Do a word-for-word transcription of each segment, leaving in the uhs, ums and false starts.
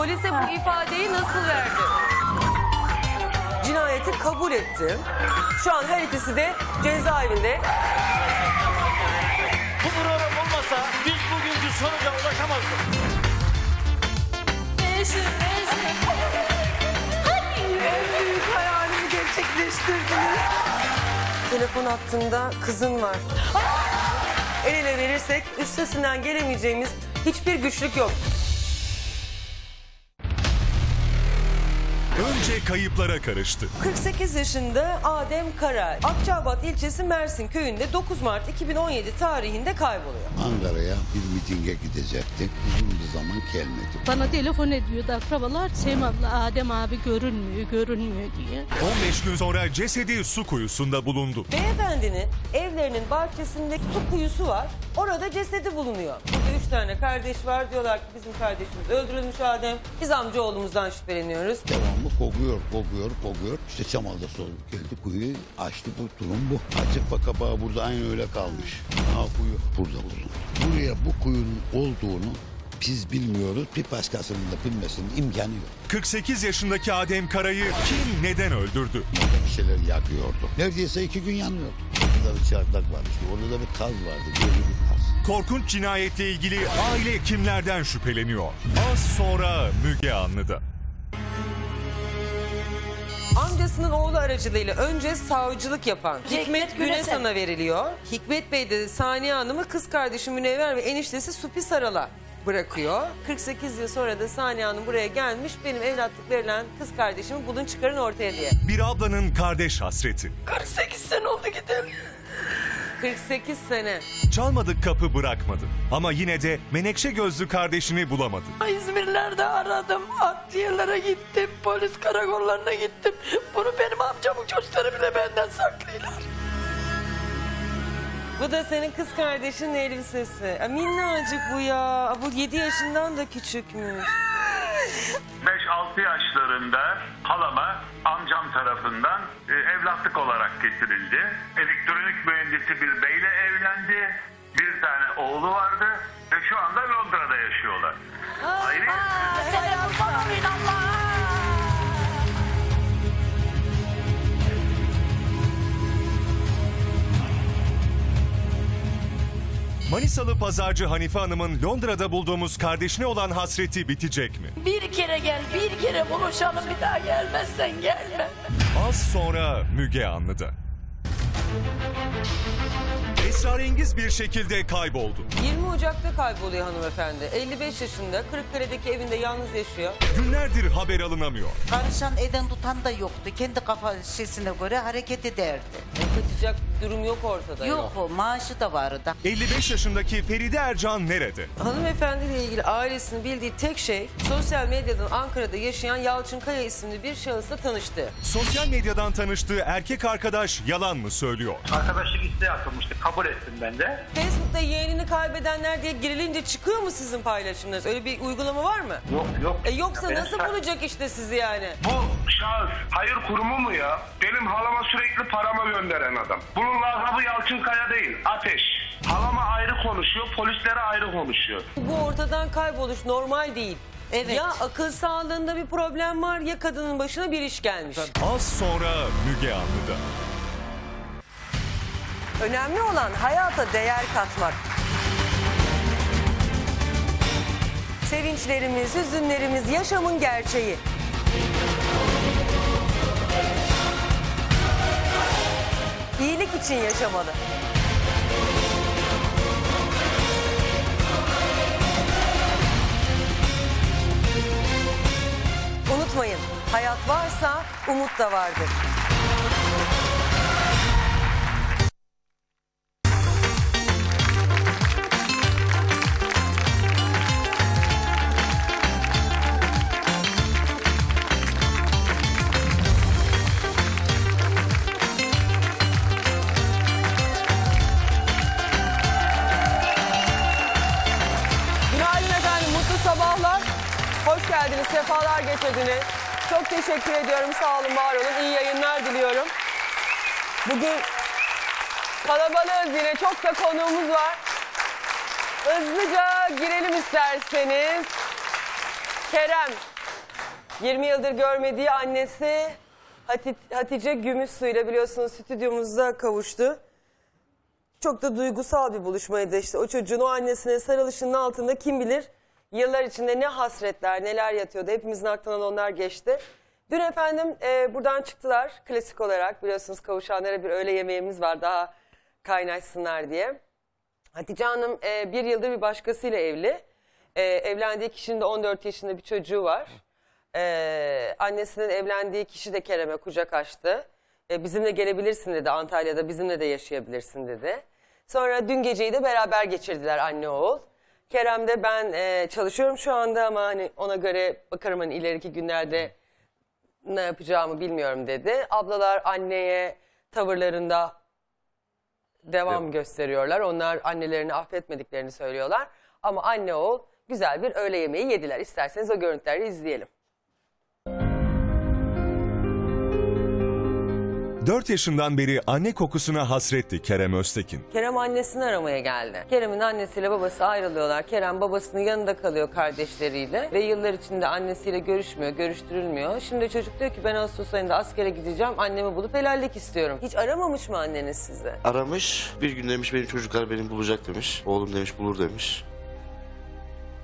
Polise bu ifadeyi nasıl verdi? Cinayeti kabul etti. Şu an her ikisi de cezaevinde. Bu program olmasa biz bugünkü sonuca ulaşamazdık. Neyse, neyse. Hadi. En büyük hayalimi gerçekleştirdiniz. Telefon attığında kızın var. El ele verirsek üstesinden gelemeyeceğimiz hiçbir güçlük yok. Önce kayıplara karıştı. kırk sekiz yaşında Adem Karay, Akçaabat ilçesi Mersin köyünde dokuz Mart iki bin on yedi tarihinde kayboluyor. Ankara'ya bir mitinge gidecektik. Uzun bir zaman gelmedi. Bana telefon ediyordu akrabalar. Sevim abla, Adem abi görünmüyor, görünmüyor diye. on beş gün sonra cesedi su kuyusunda bulundu. Beyefendinin evlerinin bahçesinde su kuyusu var. Orada cesedi bulunuyor. Burada üç tane kardeş var. Diyorlar ki bizim kardeşimiz öldürülmüş Adem. Biz amcaoğlumuzdan şüpheleniyoruz. Devamlı kokuyor, kokuyor, kokuyor. İşte çamalda solup geldi kuyuyu açtı. Bu durum bu. Açık bak kapağı burada aynı öyle kalmış. Ha kuyu burada bulundu. Buraya bu kuyunun olduğunu biz bilmiyoruz. Bir başkasının da bilmesinin imkanı yok. kırk sekiz yaşındaki Adem Karay'ı kim neden öldürdü? Bir şeyler yakıyordu. Neredeyse iki gün yanıyordu. Orada bir çardak varmış. Orada da bir kaz vardı. Böyle bir kaz. Korkunç cinayetle ilgili aile kimlerden şüpheleniyor? Az sonra Müge Anlı'da. Amcasının oğlu aracılığıyla önce savcılık yapan Hikmet Gülesen'e veriliyor. Hikmet Bey de Saniye Hanım'ı kız kardeşi Münevver ve eniştesi Supi Saral'a bırakıyor. kırk sekiz yıl sonra da Saniye Hanım buraya gelmiş. Benim evlatlık verilen kız kardeşimi bulun çıkarın ortaya diye. Bir ablanın kardeş hasreti. kırk sekiz sene oldu gidelim. kırk sekiz sene. Çalmadık kapı bırakmadı. Ama yine de menekşe gözlü kardeşini bulamadı. İzmirler'de aradım. Adliyelere gittim. Polis karakollarına gittim. Bunu benim amcamın çocukları bile benden saklıyorlar. Bu da senin kız kardeşinin elbisesi. A, minnacık bu ya. Bu yedi yaşından da küçükmüş. beş altı yaşlarında halama amcam tarafından e, evlatlık olarak getirildi. Elektronik mühendisi bir beyle evlendi. Bir tane oğlu vardı ve şu anda Londra'da yaşıyorlar. Allah! Ayrı... Allah! Manisalı pazarcı Hanife Hanım'ın Londra'da bulduğumuz kardeşine olan hasreti bitecek mi? Bir kere gel, bir kere buluşalım, bir daha gelmezsen gelme. Az sonra Müge Anlı'da. Esrarengiz bir şekilde kayboldu. yirmi Ocak'ta kayboluyor hanımefendi. elli beş yaşında, Kırıkkale'deki evinde yalnız yaşıyor. Günlerdir haber alınamıyor. Karışan eden tutan da yoktu. Kendi kafasına göre hareket ederdi. Kaçacak durum yok ortada. Yok, yok. Maaşı da vardı. elli beş yaşındaki Feride Ercan nerede? Hanımefendiyle ilgili ailesinin bildiği tek şey sosyal medyadan Ankara'da yaşayan Yalçınkaya isimli bir şahısla tanıştı. Sosyal medyadan tanıştığı erkek arkadaş yalan mı söylüyor? Arkadaşlık isteği atılmıştı. Kabul ettim ben de. Facebook'ta yeğenini kaybedenler diye girilince çıkıyor mu sizin paylaşımlarınız? Öyle bir uygulama var mı? Yok yok. E yoksa ya nasıl ben... bulacak işte sizi yani? Bu şahıs hayır kurumu mu ya? Benim halama sürekli paramı gönderen adam. Bunun lakabı Yalçınkaya değil, Ateş. Halama ayrı konuşuyor, polislere ayrı konuşuyor. Bu ortadan kayboluş normal değil. Evet. Ya akıl sağlığında bir problem var ya kadının başına bir iş gelmiş. Az sonra Müge Anlı'da. Önemli olan hayata değer katmak. Sevinçlerimiz, hüzünlerimiz yaşamın gerçeği. İyilik için yaşamalı. Unutmayın, hayat varsa umut da vardır. Sefalar getirdiniz. Çok teşekkür ediyorum. Sağ olun, var olun. İyi yayınlar diliyorum. Bugün kalabalığız yine. Çok da konuğumuz var. Hızlıca girelim isterseniz. Kerem yirmi yıldır görmediği annesi Hatice Gümüşsu ile biliyorsunuz stüdyomuzda kavuştu. Çok da duygusal bir buluşmaydı işte. O çocuğun o annesine sarılışının altında kim bilir yıllar içinde ne hasretler, neler yatıyordu. Hepimizin aklından onlar geçti. Dün efendim e, buradan çıktılar klasik olarak. Biliyorsunuz kavuşanlara bir öğle yemeğimiz var daha kaynaşsınlar diye. Hatice Hanım e, bir yıldır bir başkasıyla evli. E, evlendiği kişinin de on dört yaşında bir çocuğu var. E, annesinin evlendiği kişi de Kerem'e kucak açtı. E, bizimle gelebilirsin dedi, Antalya'da bizimle de yaşayabilirsin dedi. Sonra dün geceyi de beraber geçirdiler anne oğul. Kerem de ben e, çalışıyorum şu anda ama hani ona göre bakarım hani ileriki günlerde ne yapacağımı bilmiyorum dedi. Ablalar anneye tavırlarında devam evet. gösteriyorlar. Onlar annelerini affetmediklerini söylüyorlar. Ama anne oğul güzel bir öğle yemeği yediler. İsterseniz o görüntüleri izleyelim. dört yaşından beri anne kokusuna hasretti Kerem Öztekin. Kerem annesini aramaya geldi. Kerem'in annesiyle babası ayrılıyorlar. Kerem babasının yanında kalıyor kardeşleriyle ve yıllar içinde annesiyle görüşmüyor, görüştürülmüyor. Şimdi çocuk diyor ki ben Ağustos ayında askere gideceğim, annemi bulup helallik istiyorum. Hiç aramamış mı anneniz sizi? Aramış, bir gün demiş benim çocuklar beni bulacak demiş. Oğlum demiş bulur demiş.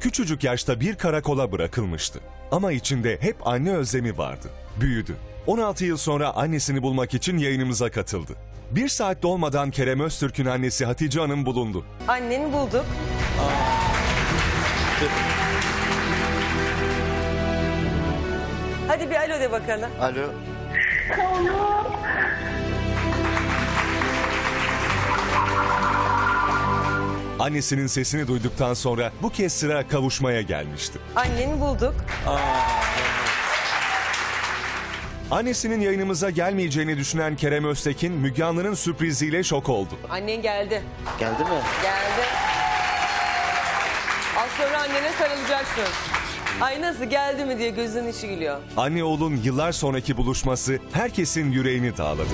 Küçücük yaşta bir karakola bırakılmıştı. Ama içinde hep anne özlemi vardı. Büyüdü. on altı yıl sonra annesini bulmak için yayınımıza katıldı. Bir saat dolmadan Kerem Öztürk'ün annesi Hatice Hanım bulundu. Anneni bulduk. Hadi bir alo de bakalım. Alo. Annesinin sesini duyduktan sonra bu kez sıra kavuşmaya gelmişti. Anneni bulduk. Aa. Annesinin yayınımıza gelmeyeceğini düşünen Kerem Öztekin, Müge Anlı'nın sürpriziyle şok oldu. Annen geldi. Geldi mi? Geldi. Az sonra annene sarılacaksın. Ay nasıl geldi mi diye gözünün içi gülüyor. Anne oğlun yıllar sonraki buluşması herkesin yüreğini dağladı.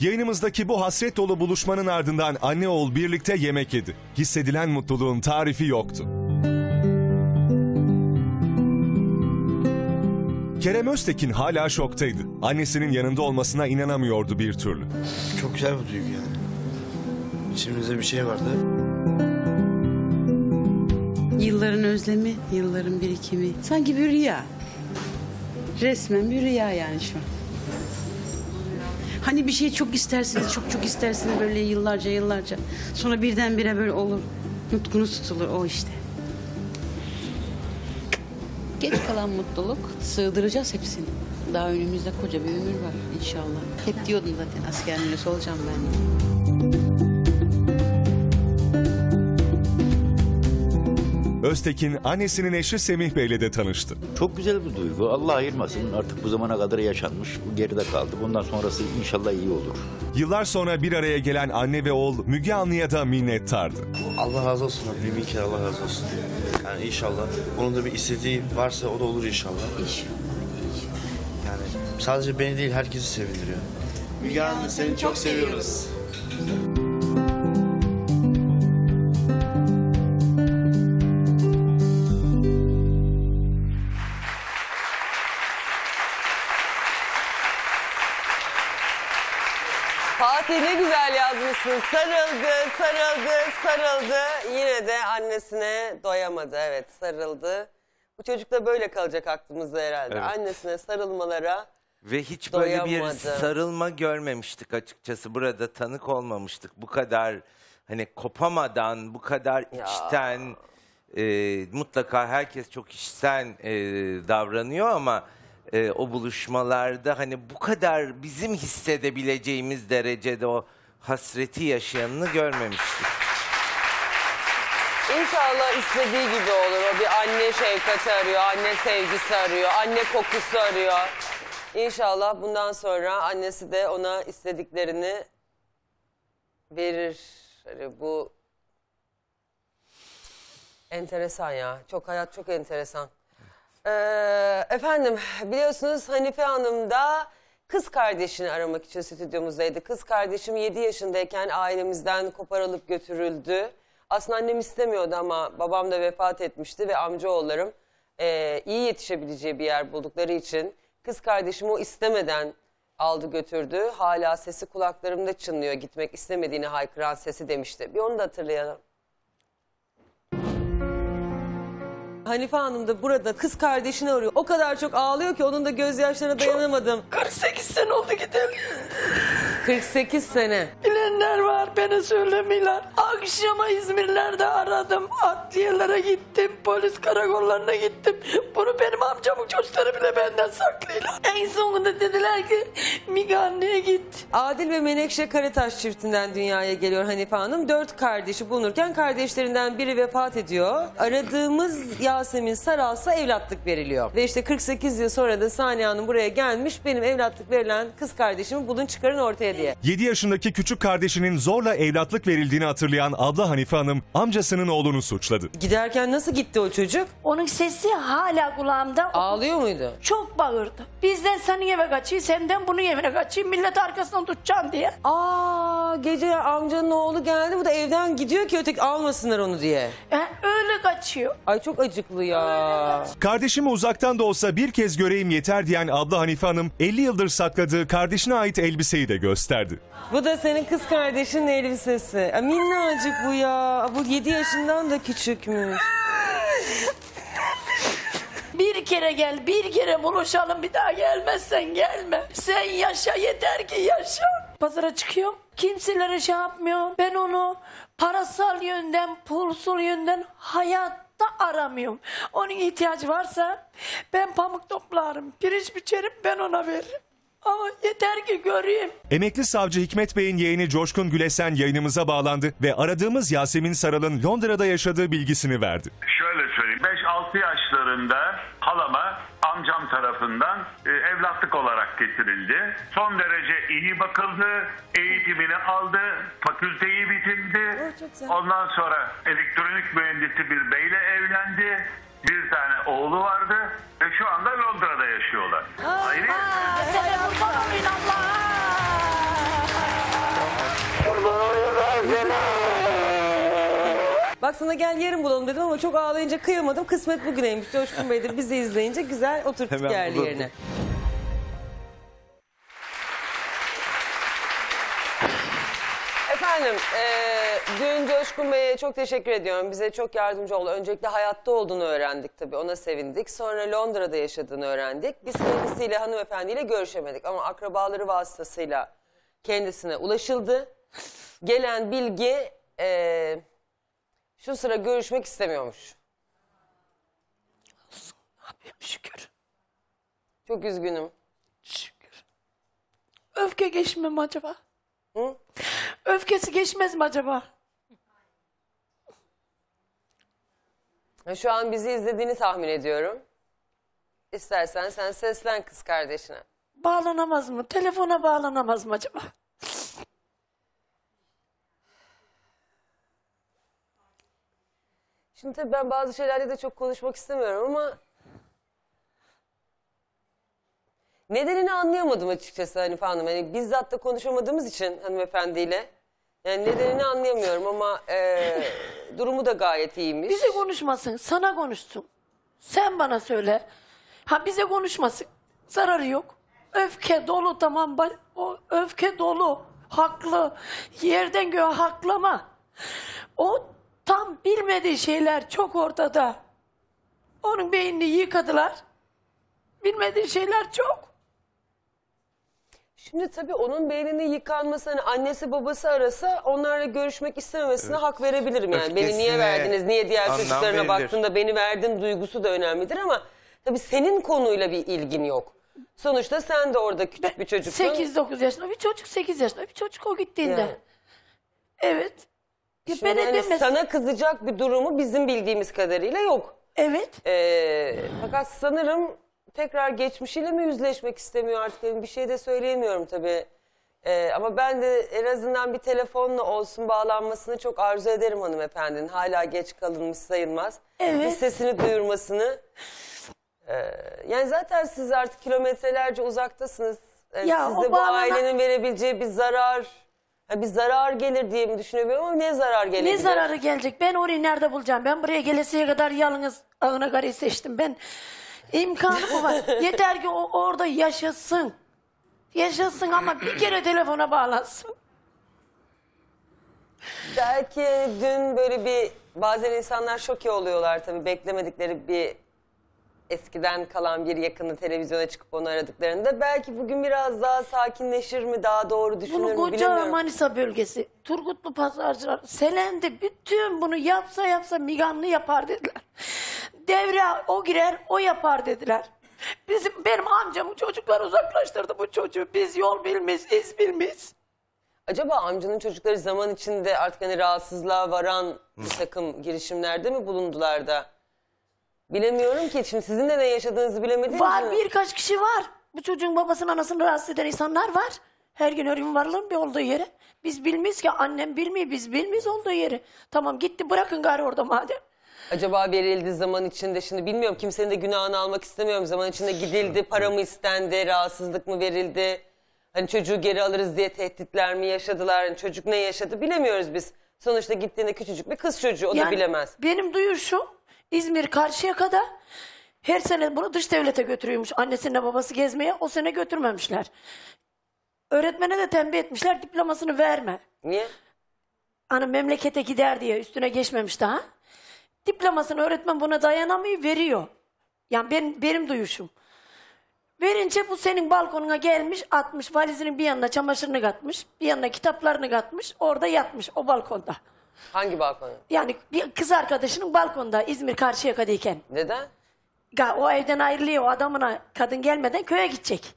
Yayınımızdaki bu hasret dolu buluşmanın ardından anne oğul birlikte yemek yedi. Hissedilen mutluluğun tarifi yoktu. Kerem Öztekin hala şoktaydı. Annesinin yanında olmasına inanamıyordu bir türlü. Çok güzel bir duygu yani. İçimizde bir şey vardı. Yılların özlemi, yılların birikimi. Sanki bir rüya. Resmen bir rüya yani şu an. Hani bir şey çok istersiniz, çok çok istersiniz böyle yıllarca yıllarca. Sonra birdenbire böyle olur. Nutkunuz tutulur o işte. Geç kalan mutluluk. Sığdıracağız hepsini. Daha önümüzde koca bir ömür var inşallah. Hep diyordum zaten asker mühendisi olacağım ben. Öztekin annesinin eşi Semih Bey'le de tanıştı. Çok güzel bir duygu. Allah ayırmasın. Artık bu zamana kadar yaşanmış. Bu geride kaldı. Bundan sonrası inşallah iyi olur. Yıllar sonra bir araya gelen anne ve oğul Müge Anlı'ya da minnettardı. Allah razı olsun. Bir kere Allah razı olsun. Yani inşallah. Onun da bir istediği varsa o da olur inşallah. İnşallah. Yani sadece beni değil herkesi sevindiriyor. Müge Anlı seni çok seviyoruz. Ne güzel yazmışsın. Sarıldı, sarıldı, sarıldı. Yine de annesine doyamadı. Evet, sarıldı. Bu çocuk da böyle kalacak aklımızda herhalde. Evet. Annesine sarılmalara ve hiç doyamadı. Böyle bir sarılma görmemiştik açıkçası. Burada tanık olmamıştık. Bu kadar hani kopamadan, bu kadar ya. içten e, mutlaka herkes çok içten e, davranıyor ama Ee, o buluşmalarda hani bu kadar bizim hissedebileceğimiz derecede o hasreti yaşayanını görmemiştik. İnşallah istediği gibi olur. O bir anne şefkati arıyor, anne sevgisi arıyor, anne kokusu arıyor. İnşallah bundan sonra annesi de ona istediklerini verir. Yani bu enteresan ya. Çok hayat çok enteresan. Ee, efendim biliyorsunuz Hanife Hanım da kız kardeşini aramak için stüdyomuzdaydı. Kız kardeşim yedi yaşındayken ailemizden koparılıp götürüldü. Aslında annem istemiyordu ama babam da vefat etmişti ve amcaoğullarım e, iyi yetişebileceği bir yer buldukları için kız kardeşimi o istemeden aldı götürdü. Hala sesi kulaklarımda çınlıyor, gitmek istemediğini haykıran sesi demişti. Bir onu da hatırlayalım. Hanife Hanım da burada kız kardeşini arıyor. O kadar çok ağlıyor ki onun da gözyaşlarına dayanamadım. Çok, kırk sekiz sene oldu gidelim. kırk sekiz sene. Bilenler var, beni söylemiyorlar. Akşama İzmirler'de aradım. Adliyelere gittim, polis karakollarına gittim. Bunu benim amcamın çocukları bile benden saklıyorlar. En sonunda dediler ki Müge anneye git. Adil ve Menekşe Karataş çiftinden dünyaya geliyor Hanife Hanım. Dört kardeşi bulunurken kardeşlerinden biri vefat ediyor. Aradığımız Yasemin Saral'sa evlatlık veriliyor. Ve işte kırk sekiz yıl sonra da Saniye Hanım buraya gelmiş. Benim evlatlık verilen kız kardeşimi bulun çıkarın ortaya diye. yedi yaşındaki küçük kardeşinin zorla evlatlık verildiğini hatırlayan abla Hanife Hanım amcasının oğlunu suçladı. Giderken nasıl gitti o çocuk? Onun sesi hala kulağımda. Ağlıyor muydu? Çok bağırdı. Bizden senin eve kaçayım, senden bunu evine kaçayım, millet arkasından tutacağım diye. Aa, gece amcanın oğlu geldi, bu da evden gidiyor ki öteki almasınlar onu diye. E, öyle kaçıyor. Ay çok acıklı ya. Kardeşimi uzaktan da olsa bir kez göreyim yeter diyen abla Hanife Hanım elli yıldır sakladığı kardeşine ait elbiseyi de gösterdi. Bu da senin kız kardeşinin elbisesi. A, minnacık bu ya. Bu yedi yaşından da küçükmüş. Bir kere gel, bir kere buluşalım, bir daha gelmezsen gelme. Sen yaşa, yeter ki yaşa. Pazara çıkıyorum, kimselere şey yapmıyor. Ben onu parasal yönden, pulsal yönden hayatta aramıyorum. Onun ihtiyacı varsa ben pamuk toplarım, pirinç biçerim, ben ona veririm. Ama yeter ki göreyim. Emekli savcı Hikmet Bey'in yeğeni Coşkun Gülesen yayınımıza bağlandı ve aradığımız Yasemin Saral'ın Londra'da yaşadığı bilgisini verdi. Şöyle söyleyeyim, beş altı yaşlarında halama amcam tarafından e, evlatlık olarak getirildi. Son derece iyi bakıldı, eğitimini aldı, fakülteyi bitirdi. Ondan sonra elektronik mühendisi bir beyle evlendi. Bir tane oğlu vardı ve şu anda Londra'da yaşıyorlar. Aynen. Bak sana gel yarın bulalım dedim ama çok ağlayınca kıyamadım. Kısmet bugüneymiş. Coşkun Bey de bizi izleyince güzel oturttuk hemen yerli bulalım. Yerine. Efendim, e, dün Coşkun Bey'e çok teşekkür ediyorum. Bize çok yardımcı oldu. Öncelikle hayatta olduğunu öğrendik tabii. Ona sevindik. Sonra Londra'da yaşadığını öğrendik. Biz kendisiyle, hanımefendiyle görüşemedik. Ama akrabaları vasıtasıyla kendisine ulaşıldı. Gelen bilgi e, şu sıra görüşmek istemiyormuş. Ne yapayım, şükür. Çok üzgünüm. Şükür. Öfke geçmem acaba? Hı? Öfkesi geçmez mi acaba? Şu an bizi izlediğini tahmin ediyorum. İstersen sen seslen kız kardeşine. Bağlanamaz mı? Telefona bağlanamaz mı acaba? Şimdi tabii ben bazı şeylerde de çok konuşmak istemiyorum ama... Nedenini anlayamadım açıkçası Hanife Hanım. Yani bizzat da konuşamadığımız için hanımefendiyle. Yani nedenini anlayamıyorum ama e, durumu da gayet iyiymiş. Bize konuşmasın, sana konuşsun. Sen bana söyle. Ha bize konuşmasın, zararı yok. Öfke dolu tamam, o öfke dolu, haklı. Yerden göğe haklama. O tam bilmediği şeyler çok ortada. Onun beynini yıkadılar. Bilmediği şeyler çok. Şimdi tabii onun beynini yıkanması, hani annesi babası arasa onlarla görüşmek istememesine evet. hak verebilirim. Yani öfkesine, beni niye verdiniz, niye diğer çocuklarına baktığında beni verdin duygusu da önemlidir ama tabii senin konuyla bir ilgin yok. Sonuçta sen de orada küçük ben, bir çocuksun. sekiz dokuz yaşında bir çocuk, sekiz yaşında bir çocuk o gittiğinde. Yani. Evet. Şimdi hani sana kızacak bir durumu bizim bildiğimiz kadarıyla yok. Evet. Ee, fakat sanırım tekrar geçmişiyle mi yüzleşmek istemiyor artık? Bir şey de söyleyemiyorum tabii. Ee, ama ben de en azından bir telefonla olsun bağlanmasını çok arzu ederim hanımefendinin. Hala geç kalınmış sayılmaz. Evet. Bir sesini duyurmasını. Ee, yani zaten siz artık kilometrelerce uzaktasınız. Yani ya, sizde bu bağlanan... ailenin verebileceği bir zarar... Ya bir zarar gelir diye mi düşünüyorum ama ne zarar gelir? Ne zararı gelecek? Ben orayı nerede bulacağım? Ben buraya gelesiye kadar yalnız Ağına Karayı seçtim. Ben imkanım var. Yeter ki o orada yaşasın. Yaşasın ama bir kere telefona bağlansın. Belki dün böyle bir bazen insanlar şoke oluyorlar tabii beklemedikleri bir eskiden kalan bir yakını televizyona çıkıp onu aradıklarında belki bugün biraz daha sakinleşir mi, daha doğru düşünür mü bilmiyorum. Bunu koca Manisa bölgesi, Turgutlu pazarcılar, Selendi, bütün bunu yapsa yapsa Müge Anlı yapar dediler. Devreye o girer, o yapar dediler. Bizim, benim amcamın çocuklar uzaklaştırdı bu çocuğu. Biz yol bilmeyiz, iz bilmeyiz. Acaba amcanın çocukları zaman içinde artık hani rahatsızlığa varan bir takım girişimlerde mi bulundular da? Bilemiyorum ki. Şimdi sizin de ne yaşadığınızı bilemediniz mi? Var, birkaç kişi var. Bu çocuğun babasının anasını rahatsız eden insanlar var. Her gün örgün varlığın bir olduğu yere. Biz bilmeyiz ki, annem bilmiyor, biz bilmeyiz olduğu yeri. Tamam gitti, bırakın gari orada madem. Acaba verildi zaman içinde, şimdi bilmiyorum, kimsenin de günahını almak istemiyorum. Zaman içinde gidildi, para mı istendi, rahatsızlık mı verildi? Hani çocuğu geri alırız diye tehditler mi yaşadılar? Yani çocuk ne yaşadı bilemiyoruz biz. Sonuçta gittiğinde küçücük bir kız çocuğu, o yani, da bilemez. Benim duyuşum, İzmir Karşıyaka'da her sene bunu dış devlete götürüyormuş. Annesine babası gezmeye, o sene götürmemişler. Öğretmene de tembih etmişler, diplomasını verme. Niye? Hani memlekete gider diye, üstüne geçmemiş daha. Diplomasını öğretmen buna dayanamıyor, veriyor. Yani benim, benim duyuşum. Verince bu senin balkonuna gelmiş, atmış, valizinin bir yanına çamaşırını katmış, bir yanına kitaplarını katmış, orada yatmış o balkonda. Hangi balkonu? Yani bir kız arkadaşının balkonda, İzmir Karşıyaka'dayken. Neden? O evden ayrılıyor, o adamına kadın gelmeden köye gidecek.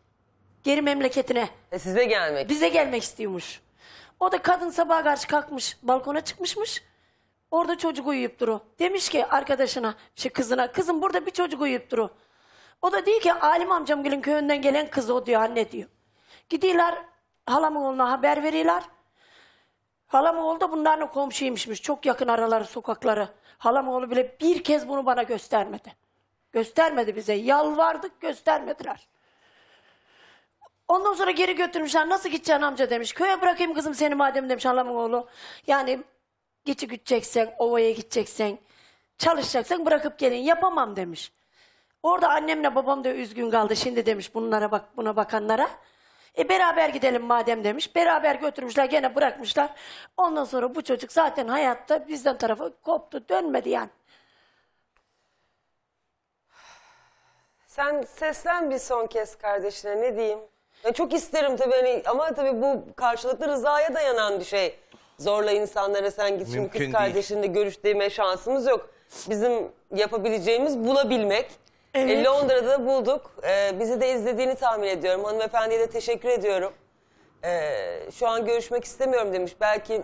Geri memleketine. E size gelmek. Bize gelmek istiyormuş. O da kadın sabaha karşı kalkmış, balkona çıkmışmış. Orada çocuk uyuyup duru. Demiş ki arkadaşına, şey kızına, kızım burada bir çocuk uyuyup duru. O da diyor ki Alim amcamgilin köyünden gelen kız o diyor, anne diyor. Gidiyorlar, halamın oğluna haber veriyorlar. Halamoğlu da bunların komşuymuş. Çok yakın araları, sokakları. Halamoğlu bile bir kez bunu bana göstermedi. Göstermedi bize. Yalvardık, göstermediler. Ondan sonra geri götürmüşler. Nasıl gideceksin amca demiş. Köye bırakayım kızım seni madem demiş Halamoğlu. Yani geçi gideceksen, ovaya gideceksen, çalışacaksan bırakıp gelin. Yapamam demiş. Orada annemle babam da üzgün kaldı. Şimdi demiş bunlara bak, buna bakanlara. E beraber gidelim madem demiş. Beraber götürmüşler, gene bırakmışlar. Ondan sonra bu çocuk zaten hayatta bizden tarafa koptu, dönmedi yani. Sen seslen bir son kez kardeşine, ne diyeyim? Ya çok isterim tabii hani, ama tabii bu karşılıklı rızaya dayanan bir şey. Zorla insanlara sen git şimdi kız kardeşinle görüştüğüme şansımız yok. Bizim yapabileceğimiz bulabilmek. Evet. Londra'da da bulduk. Ee, bizi de izlediğini tahmin ediyorum. Hanımefendiye de teşekkür ediyorum. Ee, şu an görüşmek istemiyorum demiş. Belki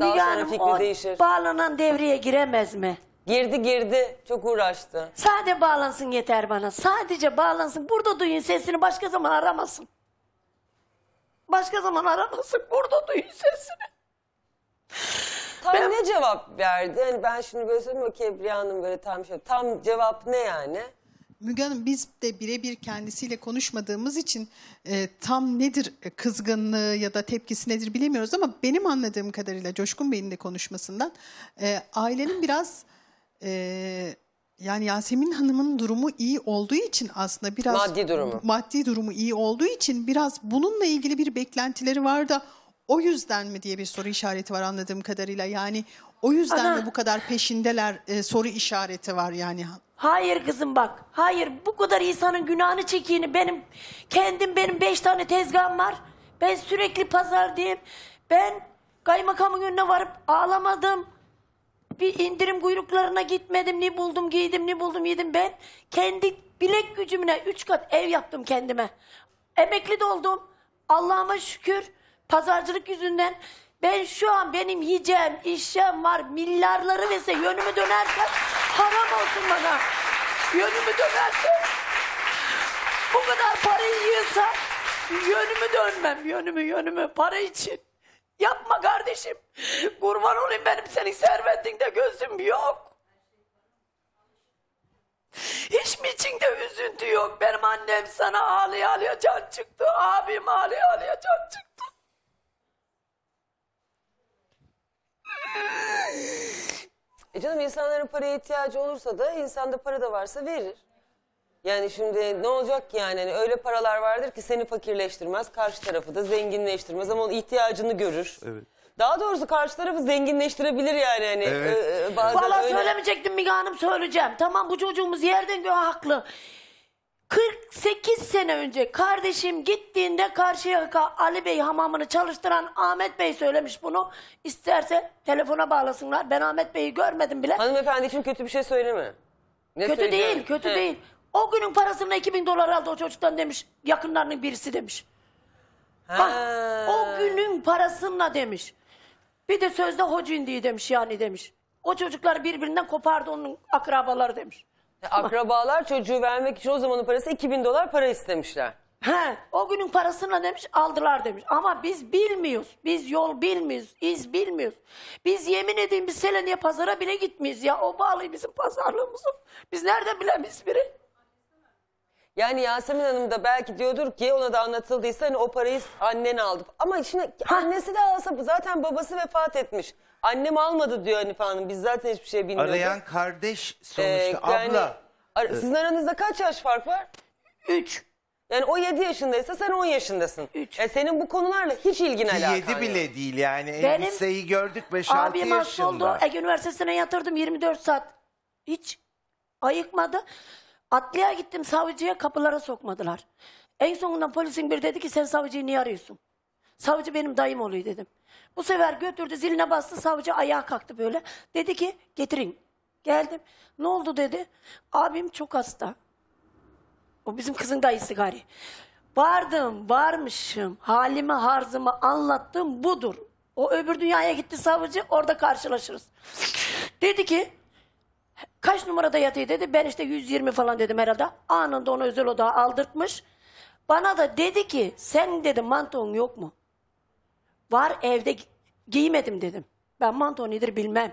daha Müge sonra fikri Hanım, değişir. Bağlanan devreye giremez mi? Girdi girdi. Çok uğraştı. Sadece bağlansın yeter bana. Sadece bağlansın. Burada duyun sesini. Başka zaman aramasın. Başka zaman aramasın. Burada duyun sesini. Tam ben... ne cevap verdi? Yani ben şimdi böyle söyleyeyim. Kebriye Hanım böyle tam şey. Tam cevap ne yani? Müge Hanım biz de birebir kendisiyle konuşmadığımız için e, tam nedir kızgınlığı ya da tepkisi nedir bilemiyoruz ama benim anladığım kadarıyla Coşkun Bey'in de konuşmasından e, ailenin biraz e, yani Yasemin Hanım'ın durumu iyi olduğu için aslında biraz maddi durumu. maddi durumu iyi olduğu için biraz bununla ilgili bir beklentileri var da o yüzden mi diye bir soru işareti var anladığım kadarıyla yani o yüzden Ana. mi bu kadar peşindeler e, soru işareti var yani. Hayır kızım bak, hayır bu kadar insanın günahını çektiğini benim, kendim benim beş tane tezgahım var. Ben sürekli pazardayım. Ben kaymakamın önüne varıp ağlamadım. Bir indirim kuyruklarına gitmedim, ne buldum giydim, ne buldum yedim. Ben kendi bilek gücümle üç kat ev yaptım kendime. Emekli de oldum. Allah'ıma şükür pazarcılık yüzünden. Ben şu an benim yiyeceğim, işim var, milyarları verse yönümü dönersem haram olsun bana. Yönümü dönersem bu kadar parayı yiyorsam yönümü dönmem, yönümü yönümü para için. Yapma kardeşim. Kurban olayım benim senin servetinde gözüm yok. Hiç mi içinde üzüntü yok? Benim annem sana ağlaya ağlaya can çıktı. Abim ağlaya ağlaya can çıktı. E canım insanların paraya ihtiyacı olursa da insanda para da varsa verir. Yani şimdi ne olacak ki yani? Yani öyle paralar vardır ki seni fakirleştirmez, karşı tarafı da zenginleştirmez ama onun ihtiyacını görür. Evet. Daha doğrusu karşı tarafı zenginleştirebilir yani. Hani, evet. e, Valla öyle... söylemeyecektim Müge Hanım, söyleyeceğim. Tamam bu çocuğumuz yerden göğe haklı. kırk sekiz sene önce kardeşim gittiğinde Karşıyaka Ali Bey hamamını çalıştıran Ahmet Bey söylemiş bunu. İsterse telefona bağlasınlar. Ben Ahmet Bey'i görmedim bile. Hanımefendi için kötü bir şey söyleme. Ne kötü değil, kötü He. değil. O günün parasını iki bin dolar aldı o çocuktan demiş. Yakınlarının birisi demiş. Ha, o günün parasınla demiş. Bir de sözde hoca indiği demiş yani demiş. O çocuklar birbirinden kopardı onun akrabaları demiş. Akrabalar çocuğu vermek için o zamanın parası iki bin dolar para istemişler. He, o günün parasına demiş aldılar demiş. Ama biz bilmiyoruz. Biz yol bilmiyoruz. İz bilmiyoruz. Biz yemin edeyim biz Seleniye pazara bile gitmeyiz ya. O bağlı bizim pazarlığımızı. Biz nereden bilemeyiz biri? Yani Yasemin Hanım da belki diyordur ki ona da anlatıldıysa hani o parayı annen aldı. Ama şimdi annesi de alsa zaten babası vefat etmiş. Annem almadı diyor Hanife Hanım. Biz zaten hiçbir şey bilmiyoruz. Arayan kardeş sonuçta ee, yani, abla. Ar evet. Sizin aranızda kaç yaş var var? Üç. Yani o yedi yaşındaysa sen on yaşındasın. Üç. Yani senin bu konularla hiç ilgin alakalı. Yedi yani. Bile değil yani. Elbiseyi gördük beş altı yaşında. Abim hasta oldu. Ege Üniversitesi'ne yatırdım yirmi dört saat. Hiç ayıkmadı. Atlıya gittim savcıya kapılara sokmadılar. En sonunda polisin biri dedi ki sen savcıyı niye arıyorsun? Savcı benim dayım oluyor dedim. Bu sefer götürdü ziline bastı savcı ayağa kalktı böyle. Dedi ki getirin. Geldim. Ne oldu dedi. Abim çok hasta. O bizim kızın dayısı gari. Vardım varmışım halimi harzımı anlattım budur. O öbür dünyaya gitti savcı orada karşılaşırız. Dedi ki kaç numarada yatıyor dedi. Ben işte yüz yirmi falan dedim herhalde. Anında onu özel odağa aldırtmış. Bana da dedi ki sen dedi manton yok mu? Var evde gi giymedim dedim. Ben manton nedir bilmem.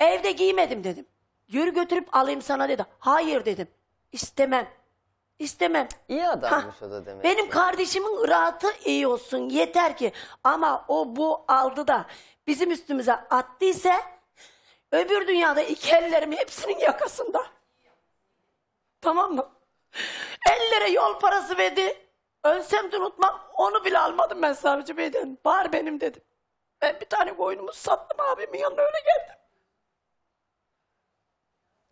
Evde giymedim dedim. Yürü götürüp alayım sana dedi. Hayır dedim. İstemem. İstemem. İyi adammış ha, o da demek. Benim yani. Kardeşimin rahatı iyi olsun. Yeter ki. Ama o bu aldı da bizim üstümüze attıysa... Öbür dünyada iki ellerim hepsinin yakasında. Tamam mı? Ellere yol parası verdi. Ölsem de unutmam. Onu bile almadım ben savcı beyden. Var benim dedim. Ben bir tane koyunumu sattım abimin yanına öyle geldim.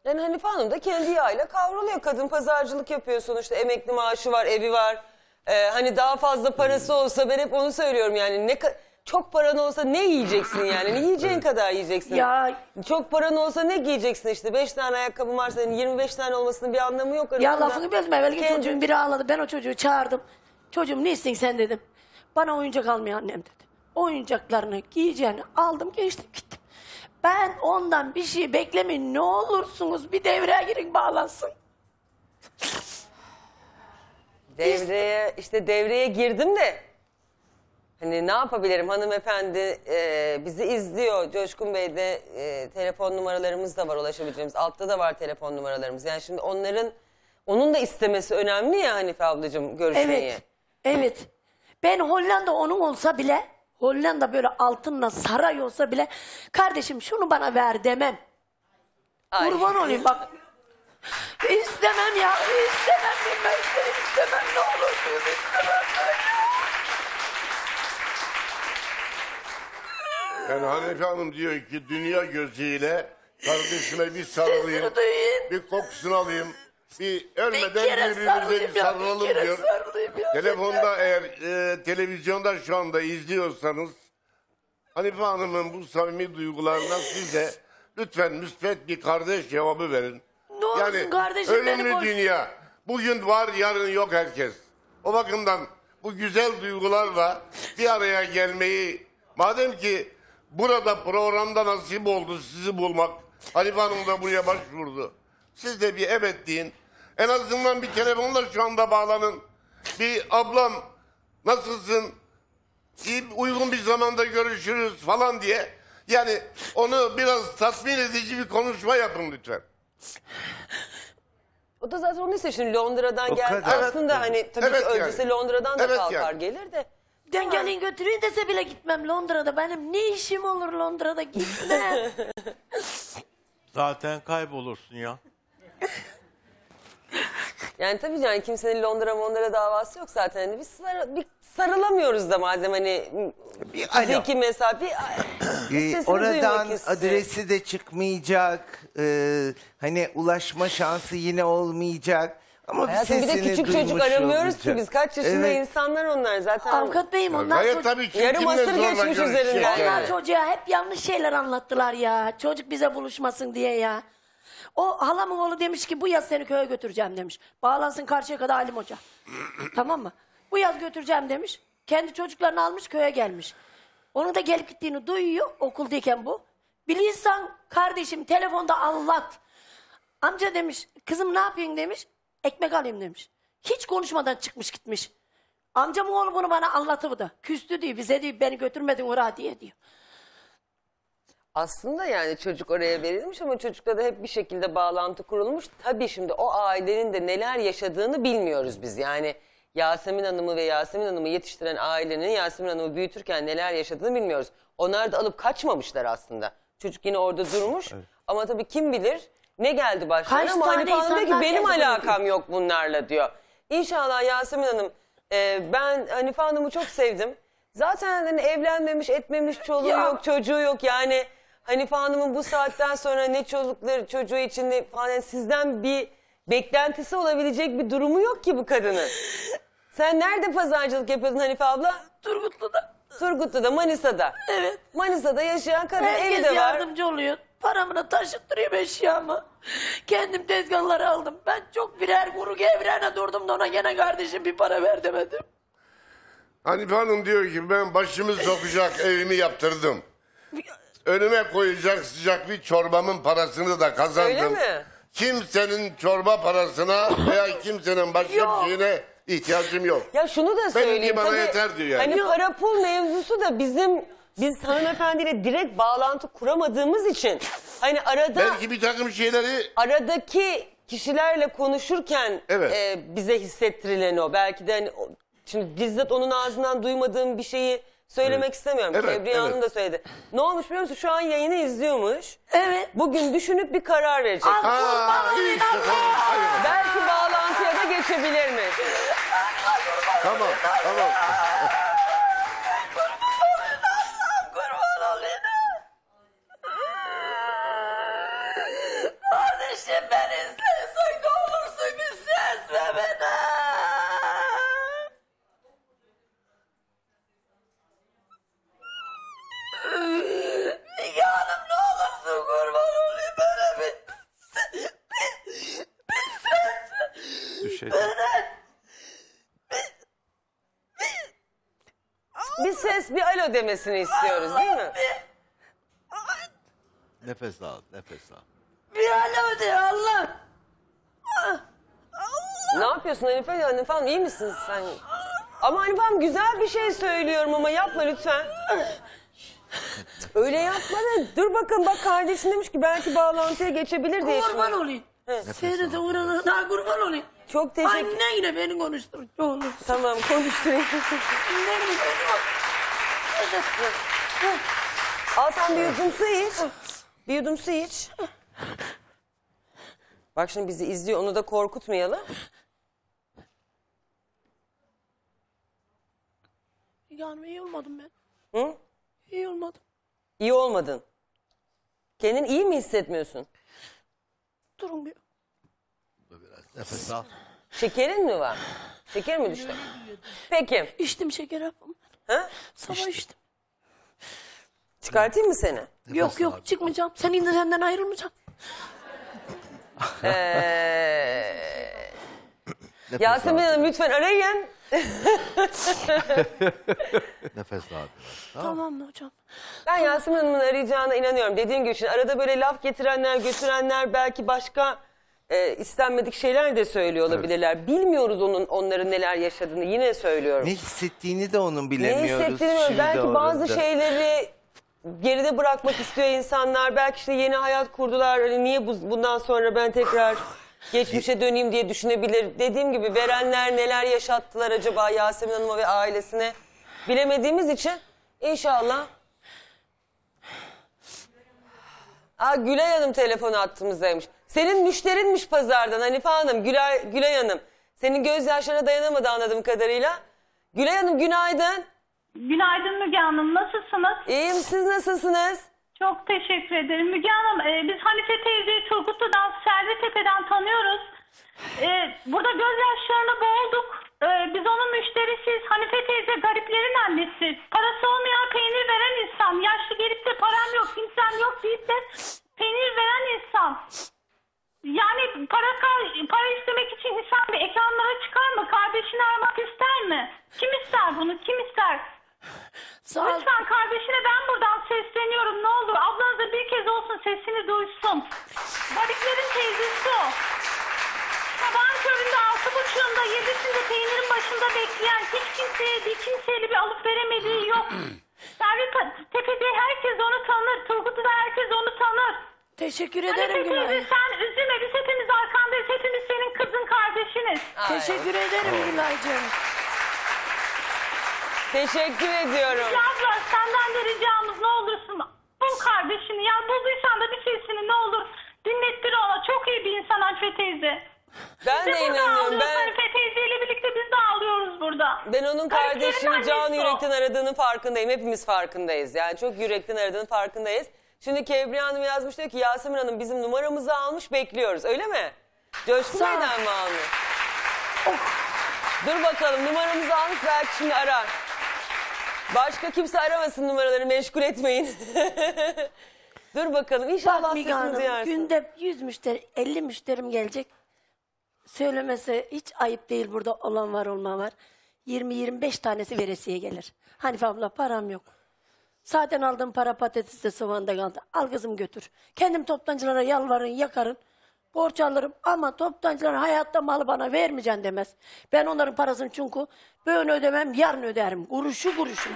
Yani Hanife Hanım da kendi yağıyla kavruluyor. Kadın pazarcılık yapıyor sonuçta. Emekli maaşı var, evi var. Ee, hani daha fazla parası olsa ben hep onu söylüyorum yani ne kadar... Çok paran olsa ne yiyeceksin yani? Ne yiyeceğin kadar yiyeceksin. Ya. Çok paran olsa ne giyeceksin işte? Beş tane ayakkabım var senin. Yirmi beş tane olmasının bir anlamı yok. Ya lafını bölme. Belki Kendi... çocuğun biri ağladı. Ben o çocuğu çağırdım. Çocuğum ne istiyorsun sen dedim. Bana oyuncak almıyor annem dedi. Oyuncaklarını giyeceğini aldım geçtim gittim. Ben ondan bir şey beklemeyin. Ne olursunuz bir devreye girin bağlansın. Devreye işte devreye girdim de. Hani ne yapabilirim hanımefendi e, bizi izliyor. Coşkun Bey de e, telefon numaralarımız da var ulaşabileceğimiz. Altta da var telefon numaralarımız. Yani şimdi onların onun da istemesi önemli ya Hanife ablacığım görüşmeyi. Evet. Evet. Ben Hollanda onun olsa bile Hollanda böyle altınla saray olsa bile kardeşim şunu bana ver demem. Ay. Kurban olayım bak. İstemem ya. İstemem ben seni istemem ne olur. İstemem ben. Yani Hanife Hanım diyor ki dünya gözüyle kardeşime bir sarılayım, bir kokusunu alayım, bir ölmeden birbirimize bir sarılalım diyor. Telefonda eğer e, televizyonda şu anda izliyorsanız Hanife Hanım'ın bu samimi duygularına size lütfen müsbet bir kardeş cevabı verin. Ne olsun yani, kardeşim ölümlü dünya. Bugün var yarın yok herkes. O bakımdan bu güzel duygularla bir araya gelmeyi Madem ki burada programda nasip oldu sizi bulmak, Hanife Hanım da buraya başvurdu. Siz de bir evet deyin. En azından bir telefonla şu anda bağlanın. Bir ablam nasılsın? İyi, uygun bir zamanda görüşürüz falan diye. Yani onu biraz tatmin edici bir konuşma yapın lütfen. O da zaten onun için şimdi Londra'dan geldi. Aslında evet, hani tabii evet ki öncesi yani. Londra'dan da evet kalkar yani. Gelir de. Dengelin götürün dese bile gitmem Londra'da. Benim ne işim olur Londra'da, gitme. Zaten kaybolursun ya. Yani tabii yani kimsenin Londra Mondra davası yok zaten. Hani biz sar bir sarılamıyoruz da madem hani fiziki mesafe. e, oradan adresi de çıkmayacak. Ee, hani ulaşma şansı yine olmayacak. Ama bir, bir de küçük çocuk aramıyoruz olacak ki biz. Kaç yaşında evet insanlar onlar zaten. Avukat Bey'im onlar ya, tabii ki, yarım asır geçmiş üzerinden. Onlar yani çocuğa hep yanlış şeyler anlattılar ya. Çocuk bize buluşmasın diye ya. O halamın oğlu demiş ki bu yaz seni köye götüreceğim demiş. Bağlansın karşıya kadar Halim Hoca. Tamam mı? Bu yaz götüreceğim demiş. Kendi çocuklarını almış köye gelmiş. Onun da gelip gittiğini duyuyor okuldayken bu. Bilirsen kardeşim telefonda anlat. Amca demiş kızım ne yapayım demiş. Ekmek alayım demiş. Hiç konuşmadan çıkmış gitmiş. Amcam oğlu bunu bana anlatıvdı. Küstü diyor bize diyor beni götürmedin oraya diye diyor. Aslında yani çocuk oraya verilmiş ama çocukla da hep bir şekilde bağlantı kurulmuş. Tabii şimdi o ailenin de neler yaşadığını bilmiyoruz biz. Yani Yasemin Hanım'ı ve Yasemin Hanım'ı yetiştiren ailenin Yasemin Hanım'ı büyütürken neler yaşadığını bilmiyoruz. Onlar da alıp kaçmamışlar aslında. Çocuk yine orada durmuş evet ama tabii kim bilir ne geldi başlarına ama Hanife Hanım diyor ki benim alakam yok bunlarla diyor. İnşallah Yasemin Hanım e, ben Hanife Hanım'ı çok sevdim. Zaten hani evlenmemiş etmemiş çoluğu ya yok çocuğu yok yani. Hanife Hanım'ın bu saatten sonra ne çocukları çocuğu için ne falan sizden bir beklentisi olabilecek bir durumu yok ki bu kadının. Sen nerede pazarcılık yapıyordun Hanife abla? Turgutlu'da. Turgutlu'da, Manisa'da. Evet. Manisa'da yaşayan kadın herkes eli de var. Herkes yardımcı oluyor. Paramını taşıttırayım eşyamı. Kendim tezgahları aldım. Ben çok birer kuru gevrene durdum da ona gene kardeşim bir para ver demedim. Hanife Hanım diyor ki ben başımı sokacak evimi yaptırdım. Önüme koyacak sıcak bir çorbamın parasını da kazandım. Öyle mi? Kimsenin çorba parasına veya kimsenin başka bir şeyine ihtiyacım yok. Ya şunu da söyleyeyim. Benimki bana tabii, yeter diyor yani. Hani yok para pul mevzusu da bizim biz hanımefendiyle direkt bağlantı kuramadığımız için hani arada belki bir takım şeyleri aradaki kişilerle konuşurken evet e, bize hissettirilen o. Belki de hani, şimdi bizzat onun ağzından duymadığım bir şeyi söylemek evet istemiyorum. Evet, Ebru evet Hanım da söyledi. Ne olmuş biliyor musun? Şu an yayını izliyormuş. Evet. Bugün düşünüp bir karar verecek. Aa, aa, işte, belki bağlantıya da geçebilir mi? Tamam, tamam. Kurban olayım. Kardeşim ben izlesek ne olursun bir ses ve beni. Müge Hanım ne olursun kurban olayım bana bir ses, bir, bir ses, düşelim. Bana bir, bir, bir ses, bir alo demesini istiyoruz değil mi? Bir, nefes al, nefes al. Bir alo de Allah. Allah. Ne yapıyorsun Hanife Hanife Hanım iyi misin sen? Ama Hanife Hanım güzel bir şey söylüyorum ama yapma lütfen. Öyle yapma da dur bakın bak kardeşin demiş ki belki bağlantıya geçebilir diye. Kurban olayım. Seni de uğradığına kurban olayım. Çok teşekkür ederim. Anne yine beni konuştur. Tamam konuşturayım. Al sen bir yudum su iç. Bir yudum su iç. Bak şimdi bizi izliyor onu da korkutmayalım. Yani iyi olmadım ben. Hı? İyi olmadım. İyi olmadın. Kendini iyi mi hissetmiyorsun? Durum yok. Biraz nefes al. Şekerin mi var? Şeker mi düştü? Peki. İçtim şeker yapmam. Ha? Sabah içtim. içtim. Çıkartayım mı seni? Nefes yok yok abi, çıkmayacağım. Sen indir senden ayrılmayacağım. ee... Yasemin Hanım lütfen arayın. Nefes rahat. Tamam. Tamam mı hocam? Ben Yasemin Hanım'ın arayacağına inanıyorum. Dediğim gibi şimdi arada böyle laf getirenler, götürenler belki başka e, istenmedik şeyler de söylüyor olabilirler. Evet. Bilmiyoruz onun onların neler yaşadığını, yine söylüyorum. Ne hissettiğini de onun bilemiyoruz. Ne hissettiğini belki bazı şeyleri geride bırakmak istiyor insanlar. Belki işte yeni hayat kurdular. Hani niye bu, bundan sonra ben tekrar geçmişe döneyim diye düşünebilir. Dediğim gibi verenler neler yaşattılar acaba Yasemin Hanım'a ve ailesine bilemediğimiz için inşallah. Aa, Gülay Hanım telefonu attığımızdaymış. Senin müşterinmiş pazardan Hanife Hanım, Gülay, Gülay Hanım. Senin gözyaşlarına dayanamadı anladığım kadarıyla. Gülay Hanım günaydın. Günaydın Müge Hanım, nasılsınız? İyiyim, siz nasılsınız? Çok teşekkür ederim. Müge Hanım, e, biz Hanife teyzeyi Turgutlu'dan, Selvi Tepe'den tanıyoruz. E, burada gözyaşlarına boğulduk. E, biz onun müşterisiyiz. Hanife teyze gariplerin annesi. Parası olmayan peynir veren insan. Yaşlı gelip de param yok, kimsem yok deyip de peynir veren insan. Yani para, para istemek için insan bir ekranlara çıkar mı? Kardeşini aramak ister mi? Kim ister bunu? Kim ister? Lütfen kardeşine ben buradan sesleniyorum, ne olur ablanız da bir kez olsun sesini duysun. Gariplerin teyzesi o. Sabahın köründe altı buçuğunda yedisinde peynirin başında bekleyen, hiç kimseye bir kimseyle bir alıp veremediği yok. Tepe'de herkes onu tanır, Turgut'ta herkes onu tanır. Teşekkür ederim Gülay. Hani teyze sen üzülme, biz hepimiz arkandayız, hepimiz senin kızın kardeşiniz. Ay. Teşekkür ederim Gülay'cığım. Teşekkür ediyorum. Ya abla senden de ricamız ne olursun bul kardeşini. Ya bulduysan da bir sesini ne olur dinlettir ona. Çok iyi bir insan Hanife teyze. Ben biz de, de inanıyorum. Ben... Hanife teyzeyle birlikte biz de ağlıyoruz burada. Ben onun kardeşini can yürekten aradığının farkındayım. Hepimiz farkındayız. Yani çok yürekten aradığının farkındayız. Şimdi Kebriya Hanım yazmış diyor ki Yasemin Hanım bizim numaramızı almış bekliyoruz. Öyle mi? Coşkun Bey'den mi almış? Oh. Dur bakalım numaramızı almış belki şimdi arar. Başka kimse aramasın numaraları, meşgul etmeyin. Dur bakalım inşallah. Bak Müge Hanım, günde yüz müşteri, elli müşterim gelecek. Söylemesi hiç ayıp değil, burada olan var olma var. yirmi yirmi beş tanesi veresiye gelir. Hanife abla param yok. Zaten aldığım para patatesle sovanda kaldı. Al kızım götür. Kendim toptancılara yalvarın yakarın. Borç alırım ama toptancılar hayatta malı bana vermeyeceksin demez. Ben onların parasını çünkü böyle ödemem, yarın öderim. Kuruşu kuruşu.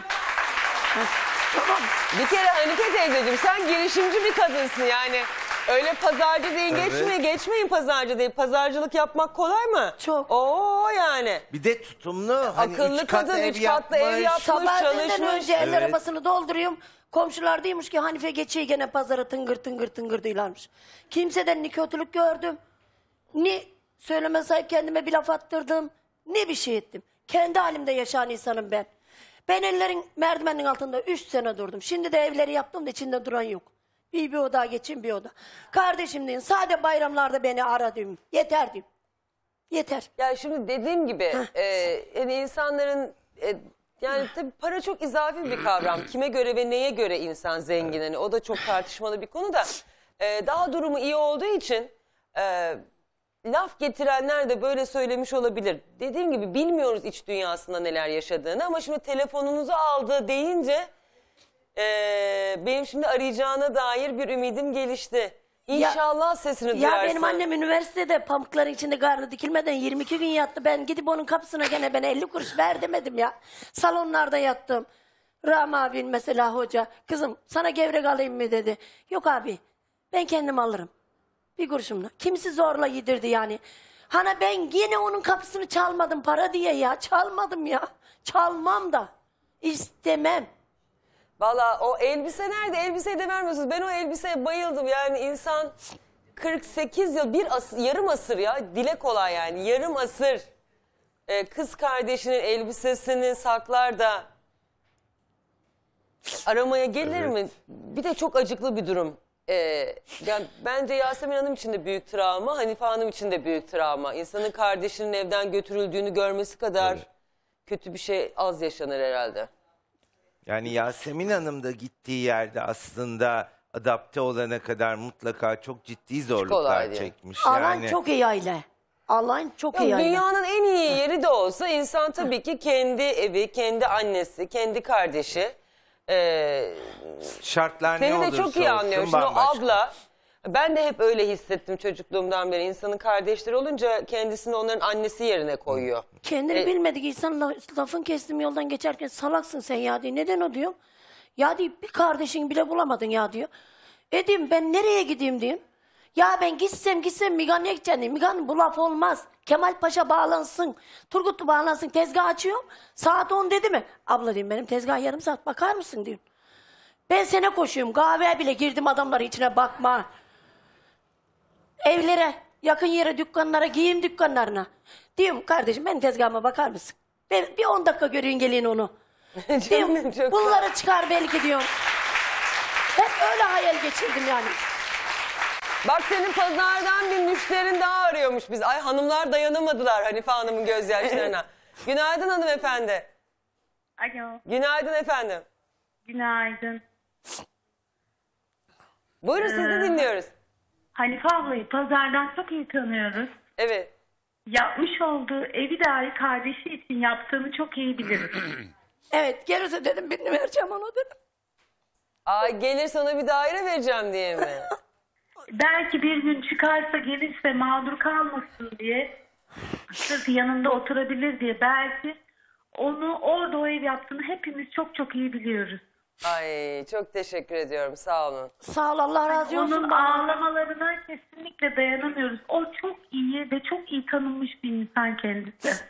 Tamam. Bir kere Hanife teyzeciğim sen girişimci bir kadınsın yani. Öyle pazarcı değil, evet. geçme, geçmeyin pazarcı değil. Pazarcılık yapmak kolay mı? Çok. Oo yani. Bir de tutumlu. Hani akıllı üç kadın, ev üç katlı yapmış, ev yapmış, sabah çalışmış. Önce evet. El arabasını dolduruyorum. Komşulardaymış ki Hanife geçiyor gene pazara tıngır tıngır tıngır değilmiş. Kimseden ne kötülük gördüm, ne söyleme sahip kendime bir laf attırdım, ne bir şey ettim. Kendi halimde yaşayan insanım ben. Ben ellerin merdivenin altında üç sene durdum. Şimdi de evleri yaptım da içinde duran yok. Bir bir oda geçin bir oda. Kardeşim deyin sadece bayramlarda beni ara diyeyim. Yeter diyeyim. Yeter. Ya şimdi dediğim gibi e, yani insanların... E, Yani tabii para çok izafi bir kavram. Kime göre ve neye göre insan zengin? Hani o da çok tartışmalı bir konu da. Ee, daha durumu iyi olduğu için e, laf getirenler de böyle söylemiş olabilir. Dediğim gibi bilmiyoruz iç dünyasında neler yaşadığını ama şimdi telefonunuzu aldı deyince e, benim şimdi arayacağına dair bir ümidim gelişti. İnşallah ya, sesini duyarsın. Ya benim annem üniversitede pamukların içinde karnı dikilmeden yirmi iki gün yattı. Ben gidip onun kapısına gene ben elli kuruş ver demedim ya. Salonlarda yattım. Rahmi abin mesela hoca. Kızım sana gevrek alayım mı dedi. Yok abi ben kendim alırım. Bir kuruşumla. Kimisi zorla yedirdi yani. Hani ben yine onun kapısını çalmadım para diye ya. Çalmadım ya. Çalmam da. İstemem. Valla o elbise nerede? Elbiseyi de vermiyorsunuz. Ben o elbiseye bayıldım. Yani insan kırk sekiz yıl, bir asır, yarım asır ya. Dile kolay yani. Yarım asır. Ee, kız kardeşinin elbisesini saklar da aramaya gelir mi? Bir de çok acıklı bir durum. Ee, yani bence Yasemin Hanım için de büyük travma, Hanife Hanım için de büyük travma. İnsanın kardeşinin evden götürüldüğünü görmesi kadar evet. Kötü bir şey az yaşanır herhalde. Yani Yasemin Hanım da gittiği yerde aslında adapte olana kadar mutlaka çok ciddi zorluklar çekmiş. Yani. Alan çok iyi aile. Allah'ın çok ya, iyi dünyanın yani en iyi yeri de olsa insan tabii ki kendi evi, kendi annesi, kendi kardeşi. Ee, Şartlar seni ne olursa olsun. Seni de çok iyi anlıyorsun. O abla, ben de hep öyle hissettim çocukluğumdan beri. İnsanın kardeşleri olunca kendisini onların annesi yerine koyuyor. Kendini ee, bilmedik insan la, lafın kestim yoldan geçerken salaksın sen ya diyor. Neden o diyor? Ya diyor bir kardeşin bile bulamadın ya diyor. E diyeyim, ben nereye gideyim diyeyim. Ya ben gitsem gitsem Migan'a gideceğim diyeyim. Migan bu laf olmaz. Kemal Paşa bağlansın. Turgutlu bağlansın. Tezgah açıyorum. Saat on dedi mi? Abla diyeyim benim tezgah yarım saat bakar mısın diyeyim. Ben sene koşuyorum. Kahveye bile girdim adamların içine bakma. Evlere, yakın yere dükkanlara, giyim dükkanlarına. Diyeyim kardeşim ben tezgahıma bakar mısın? Ben, bir on dakika göreyim gelin onu. Diyeyim, bunları çıkar belki diyorum. Hep öyle hayal geçirdim yani. Bak senin pazardan bir müşterin daha arıyormuş biz. Ay hanımlar dayanamadılar Hanife Hanım'ın gözyaşlarına. Günaydın hanımefendi. Alo. Günaydın efendim. Günaydın. Buyurun ee, sizi dinliyoruz. Hanife ablayı pazardan çok iyi tanıyoruz. Evet. Yapmış olduğu evi dahi kardeşi için yaptığını çok iyi biliriz. Evet gerisi dedim birini vereceğim ona dedim. Ay gelir sana bir daire vereceğim diye mi? Belki bir gün çıkarsa gelirse mağdur kalmasın diye sırf yanında oturabilir diye belki onu orada o ev yaptığını hepimiz çok çok iyi biliyoruz. Ay çok teşekkür ediyorum sağ olun. Sağ ol Allah razı olsun. Onun ağlamalarına kesinlikle dayanamıyoruz. O çok iyi ve çok iyi tanınmış bir insan kendisi.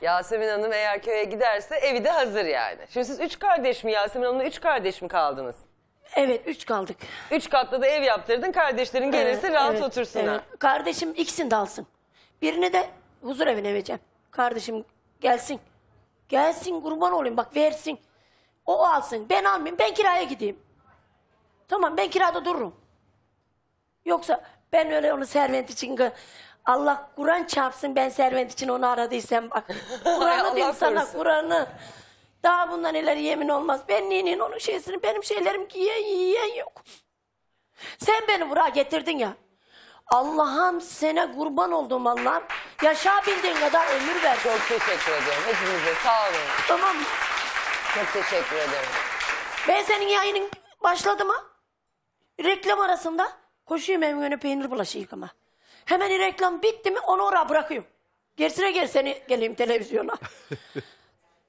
Yasemin Hanım eğer köye giderse evi de hazır yani. Şimdi siz üç kardeş mi Yasemin Hanım'la üç kardeş mi kaldınız? Evet üç kaldık. Üç katlı da ev yaptırdın kardeşlerin gelirse evet, rahat evet, otursunlar. Evet. Kardeşim ikisini de alsın. Birini de huzur evine vereceğim. Kardeşim gelsin. Gelsin kurban olayım bak versin. O alsın ben almayayım ben kiraya gideyim. Tamam ben kirada dururum. Yoksa ben öyle onu servent için... Allah Kur'an çarpsın ben servent için onu aradıysam bak. Kur'an'ı diyeyim sana Kur'an'ı. Daha bundan ileri yemin olmaz. Ben neyinin onun şeysini benim şeylerim giyen yiyen yok. Sen beni buraya getirdin ya. Allah'ım sana kurban olduğum Allah'ım. Yaşa bildiğin kadar ömür ver. Çok teşekkür ederim hepinize sağ olun. Tamam. Çok teşekkür ederim. Ben senin yayının başladı mı? Reklam arasında koşuyorum evin önüne peynir bulaşı yıkama. Hemen reklam bitti mi onu oraya bırakıyorum. Gerisine gel seni geleyim televizyona.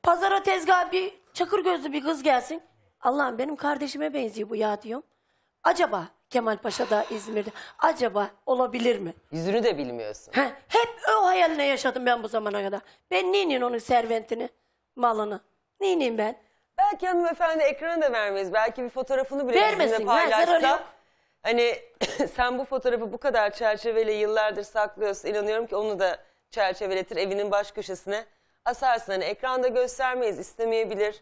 Pazara tezgah bir çakır gözlü bir kız gelsin. Allah'ım benim kardeşime benziyor bu ya diyorum. Acaba Kemalpaşa'da İzmir'de acaba olabilir mi? Yüzünü de bilmiyorsun. He, hep o hayaline yaşadım ben bu zamana kadar. Ben neyinin onun serventini, malını? Neyinin ben? Belki hanımefendi ekranı da vermeyiz. Belki bir fotoğrafını bile vermesin, bizimle paylaşsa. Hani sen bu fotoğrafı bu kadar çerçeveyle yıllardır saklıyorsun. İnanıyorum ki onu da çerçeveletir evinin baş köşesine. Asarsın hani ekranda göstermeyiz istemeyebilir.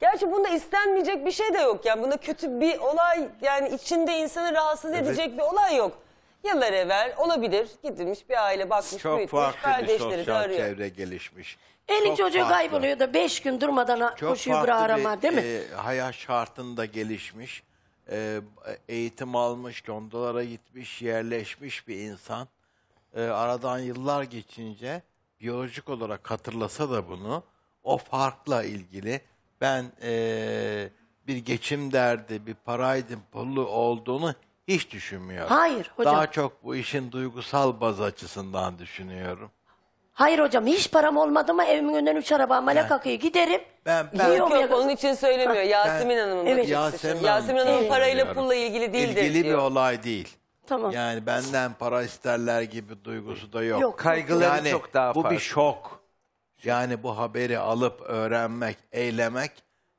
Gerçi bunda istenmeyecek bir şey de yok yani bunda kötü bir olay yani içinde insanı rahatsız evet. edecek bir olay yok. Yıllar evvel olabilir gidilmiş bir aile bakmış çok büyütmüş kardeşleri de arıyor. Çok çevre gelişmiş. Elin çocuğu kayboluyor da beş gün durmadan çok koşuyor bir arama değil mi? E, hayat şartında gelişmiş e, eğitim almış Londra'lara gitmiş yerleşmiş bir insan e, aradan yıllar geçince biyolojik olarak hatırlasa da bunu o farkla ilgili ben e, bir geçim derdi, bir paraydım, pullu olduğunu hiç düşünmüyorum. Hayır hocam. Daha çok bu işin duygusal baz açısından düşünüyorum. Hayır hocam hiç param olmadı mı evimin önünden üç araba malak akıyor giderim. Ben, ben, yok yok onun için söylemiyor Yasemin Hanım'ın. Evet. Yasemin, Yasemin Hanım'ın evet. parayla pulla ilgili değildir. İlgili diyor. Bir olay değil. Tamam. Yani benden para isterler gibi duygusu da yok. Yok kaygıları yani çok daha bu farklı. Bir şok. Yani bu haberi alıp öğrenmek, eylemek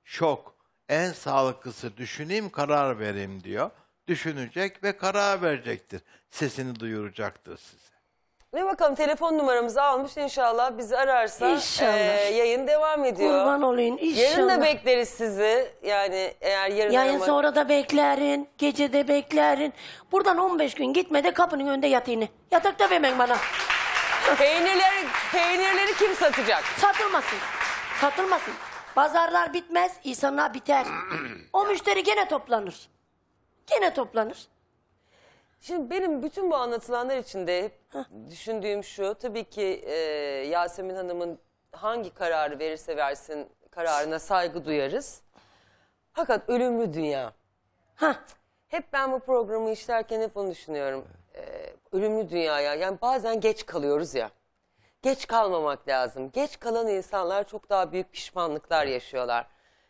şok. En sağlıklısı düşüneyim, karar vereyim diyor. Düşünecek ve karar verecektir. Sesini duyuracaktır size. Ve bakalım telefon numaramızı almış inşallah bizi ararsa inşallah. E, yayın devam ediyor. Kurban olayım inşallah. Yarın da bekleriz sizi yani eğer yarın... Yayın ama... sonra da beklerin, gece de beklerin. Buradan on beş gün gitmede kapının önünde yatayını. Yatakta vermeyin bana. Peynirleri, peynirleri kim satacak? Satılmasın, satılmasın. Pazarlar bitmez, insanlar biter. O müşteri gene toplanır. Gene toplanır. Şimdi benim bütün bu anlatılanlar içinde hep düşündüğüm şu. Tabii ki e, Yasemin Hanım'ın hangi kararı verirse versin kararına saygı duyarız. Fakat ölümlü dünya. Heh. Hep ben bu programı işlerken hep onu düşünüyorum. Ee, ölümlü dünyaya, yani bazen geç kalıyoruz ya. Geç kalmamak lazım. Geç kalan insanlar çok daha büyük pişmanlıklar yaşıyorlar.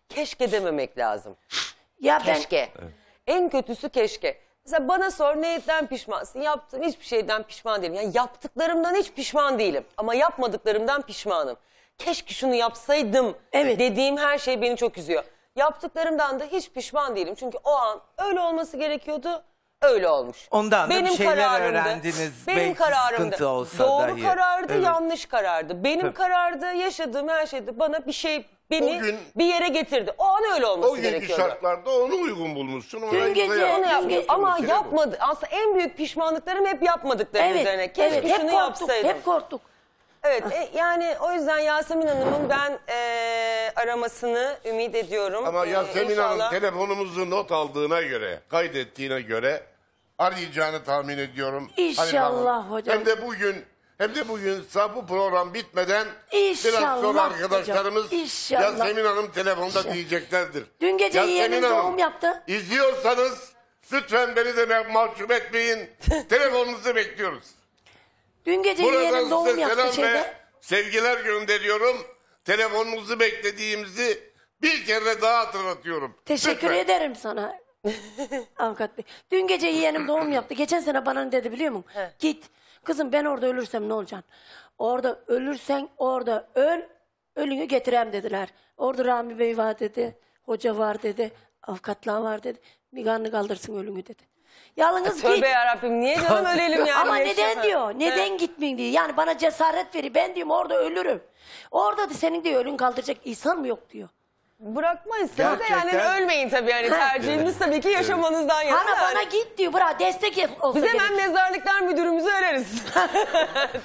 Keşke dememek lazım. Ya keşke. Ben... Evet. En kötüsü keşke. Mesela bana sor, neyden pişmansın? Yaptığım hiçbir şeyden pişman değilim. Yani yaptıklarımdan hiç pişman değilim. Ama yapmadıklarımdan pişmanım. Keşke şunu yapsaydım, evet, dediğim her şey beni çok üzüyor. Yaptıklarımdan da hiç pişman değilim. Çünkü o an öyle olması gerekiyordu, öyle olmuş. Ondan benim da bir şeyler kararımdı, öğrendiniz. Benim kararımdı. Doğru dahi. Karardı, evet. Yanlış karardı. Benim Hı. karardı, yaşadığım her şeydi. Bana bir şey, beni gün, bir yere getirdi. O an öyle olması gerekiyordu. O günkü şartlarda onu uygun bulmuşsun. Dün gece onu yaptım. Ama yapmadı. Bu. Aslında en büyük pişmanlıklarım hep yapmadıklarım, evet, üzerine. Keşke, evet, şunu yapsaydım. Hep korktuk. Evet, e, yani o yüzden Yasemin Hanım'ın ben e, aramasını ümit ediyorum. Ama ee, Yasemin inşallah... Hanım telefonumuzu not aldığına göre, kaydettiğine göre arayacağını tahmin ediyorum. İnşallah hocam. Hem de bugün, hem de bugün bu program bitmeden İnşallah, biraz sonra arkadaşlarımız İnşallah. Yasemin Hanım telefonda İnşallah. diyeceklerdir. Dün gece yeğenim doğum yaptı. İzliyorsanız lütfen beni de mahcup etmeyin. Telefonunuzu bekliyoruz. Dün gece yeğenim doğum yaptı şeyde. Sevgiler gönderiyorum. Telefonunuzu beklediğimizi bir kere daha hatırlatıyorum. Teşekkür Lütfen. ederim sana. Avukat Bey. Dün gece yeğenim doğum yaptı. Geçen sene bana ne dedi biliyor musun? He. Git. Kızım ben orada ölürsem ne olacaksın? Orada ölürsen orada öl. Ölünü getirem dediler. Orada Rami Bey var dedi. Hoca var dedi. Avukatlığa var dedi. Müge Anlı kaldırsın ölünü dedi. Yalnız Tövbe git. yarabbim, niye canım ölelim yani? Ama neden yaşam. diyor, neden evet. gitmeyin diyor. Yani bana cesaret verir, ben diyorum orada ölürüm. Orada da senin diyor ölün kaldıracak insan mı yok diyor. Bırakmayız da yani ölmeyin tabii yani tercihimiz tabii ki yaşamanızdan yana. Ana yani. Bana git diyor, bırak destek et. Biz hemen gelir. Mezarlıklar müdürümüzü öleriz.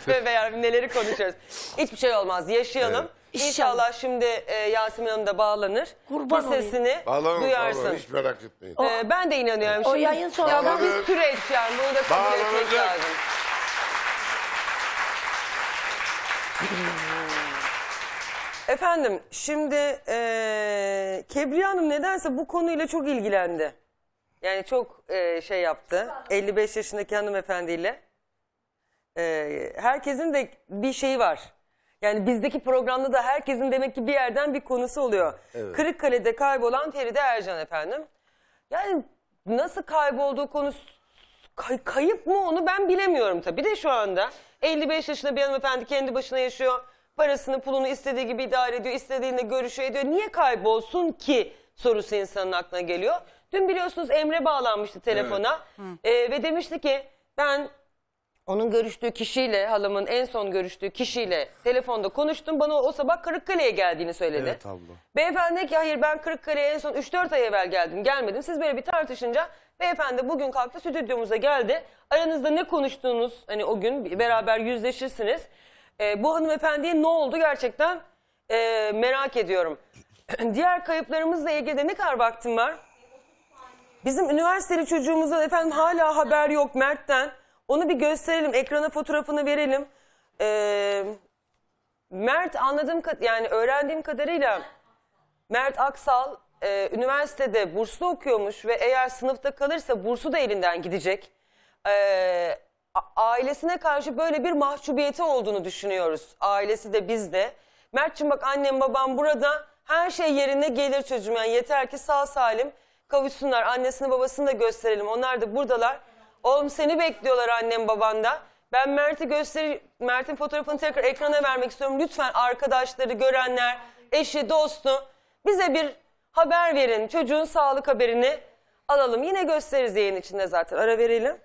Tövbe yarabbim, neleri konuşuyoruz. Hiçbir şey olmaz, yaşayalım. Evet. İnşallah şimdi e, Yasemin Hanım da bağlanır. Kurban bir sesini bağlanır, duyarsın. Bağlanır, hiç merak etmeyin. E, ben de inanıyorum. Şimdi, o yayın sonunda ya bir süreç yani. Bunu da kabul etmek lazım. Efendim şimdi e, Kebriye Hanım nedense bu konuyla çok ilgilendi. Yani çok e, şey yaptı. elli beş yaşındaki hanımefendiyle. E, herkesin de bir şeyi var. Yani bizdeki programda da herkesin demek ki bir yerden bir konusu oluyor. Evet. Kırıkkale'de kaybolan Feride Ercan efendim. Yani nasıl kaybolduğu konusu, kay, kayıp mı onu ben bilemiyorum tabii. Bir de şu anda elli beş yaşında bir hanımefendi kendi başına yaşıyor. Parasını pulunu istediği gibi idare ediyor. İstediğinde görüşüyor ediyor. Niye kaybolsun ki sorusu insanın aklına geliyor. Dün biliyorsunuz Emre bağlanmıştı telefona. Evet. E, ve demişti ki ben... Onun görüştüğü kişiyle, halamın en son görüştüğü kişiyle telefonda konuştum. Bana o sabah Kırıkkale'ye geldiğini söyledi. Evet abla. Beyefendi dedi ki hayır ben Kırıkkale'ye en son üç dört ay evvel geldim, gelmedim. Siz böyle bir tartışınca beyefendi bugün kalktı stüdyomuza geldi. Aranızda ne konuştuğunuz hani o gün beraber yüzleşirsiniz. Ee, bu hanımefendiye ne oldu gerçekten ee, merak ediyorum. Diğer kayıplarımızla ilgili de ne kadar vaktim var? Bizim üniversiteli çocuğumuzdan efendim hala haber yok Mert'ten. Onu bir gösterelim, ekrana fotoğrafını verelim. Ee, Mert anladığım yani öğrendiğim kadarıyla Mert Aksal e, üniversitede burslu okuyormuş ve eğer sınıfta kalırsa bursu da elinden gidecek. Ee, ailesine karşı böyle bir mahcubiyeti olduğunu düşünüyoruz. Ailesi de biz de. Mert'cim bak annem babam burada her şey yerine gelir çocuğum. Yani yeter ki sağ salim kavuşsunlar. Annesini babasını da gösterelim. Onlar da buradalar. Oğlum seni bekliyorlar annem babanda. Ben Mert'i göster, Mert'in fotoğrafını tekrar ekrana vermek istiyorum. Lütfen arkadaşları, görenler, eşi, dostu bize bir haber verin. Çocuğun sağlık haberini alalım. Yine gösteririz yayın içinde zaten. Ara verelim.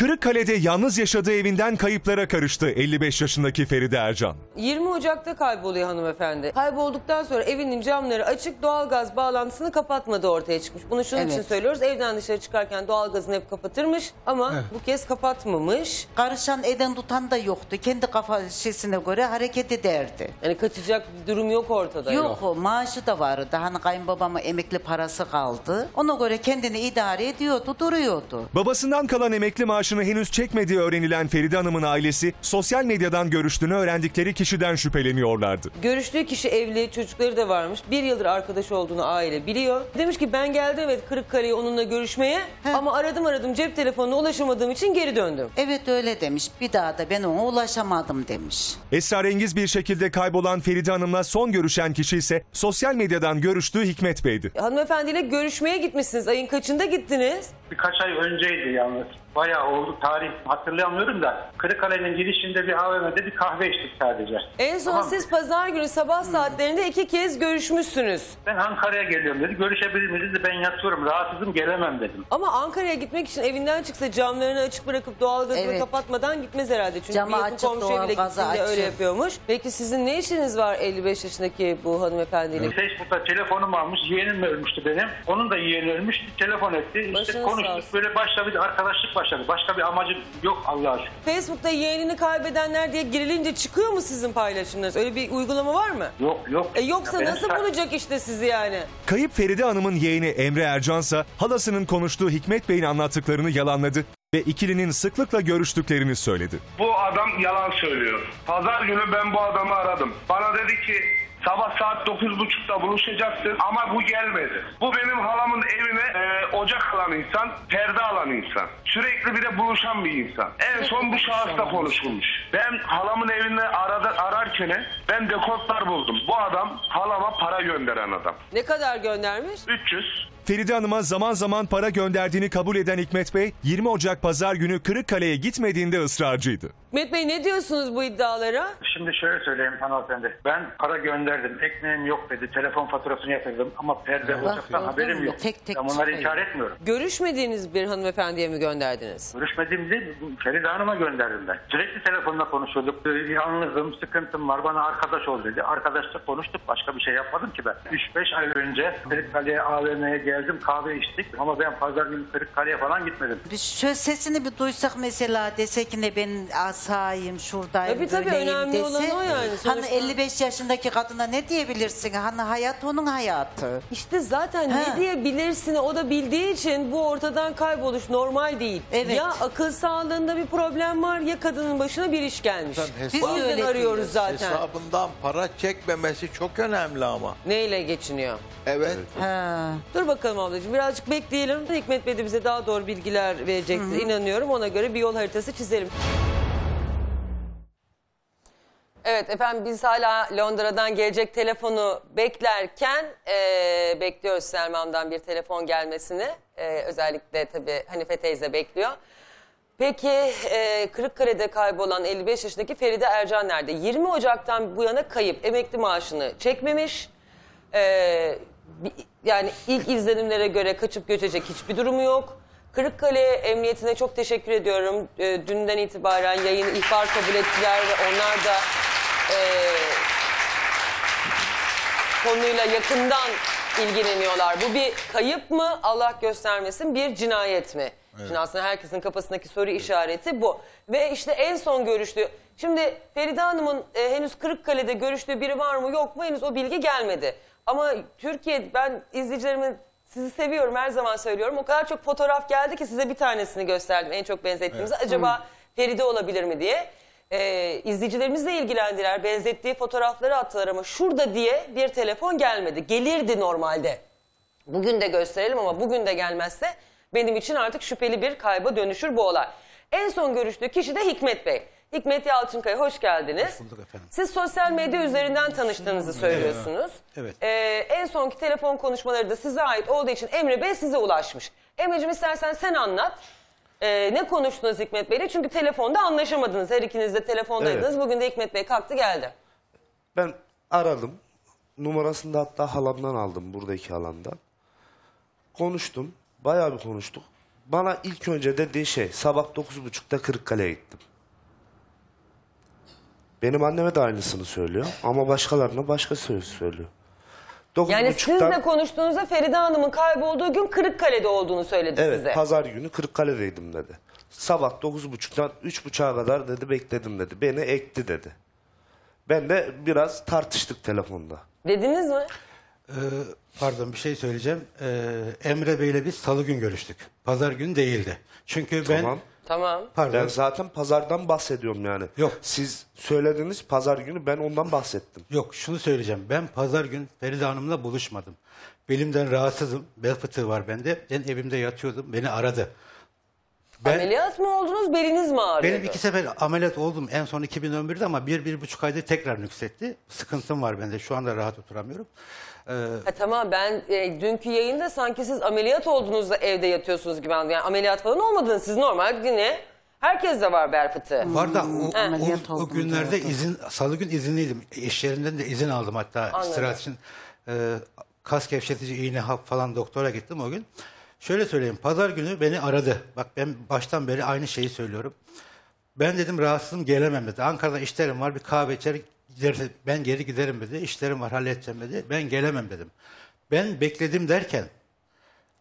Kırıkkale'de yalnız yaşadığı evinden kayıplara karıştı elli beş yaşındaki Feride Ercan. yirmi Ocak'ta kayboluyor hanımefendi. Kaybolduktan sonra evinin camları açık, doğalgaz bağlantısını kapatmadığı ortaya çıkmış. Bunu şunun evet. için söylüyoruz. Evden dışarı çıkarken doğalgazını hep kapatırmış ama evet. bu kez kapatmamış. Karışan eden tutan da yoktu. Kendi kafasına göre hareket ederdi. Yani kaçacak bir durum yok ortada. Yok, yok. O maaşı da vardı. Hani kayınbabama emekli parası kaldı. Ona göre kendini idare ediyordu, duruyordu. Babasından kalan emekli maaşını henüz çekmediği öğrenilen Feride Hanım'ın ailesi sosyal medyadan görüştüğünü öğrendikleri kişiden şüpheleniyorlardı. Görüştüğü kişi evli, çocukları da varmış. Bir yıldır arkadaş olduğunu aile biliyor. Demiş ki ben geldim evet Kırıkkale'ye onunla görüşmeye He. ama aradım aradım cep telefonuna ulaşamadığım için geri döndüm. Evet öyle demiş. Bir daha da ben ona ulaşamadım demiş. Esrarengiz bir şekilde kaybolan Feride Hanım'la son görüşen kişi ise sosyal medyadan görüştüğü Hikmet Bey'di. Hanımefendiyle görüşmeye gitmişsiniz. Ayın kaçında gittiniz? Birkaç ay önceydi yalnız. Bayağı oldu, tarih hatırlayamıyorum da Kırıkkale'nin girişinde bir A V M'de bir kahve içtik sadece. En son tamam. siz pazar günü sabah hmm. saatlerinde iki kez görüşmüşsünüz. Ben Ankara'ya geliyorum dedi. Görüşebilir miyiz? Ben yatıyorum. Rahatsızım, gelemem dedim. Ama Ankara'ya gitmek için evinden çıksa camlarını açık bırakıp doğalgazını evet. kapatmadan gitmez herhalde. Çünkü Cama bir yakın komşuya bile gittiğinde öyle yapıyormuş. Peki sizin ne işiniz var elli beş yaşındaki bu hanımefendiyle? Evet. Facebook'ta telefonumu almış. Yeğenim ölmüştü benim. Onun da yeğeni ölmüştü. Telefon etti. Başınız işte konuştuk. Böyle başla bir arkadaşlık başladı. Başka bir amacım yok Allah'a şükür. Facebook'ta yeğenini kaybedenler diye girilince çıkıyor mu sizin paylaşımlarınız? Öyle bir uygulama var mı? Yok yok. E yoksa nasıl sen... bulacak işte sizi yani? Kayıp Feride Hanım'ın yeğeni Emre Ercan'sa halasının konuştuğu Hikmet Bey'in anlattıklarını yalanladı ve ikilinin sıklıkla görüştüklerini söyledi. Bu adam yalan söylüyor. Pazar günü ben bu adamı aradım. Bana dedi ki sabah saat dokuz buçukta buluşacaksın ama bu gelmedi. Bu benim halamın evine e, ocak alan insan, perde alan insan. Sürekli bir de buluşan bir insan. En son bu şahısla konuşulmuş. Ben halamın evinde arada, ararken ben dekortlar buldum. Bu adam halama para gönderen adam. Ne kadar göndermiş? üç yüz. Feride Hanım'a zaman zaman para gönderdiğini kabul eden Hikmet Bey, yirmi Ocak pazar günü Kırıkkale'ye gitmediğinde ısrarcıydı. Hikmet Bey ne diyorsunuz bu iddialara? Şimdi şöyle söyleyeyim hanımefendi. Ben para gönderdim, ekmeğim yok dedi, telefon faturasını yatırdım ama perde ocaktan haberim yok. Tek tek ben bunları inkar etmiyorum. Görüşmediğiniz bir hanımefendiye mi gönderdiniz? Görüşmediğim değil, Feride Hanım'a gönderdim ben. Sürekli telefonla konuşuyorduk, yalnızım, sıkıntım var, bana arkadaş ol dedi. Arkadaşla konuştuk, başka bir şey yapmadım ki ben. üç beş ay önce Kırıkkale'ye, A V M'ye geldim, kahve içtik ama ben pazar günü Kırıkkale'ye falan gitmedim. Bir şöyle sesini bir duysak mesela, desek ne ben asayım, şuradayım, tabii, tabii, önemli dese. Olan o yani. Sonuçta... Hani elli beş yaşındaki kadına ne diyebilirsin? Hani hayat onun hayatı. İşte zaten ha. ne diyebilirsin o da bildiği için bu ortadan kayboluş normal değil. Evet. Ya akıl sağlığında bir problem var ya kadının başına bir iş gelmiş. Hesab... Biz yüzden arıyoruz zaten. Hesabından para çekmemesi çok önemli ama. Neyle geçiniyor? Evet. Ha. Dur bakalım. Bakalım ablacığım birazcık bekleyelim. Hikmet Bey de bize daha doğru bilgiler verecektir. Hı-hı. İnanıyorum ona göre bir yol haritası çizelim. Evet efendim biz hala Londra'dan gelecek telefonu beklerken e, bekliyoruz Selma'mdan bir telefon gelmesini. E, özellikle tabii Hanife teyze bekliyor. Peki e, Kırıkkale'de kaybolan elli beş yaşındaki Feride Ercan nerede? yirmi Ocak'tan bu yana kayıp, emekli maaşını çekmemiş. E, Yani ilk izlenimlere göre kaçıp göçecek hiçbir durumu yok. Kırıkkale Emniyetine çok teşekkür ediyorum. E, dünden itibaren yayın ihbar kabul ettiler ve onlar da e, konuyla yakından ilgileniyorlar. Bu bir kayıp mı? Allah göstermesin. Bir cinayet mi? Evet. Şimdi aslında herkesin kafasındaki soru işareti bu. Ve işte en son görüştüğü... Şimdi Feride Hanım'ın e, henüz Kırıkkale'de görüştüğü biri var mı yok mu henüz o bilgi gelmedi. Ama Türkiye, ben izleyicilerimi sizi seviyorum, her zaman söylüyorum. O kadar çok fotoğraf geldi ki size bir tanesini gösterdim en çok benzettiğimizi. Evet. Acaba Feride olabilir mi diye. Ee, izleyicilerimizle ilgilendiler, benzettiği fotoğrafları attılar ama şurada diye bir telefon gelmedi. Gelirdi normalde. Bugün de gösterelim ama bugün de gelmezse benim için artık şüpheli bir kayba dönüşür bu olay. En son görüştüğü kişi de Hikmet Bey. Hikmet Yalçınkaya hoş geldiniz. Hoş bulduk efendim. Siz sosyal medya üzerinden tanıştığınızı söylüyorsunuz. Evet. Ee, en sonki telefon konuşmaları da size ait olduğu için Emre Bey size ulaşmış. Emre'cim istersen sen anlat. Ee, ne konuştunuz Hikmet Bey'le? Çünkü telefonda anlaşamadınız. Her ikiniz de telefondaydınız. Evet. Bugün de Hikmet Bey kalktı geldi. Ben aradım. Numarasını da hatta halamdan aldım buradaki halamdan. Konuştum. Bayağı bir konuştuk. bana ilk önce dediği şey, sabah dokuz buçukta Kırıkkale'ye gittim. Benim anneme de aynısını söylüyor ama başkalarına başka söz söylüyor. Yani sizle konuştuğunuzda Feride Hanım'ın kaybolduğu gün Kırıkkale'de olduğunu söyledi evet, size. Evet, pazar günü Kırıkkale'deydim dedi. Sabah dokuz buçuktan üç buçuğa kadar dedi bekledim dedi. Beni ekti dedi. Ben de biraz tartıştık telefonda. Dediniz mi? Ee, pardon bir şey söyleyeceğim. Ee, Emre Bey'le biz salı gün görüştük. Pazar günü değildi. Çünkü ben... Tamam. Tamam. Pardon. Ben zaten pazardan bahsediyorum yani. Yok. Siz söylediniz pazar günü, ben ondan bahsettim. Yok, şunu söyleyeceğim. Ben pazar günü Feride Hanım'la buluşmadım. Belimden rahatsızım. Bel fıtığı var bende. Ben evimde yatıyordum. Beni aradı. Ben, ameliyat mı oldunuz, beliniz mi ağrıyordu? Benim iki sefer ameliyat oldum. En son iki bin on birde ama bir, bir buçuk ayda tekrar nüksetti. Sıkıntım var bende. Şu anda rahat oturamıyorum. Ee, ha, tamam ben e, dünkü yayında sanki siz ameliyat olduğunuzda evde yatıyorsunuz gibi anladım. Yani ameliyat falan olmadınız. Siz normal güne. Herkes de var bel fıtığı. Hmm. Var da o, o, o günlerde oldu. izin, salı gün izinliydim. İş yerinden de izin aldım hatta. Anladım. İstirahat için. E, kas gevşetici iğne hap falan doktora gittim o gün. Şöyle söyleyeyim, pazar günü beni aradı. Bak ben baştan beri aynı şeyi söylüyorum. Ben dedim rahatsızım, gelemem dedi. Ankara'da işlerim var, bir kahve içer giderim, ben geri giderim dedi. İşlerim var, halledeceğim dedi. Ben gelemem dedim. Ben bekledim derken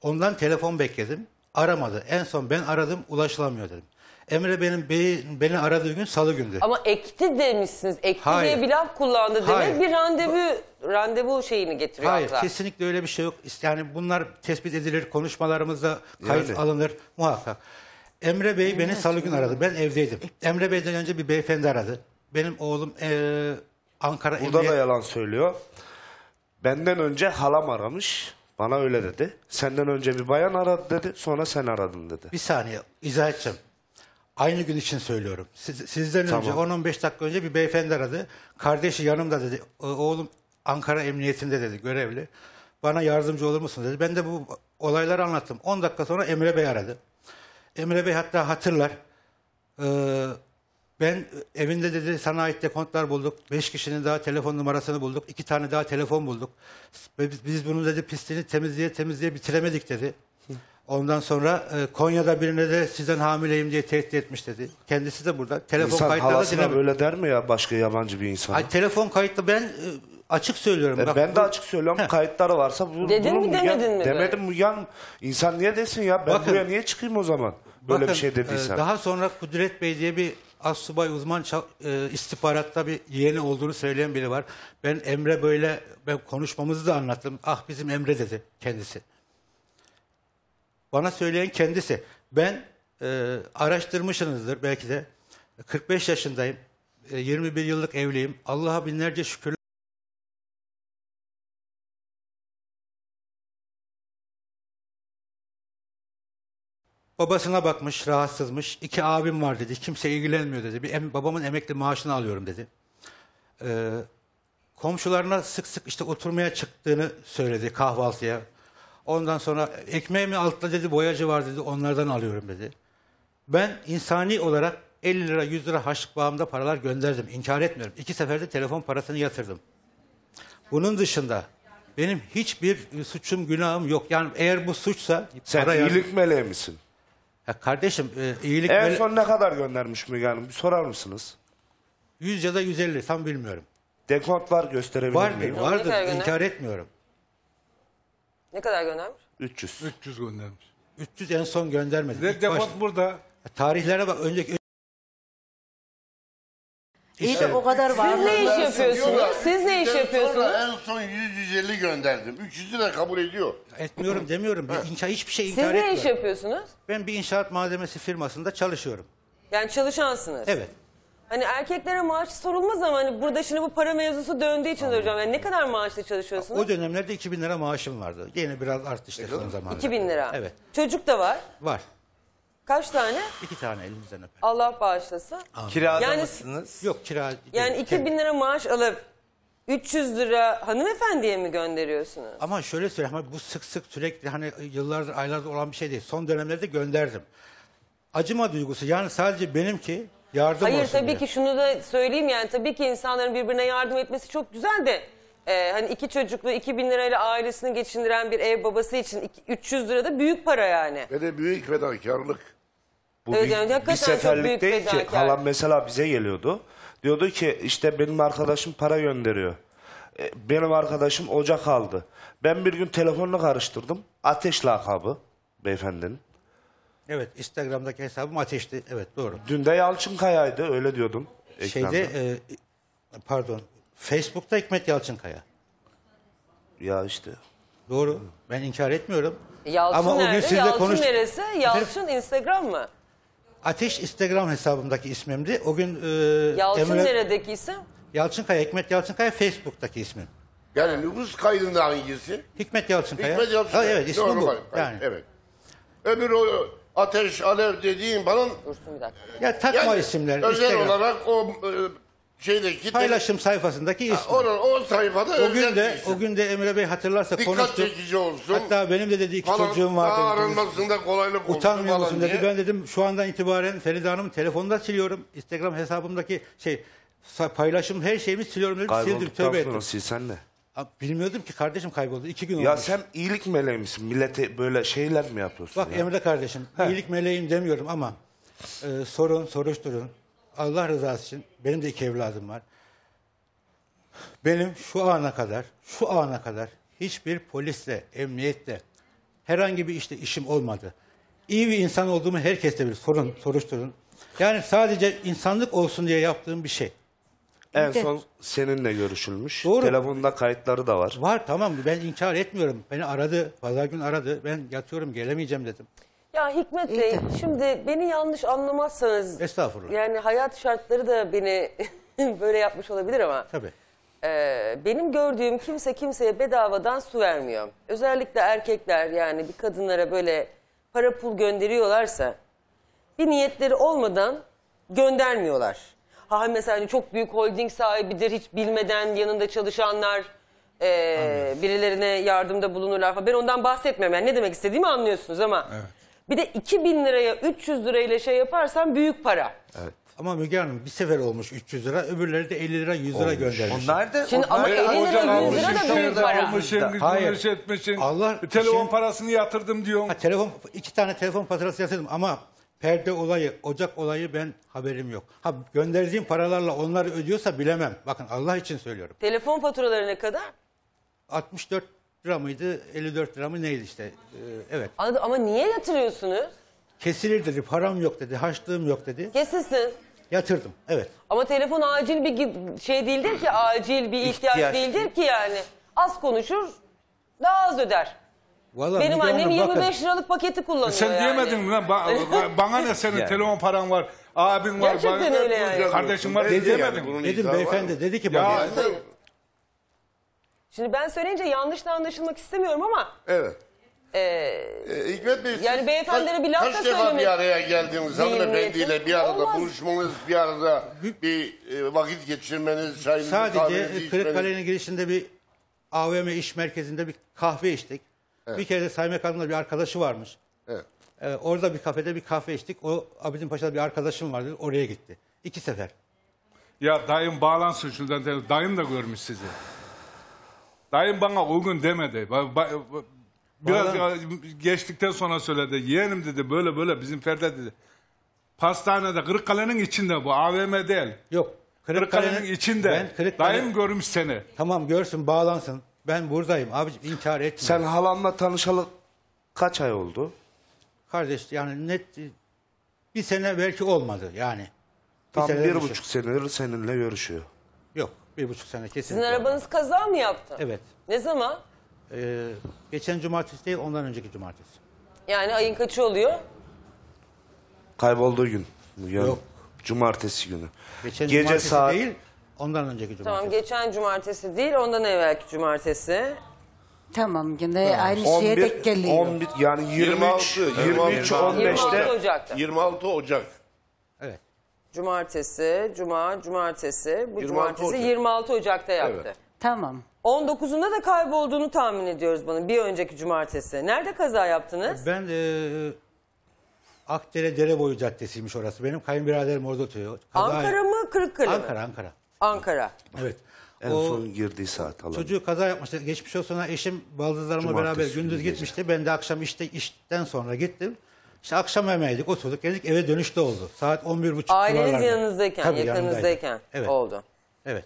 ondan telefon bekledim. Aramadı. En son ben aradım, ulaşılamıyor dedim. Emre benim beyi, beni aradığı gün salı gündü. Ama ekti demişsiniz. Ekti Hayır. diye bir laf kullandı demek. Hayır. Bir randevu randevu şeyini getiriyor. Hayır akla. Kesinlikle öyle bir şey yok. Yani bunlar tespit edilir. Konuşmalarımızda kayıt yani. Alınır muhakkak. Emre Bey Emre beni salı gün aradı. Ben evdeydim. Emre Bey'den önce bir beyefendi aradı. Benim oğlum ee, Ankara... Burada Emre... da yalan söylüyor. Benden önce halam aramış. Bana öyle dedi. Senden önce bir bayan aradı dedi. Sonra sen aradın dedi. Bir saniye izah edeceğim. Aynı gün için söylüyorum. Siz, sizden önce tamam. on on beş dakika önce bir beyefendi aradı. Kardeşi yanımda dedi. Oğlum Ankara Emniyetinde dedi görevli. Bana yardımcı olur musun dedi. Ben de bu olayları anlattım. on dakika sonra Emre Bey aradı. Emre Bey hatta hatırlar. Ee, ben evinde dedi sana ait dekontlar bulduk. beş kişinin daha telefon numarasını bulduk. iki tane daha telefon bulduk. Ve biz, biz bunun dedi pisliğini temizliğe temizliğe bitiremedik dedi. Ondan sonra e, Konya'da birine de sizden hamileyim diye tehdit etmiş dedi. Kendisi de burada. Telefon İnsan halasına böyle der mi ya başka yabancı bir insana? Ay, telefon kayıtlı ben e, açık söylüyorum. E, bak, ben bu... de açık söylüyorum. Heh. Kayıtları varsa bu, Dedin mi demedin Müge, mi? Demedim Müge Hanım. İnsan niye desin ya? Ben bakın, buraya niye çıkayım o zaman? Böyle bakın, bir şey dediysen. E, daha sonra Kudret Bey diye bir astsubay uzman e, istihbaratta bir yeğeni olduğunu söyleyen biri var. Ben Emre böyle ben konuşmamızı da anlattım. Ah bizim Emre dedi kendisi. Bana söyleyen kendisi. Ben e, araştırmışsınızdır belki de. kırk beş yaşındayım. E, yirmi bir yıllık evliyim. Allah'a binlerce şükürler. Babasına bakmış, rahatsızmış. İki abim var dedi. Kimse ilgilenmiyor dedi. Bir em, babamın emekli maaşını alıyorum dedi. E, komşularına sık sık işte oturmaya çıktığını söyledi kahvaltıya. Ondan sonra ekmeğimi altta dedi boyacı var dedi onlardan alıyorum dedi. Ben insani olarak elli lira yüz lira harçlık bağımda paralar gönderdim. İnkar etmiyorum. İki seferde telefon parasını yatırdım. Bunun dışında benim hiçbir suçum günahım yok. Yani eğer bu suçsa... Sen para iyilik yardım... meleği misin? Ya kardeşim e, iyilik meleği... En son ne kadar göndermiş Müge Hanım? Bir sorar mısınız? yüz ya da yüz elli tam bilmiyorum. Dekont var gösterebilir var, miyim? Vardır. İnkar etmiyorum. Ne kadar göndermiş? üç yüz. üç yüz göndermiş. üç yüz en son göndermedi. Dekont burada. Tarihlere bak. Önceki... İyi işte, de o kadar var. Siz ne iş yapıyorsunuz? Siz ne iş yapıyorsunuz? En son yüz elli gönderdim. üç yüzü de kabul ediyor. Etmiyorum demiyorum. İnşa, hiçbir şey inkar etmiyorum. Siz ne iş yapıyorsunuz? Ben bir inşaat malzemesi firmasında çalışıyorum. Yani çalışansınız? Evet. Hani erkeklere maaşı sorulmaz ama hani burada şimdi bu para mevzusu döndüğü için hocam yani ne kadar maaşla çalışıyorsunuz? O dönemlerde iki bin lira maaşım vardı. Yine biraz arttı işte son zamanlarda. iki bin lira. Evet. Çocuk da var. Var. Kaç tane? İki tane elimizden öper. Allah bağışlasın. Kirada mısınız? Yok kira. Yani iki bin lira maaş alıp üç yüz lira hanımefendiye mi gönderiyorsunuz? Ama şöyle söyleyeyim ama bu sık sık sürekli hani yıllardır aylardır olan bir şey değil. Son dönemlerde gönderdim. Acıma duygusu yani sadece benim ki. Yardım Hayır tabii diye. Ki şunu da söyleyeyim yani tabii ki insanların birbirine yardım etmesi çok güzel de Ee, hani iki çocuklu iki bin lirayla ailesini geçindiren bir ev babası için iki, üç yüz lira da büyük para yani. Ve de büyük fedakarlık. Bu evet, bir, yani, bir seferlik değil ki. Halam mesela bize geliyordu. Diyordu ki işte benim arkadaşım para gönderiyor. Benim arkadaşım ocak aldı. Ben bir gün telefonunu karıştırdım. Ateş lakabı beyefendinin. Evet, Instagram'daki hesabım ateşti. Evet, doğru. Dün de Yalçınkaya'ydı, öyle diyordum. Ekranda. Şeyde, e, pardon, Facebook'ta Hikmet Yalçınkaya. Ya işte. Doğru, ben inkar etmiyorum. Yalçın ama nerede? O gün sizle konuş... neresi? Yalçın Instagram mı? Ateş Instagram hesabımdaki ismimdi. O gün... E, Yalçın Emre... neredeki isim? Yalçınkaya, Hikmet Yalçınkaya Facebook'taki ismim. Yani nüfus kaydında hangisi? Hikmet Yalçınkaya. Hikmet Yalçınkaya. Ha, evet, ismi doğru, bu. Hayır, yani. Evet. Öbür o ateş, alev dediğim falan... Dursun bir dakika. Ya takma yani, isimler. Özel Instagram olarak o şeydeki... Paylaşım sayfasındaki ismi. Onun o sayfada o gün de isim. O gün de Emre Bey hatırlarsa dikkat konuştuk. Dikkat çekici olsun. Hatta benim de dedi iki falan, çocuğum vardı. Aranmasında kolaylık olsun. Utanmıyor musun dedi. Diye. Ben dedim şu andan itibaren Feride Hanım'ın telefonunu da siliyorum. Instagram hesabımdaki şey... Paylaşım her şeyimi siliyorum dedim. Sildim, tövbe ettim. Silsen de. Bilmiyordum ki kardeşim, kayboldu. İki gün oldu. Ya olmuş. Sen iyilik meleği misin? Millete böyle şeyler mi yapıyorsun? Bak ya? Emre kardeşim, he, iyilik meleğim demiyorum ama e, sorun, soruşturun. Allah rızası için, benim de iki evladım var. Benim şu ana kadar, şu ana kadar hiçbir polisle, emniyetle herhangi bir işte işim olmadı. İyi bir insan olduğumu herkes de bilir. Sorun, soruşturun. Yani sadece insanlık olsun diye yaptığım bir şey. En de... son seninle görüşülmüş. Doğru. Telefonda kayıtları da var. Var, tamam, ben inkar etmiyorum. Beni aradı, pazar gün aradı. Ben yatıyorum, gelemeyeceğim dedim. Ya Hikmet Bey, İyi. şimdi beni yanlış anlamazsanız... Estağfurullah. Yani hayat şartları da beni böyle yapmış olabilir ama... Tabii. E, benim gördüğüm kimse kimseye bedavadan su vermiyor. Özellikle erkekler, yani bir kadınlara böyle para pul gönderiyorlarsa... Bir niyetleri olmadan göndermiyorlar. Ha mesela çok büyük holding sahibidir, hiç bilmeden yanında çalışanlar e, birilerine yardımda bulunurlar falan. Ben ondan bahsetmiyorum. Yani ne demek istediğimi anlıyorsunuz ama. Evet. Bir de iki bin liraya üç yüz lirayla şey yaparsan büyük para. Evet. Ama Müge Hanım bir sefer olmuş üç yüz lira, öbürleri de elli lira, yüz lira göndermiş. Onlar da şimdi onlar ama elli lira, yüz lira da büyük para. Olmuşsun, hayır. Etmişsin. Allah telefon şimdi, parasını yatırdım diyor. Ha, telefon iki tane telefon faturası yatırdım ama perde olayı, ocak olayı ben haberim yok. Ha, gönderdiğim paralarla onları ödüyorsa bilemem. Bakın Allah için söylüyorum. Telefon faturaları ne kadar? altmış dört lira mıydı, elli dört lira mı neydi işte. Ee, evet. Anladım, ama niye yatırıyorsunuz? Kesilir dedi, param yok dedi, harçlığım yok dedi. Kesilsin. Yatırdım, evet. Ama telefon acil bir şey değildir ki, acil bir ihtiyaç, ihtiyaç değildir ki yani. Az konuşur, daha az öder. Vallahi benim annem yirmi beş liralık paketi kullanıyor. Sen yani diyemedin mi lan? Ba bana ne senin yani. Telefon paran var, abin var, gerçekten öyle yani. Kardeşim var dedi, diyemedin. Yani, dedim beyefendi, dedi ki bana. Şimdi ben söyleyince yanlış da anlaşılmak istemiyorum ama. Evet. E, e, Hikmet Bey, yani beyefendilere bir laf da söylemek. Kaç defa bir araya geldiğiniz hanımefendiyle bir arada olmaz. Buluşmanız, bir arada bir e, vakit geçirmeniz, çayınızı, sadece kahvenizi içmeniz. Sadece Kırıkkale'nin girişinde bir A V M iş merkezinde bir kahve içtik. Evet. Bir kere de Saymak adında bir arkadaşı varmış. Evet. Ee, orada bir kafede bir kahve içtik. O Abidin Paşa'da bir arkadaşım vardı. Oraya gitti. İki sefer. Ya dayım bağlansın şuradan. Dayım da görmüş sizi. Dayım bana uygun demedi. Biraz bağlan. Geçtikten sonra söyledi. Yeğenim dedi, böyle böyle bizim Feride dedi. Pastanede, Kırıkkale'nin içinde bu. A V M değil. Yok. Kırıkkale'nin Kırıkkale içinde. Ben Kırıkkale... Dayım görmüş seni. Tamam, görsün, bağlansın. Ben buradayım abicim, inkar etme. Sen halanla tanışalı kaç ay oldu? Kardeş yani net bir sene belki olmadı yani. Bir tam bir buçuk düşün. Senedir seninle görüşüyor. Yok, bir buçuk sene kesin. Sizin arabanız olmadı. Kaza mı yaptı? Evet. Ne zaman? Ee, geçen cumartesi değil, ondan önceki cumartesi. Yani ayın kaçı oluyor? Kaybolduğu gün. Yok. Yok. Cumartesi günü. Geçen gece cumartesi saat... değil. Ondan önceki cumartesi. Tamam, geçen cumartesi değil, ondan evvelki cumartesi. Tamam, yine tamam. Aynı şeye denk geliyor. on bir, yani yirmi üç, yirmi üç, on beşte. yirmi altı Ocak. Evet. Cumartesi, cuma, cumartesi. Bu cumartesi Ocak. yirmi altı Ocak'ta yaptı. Evet. Tamam. on dokuzunda da kaybolduğunu tahmin ediyoruz bana, bir önceki cumartesi. Nerede kaza yaptınız? Ben ee, Akdere Dereboyu Caddesi'ymiş orası. Benim kayınbiraderim orada oturuyor. Kaza... Ankara mı, Kırıkkale mi? Ankara, Ankara. Ankara. Evet. En o son girdiği saat alalım. Çocuğu kaza yapmıştı. Geçmiş o sonra eşim baldızlarımla beraber gündüz gitmişti. Ben de akşam işte işten sonra gittim. İşte akşam yemeğiydik, oturduk, geldik, eve dönüşte oldu. Saat on bir buçuk civarlarında. Aileniz yanınızdayken, tabii, yakınınızdayken evet. oldu. Evet.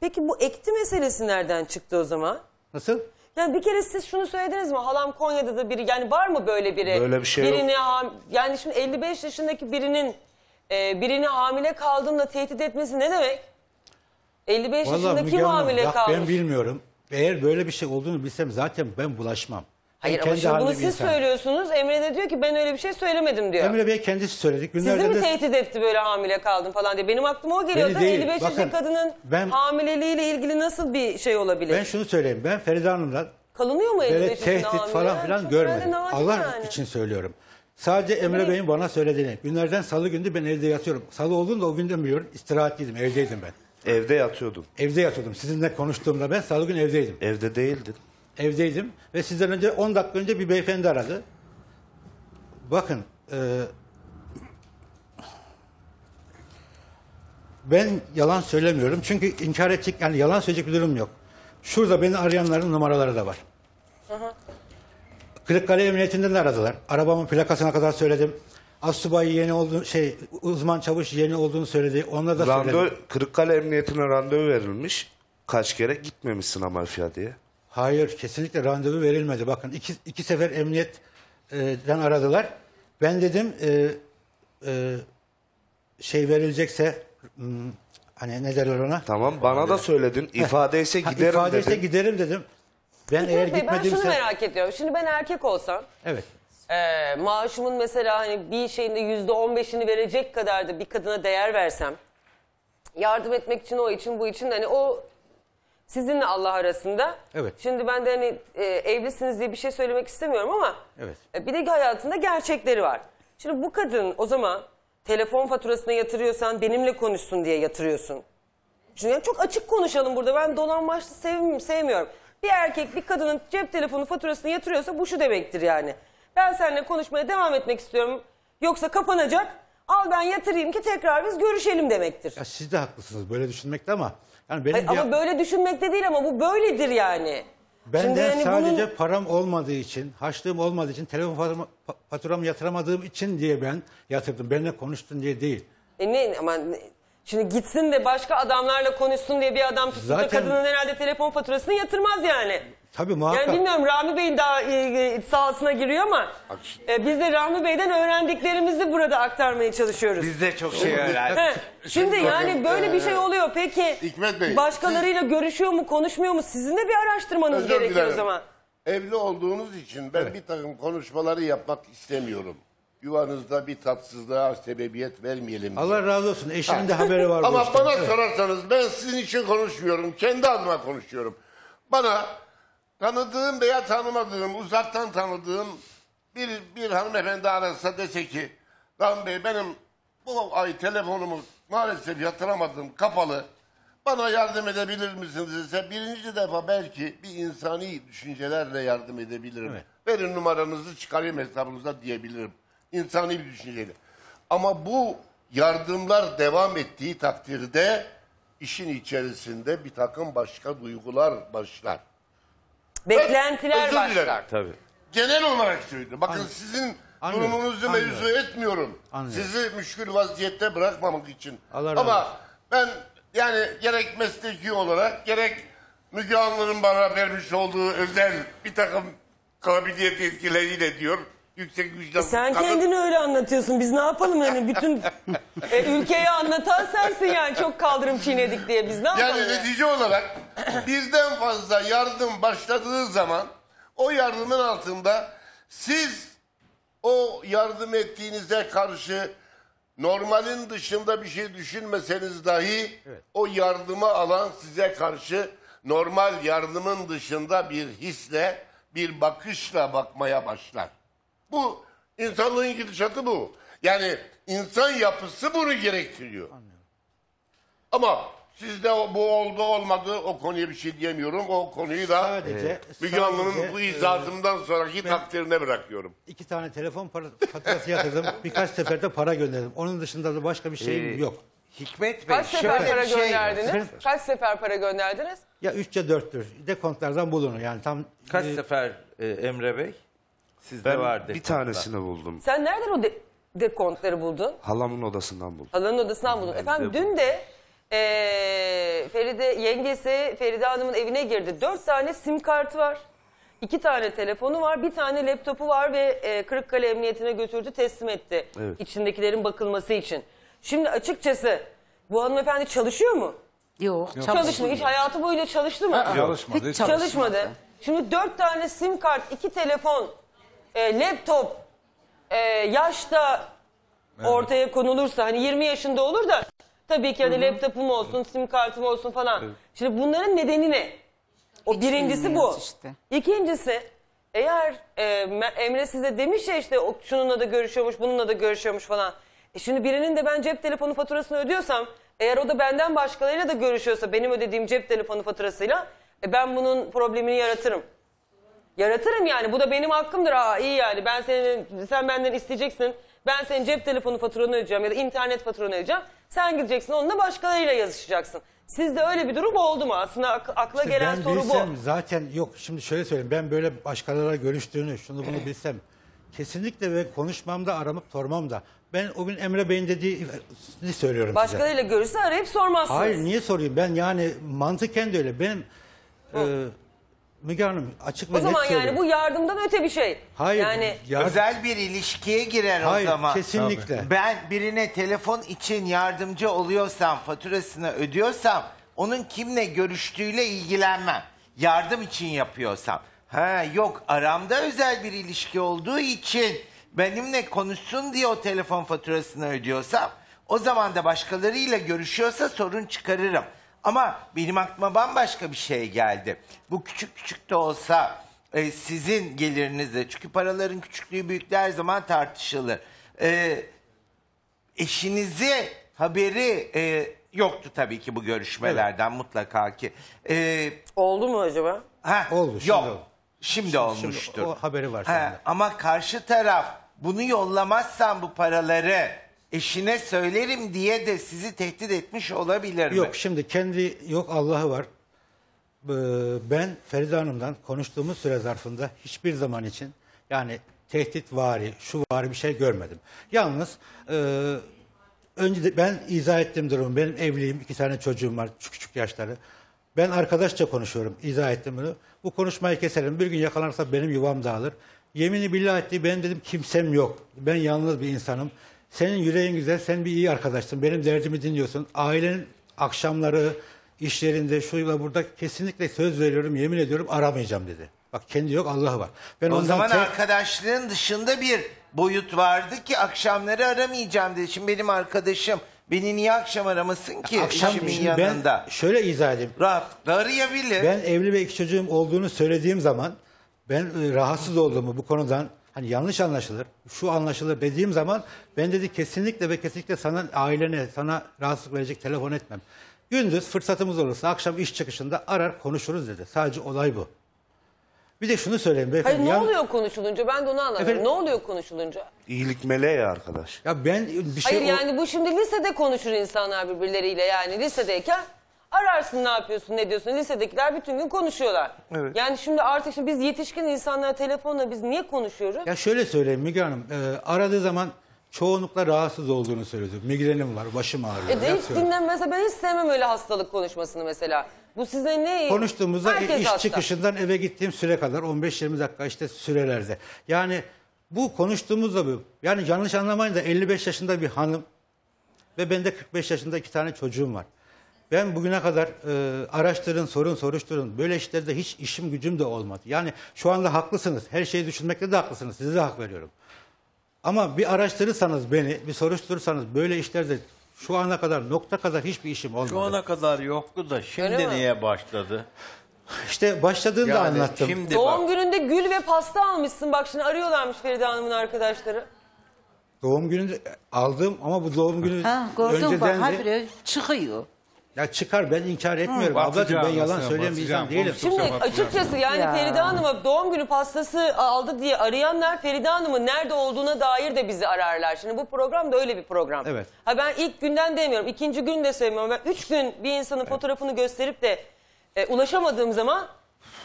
Peki bu ekti meselesi nereden çıktı o zaman? Nasıl? Yani bir kere siz şunu söylediniz mi? Halam Konya'da da biri, yani var mı böyle biri? Böyle bir şey birini, yok. Yani şimdi elli beş yaşındaki birinin e, birini hamile kaldığında tehdit etmesi ne demek? elli beş vallahi yaşındaki kim hamile kalmış? Ben bilmiyorum. Eğer böyle bir şey olduğunu bilsem zaten ben bulaşmam. Hayır ama şimdi bunu siz insan. söylüyorsunuz. Emre de diyor ki ben öyle bir şey söylemedim diyor. Emre Bey kendisi söyledik. Günlerde sizi mi de... tehdit etti böyle hamile kaldım falan diye? Benim aklıma o geliyor. elli beş yaşındaki kadının ben, hamileliğiyle ilgili nasıl bir şey olabilir? Ben şunu söyleyeyim. Ben Feride Hanım'dan kalınıyor mu böyle tehdit falan filan görmedim. Allah yani. için söylüyorum. Sadece Emre Bey'in bana söylediğini. Günlerden salı gündü ben evde yatıyorum. Salı olduğunda o günden biliyorum. İstirahatliydim. Evdeydim ben. Evde yatıyordum. Evde yatıyordum. Sizinle konuştuğumda ben salı gün evdeydim. Evde değildin. Evdeydim ve sizden önce on dakika önce bir beyefendi aradı. Bakın e, ben yalan söylemiyorum çünkü inkar edecek, yani yalan söyleyecek bir durum yok. Şurada beni arayanların numaraları da var. Kırıkkale Emniyetinden de aradılar. Arabamın plakasına kadar söyledim. Asubay yeni olduğunu, şey uzman çavuş yeni olduğunu söyledi. Onlara da randevu, söyledim. Kırıkkale Emniyetine randevu verilmiş. Kaç kere gitmemişsin Amalfiya diye. Hayır, kesinlikle randevu verilmedi. Bakın iki, iki sefer emniyetten aradılar. Ben dedim e, e, şey verilecekse hani ne derler ona? Tamam, bana da söyledin. İfadeyse ha, giderim ifadeyse dedim. giderim dedim. Ben Hikmet eğer Bey, gitmedimse... Ben şunu merak ediyorum. Şimdi ben erkek olsam... Evet. E, maaşımın mesela hani bir şeyinde yüzde on beşini verecek kadar da bir kadına değer versem... Yardım etmek için, o için, bu için hani o... Sizinle Allah arasında. Evet. Şimdi ben de hani e, evlisiniz diye bir şey söylemek istemiyorum ama evet. e, bir de hayatında gerçekleri var. Şimdi bu kadın o zaman telefon faturasına yatırıyorsan benimle konuşsun diye yatırıyorsun. Çünkü yani çok açık konuşalım burada. Ben dolanmaçlı sevmiyorum, sevmiyorum. Bir erkek bir kadının cep telefonu faturasını yatırıyorsa bu şu demektir yani. Ben seninle konuşmaya devam etmek istiyorum. Yoksa kapanacak. Al ben yatırayım ki tekrar biz görüşelim demektir. Ya siz de haklısınız böyle düşünmekte ama. Yani benim Hayır, ama böyle düşünmekte değil ama bu böyledir yani. Benden yani sadece bunun... param olmadığı için, harçlığım olmadığı için, telefon faturamı yatıramadığım için diye ben yatırdım. Benimle konuştun diye değil. E ne ama şimdi gitsin de başka adamlarla konuşsun diye bir adam tuttu da kadının herhalde telefon faturasını yatırmaz yani. Tabii muhakkak. Yani bilmiyorum Rahmi Bey'in daha e, sahasına giriyor ama e, biz de Rahmi Bey'den öğrendiklerimizi burada aktarmaya çalışıyoruz. Biz de çok şey öğrendik. Şimdi yani böyle bir şey oluyor. Peki Hikmet Bey, başkalarıyla siz... görüşüyor mu, konuşmuyor mu? Sizin de bir araştırmanız Özür gerekiyor dilerim. o zaman. Evli olduğunuz için ben evet. bir takım konuşmaları yapmak istemiyorum. Yuvanızda bir tatsızlığa sebebiyet vermeyelim diye. Allah razı olsun. Eşimin ha. de haberi var. Ama işte. bana evet. sorarsanız ben sizin için konuşmuyorum. Kendi adıma konuşuyorum. Bana... Tanıdığım veya tanımadığım, uzaktan tanıdığım bir, bir hanımefendi arasa dese ki Rahmi Bey benim bu ay telefonumu maalesef yatıramadım, kapalı. Bana yardım edebilir misiniz dese birinci defa belki bir insani düşüncelerle yardım edebilirim. Evet. Verin numaranızı çıkarayım hesabınıza diyebilirim. İnsani bir düşünceyle. Ama bu yardımlar devam ettiği takdirde işin içerisinde bir takım başka duygular başlar. Beklentiler başlar. Tabii. Genel olarak söyledim. Bakın Anladım. sizin Anladım. durumunuzu Anladım. mevzu etmiyorum. Anladım. Sizi müşkül vaziyette bırakmamak için. Allah Ama Allah. ben yani gerek mesleki olarak gerek Müge Anlı'nın bana vermiş olduğu özel bir takım kabiliyet etkileriyle diyor. Yüksek vicdan. E sen kadın. kendini öyle anlatıyorsun. Biz ne yapalım yani bütün e, ülkeyi anlatan sensin yani çok kaldırım çiğnedik diye biz ne yani yapalım? Yani netice olarak bizden fazla yardım başladığı zaman o yardımın altında siz o yardım ettiğinize karşı normalin dışında bir şey düşünmeseniz dahi evet. o yardımı alan size karşı normal yardımın dışında bir hisle bir bakışla bakmaya başlar. Bu insanlığın gidişatı bu. Yani insan yapısı bunu gerektiriyor. Anlıyorum. Ama sizde bu oldu olmadı o konuya bir şey diyemiyorum. O konuyu da Müge Anlı'nın bu izahatımdan sonraki takdirine bırakıyorum. İki tane telefon faturası yatırdım. Birkaç seferde para gönderdim. Onun dışında da başka bir şeyim ee, yok. Hikmet Bey, kaç sefer para şey gönderdiniz? Var. Kaç sefer para gönderdiniz? Ya üçte dörttür. Dekontlardan bulunur yani tam. Kaç e... sefer e, Emre Bey? Sizde vardı. Bir dekontlar. Tanesini buldum. Sen nereden o de dekontları buldun? Halamın odasından buldum. Halanın odasından buldum. Efendim de dün de e, Feride yengesi Feride Hanım'ın evine girdi. Dört tane sim kartı var. İki tane telefonu var, bir tane laptopu var ve e, Kırıkkale Emniyetine götürdü, teslim etti. Evet. İçindekilerin bakılması için. Şimdi açıkçası bu hanımefendi çalışıyor mu? Yok. Yok. Çalışmıyor. Hiç hayatı boyunca çalıştı mı? Aa, çalışmadı. Hiç çalışmadı. çalışmadı. Şimdi dört tane sim kart, iki telefon, e, laptop, e, yaşta evet. ortaya konulursa hani yirmi yaşında olur da tabii ki hani Hı -hı. laptopum olsun, evet. sim kartım olsun falan. Evet. Şimdi bunların nedeni ne? O hiç birincisi bu. Işte. İkincisi eğer e, Emre size demiş ya işte o, şununla da görüşüyormuş, bununla da görüşüyormuş falan. E şimdi birinin de ben cep telefonu faturasını ödüyorsam eğer o da benden başkalarıyla da görüşüyorsa benim ödediğim cep telefonu faturasıyla e ben bunun problemini yaratırım. Yaratırım yani bu da benim hakkımdır. Aa iyi yani ben senin, sen benden isteyeceksin. Ben senin cep telefonu faturanı ödeyeceğim ya da internet faturanı ödeyeceğim. Sen gideceksin onunla başkalarıyla yazışacaksın. Sizde öyle bir durum oldu mu? Aslında akla işte gelen soru bu. Zaten yok şimdi şöyle söyleyeyim ben böyle başkalarıyla görüştüğünü şunu bunu bilsem kesinlikle ve konuşmamda aramıp sormam da. Ben o gün Emre Bey'in dediğini söylüyorum başka size. Başkalarıyla görüşse arayıp sormazsınız. Hayır niye sorayım ben yani mantıken de öyle. Benim e, Müge Hanım açık ve net söylüyorum. O zaman yani bu yardımdan öte bir şey. Hayır. Yani, yardım... Özel bir ilişkiye girer hayır, o zaman. Hayır kesinlikle. Tabii. Ben birine telefon için yardımcı oluyorsam, faturasını ödüyorsam onun kimle görüştüğüyle ilgilenmem. Yardım için yapıyorsam. Ha yok aramda özel bir ilişki olduğu için... benimle konuşsun diye o telefon faturasını ödüyorsam o zaman da başkalarıyla görüşüyorsa sorun çıkarırım. Ama benim aklıma bambaşka bir şey geldi. Bu küçük küçük de olsa e, sizin gelirinizle çünkü paraların küçüklüğü büyüklüğü her zaman tartışılır. E, eşinizi haberi e, yoktu tabii ki bu görüşmelerden evet. mutlaka ki. E, Oldu mu acaba? Heh, oldu şimdi yok. Oldu. Şimdi, şimdi olmuştur. Şimdi o haberi var. Ha, ama karşı taraf bunu yollamazsan bu paraları eşine söylerim diye de sizi tehdit etmiş olabilir mi? Yok şimdi kendi yok Allah'ı var. Ben Feride Hanım'dan konuştuğumuz süre zarfında hiçbir zaman için yani tehditvari, şu vari bir şey görmedim. Yalnız e, önce de ben izah ettim durumu. Benim evliyim, iki tane çocuğum var küçük yaşları. Ben arkadaşça konuşuyorum, izah ettim bunu. Bu konuşmayı keselim, bir gün yakalanırsa benim yuvam dağılır. Yemini billah ettiği benim dedim kimsem yok. Ben yalnız bir insanım. Senin yüreğin güzel, sen bir iyi arkadaşsın. Benim derdimi dinliyorsun. Ailenin akşamları, işlerinde, şuyla burada kesinlikle söz veriyorum, yemin ediyorum aramayacağım dedi. Bak kendi yok, Allah var. Ben o zaman arkadaşlığın dışında bir boyut vardı ki akşamları aramayacağım dedi. Şimdi benim arkadaşım... Beni niye akşam aramasın ki akşam işimin yanında? Ben şöyle izah edeyim. Rahatlıkla arayabilir. Ben evli ve iki çocuğum olduğunu söylediğim zaman ben rahatsız olduğumu bu konudan hani yanlış anlaşılır, şu anlaşılır dediğim zaman ben dedi kesinlikle ve kesinlikle sana ailene, sana rahatsızlık verecek telefon etmem. Gündüz fırsatımız olursa akşam iş çıkışında arar konuşuruz dedi. Sadece olay bu. Bir de şunu söyleyeyim beyefendi. Hayır ne ya... oluyor konuşulunca? Ben de onu anlamıyorum. Efendim? Ne oluyor konuşulunca? İyilik meleği ya arkadaş. Ya ben bir şey... Hayır o... yani bu şimdi lisede konuşur insanlar birbirleriyle yani lisedeyken ararsın ne yapıyorsun ne diyorsun. Lisedekiler bütün gün konuşuyorlar. Evet. Yani şimdi artık şimdi biz yetişkin insanlar telefonla biz niye konuşuyoruz? Ya şöyle söyleyeyim Müge Hanım. E, aradığı zaman çoğunlukla rahatsız olduğunu söyledi. Migrenim var, başım ağrıyor. E de hiç dinlen mesela ben hiç sevmem öyle hastalık konuşmasını mesela. Bu size ne? Konuştuğumuzda herkes iş hasta. Çıkışından eve gittiğim süre kadar on beş yirmi dakika işte sürelerde. Yani bu konuştuğumuzda bu. Yani yanlış anlamayın da elli beş yaşında bir hanım ve bende kırk beş yaşında iki tane çocuğum var. Ben bugüne kadar e, araştırın, sorun, soruşturun. Böyle işlerde hiç işim gücüm de olmadı. Yani şu anda haklısınız. Her şeyi düşünmekte de haklısınız. Size de hak veriyorum. Ama bir araştırırsanız beni, bir soruşturursanız böyle işlerde şu ana kadar nokta kadar hiçbir işim olmadı. Şu ana kadar yoktu da şimdi niye başladı? İşte başladığını yani da anlattım. Şimdi doğum bak... gününde gül ve pasta almışsın. Bak şimdi arıyorlarmış Feride Hanım'ın arkadaşları. Doğum gününde aldım ama bu doğum günü ha, önceden bak, de... Habire çıkıyor. Ya çıkar, ben inkar etmiyorum. Hı, ablacığım, ben yalan söyleyen bir insan değilim. Şimdi açıkçası yani ya. Feride Hanım'a doğum günü pastası aldı diye arayanlar Feride Hanım'ın nerede olduğuna dair de bizi ararlar. Şimdi bu program da öyle bir program. Evet. Ha, ben ilk günden demiyorum, ikinci gün de söylemiyorum. Ben üç gün bir insanın evet. fotoğrafını gösterip de e, ulaşamadığım zaman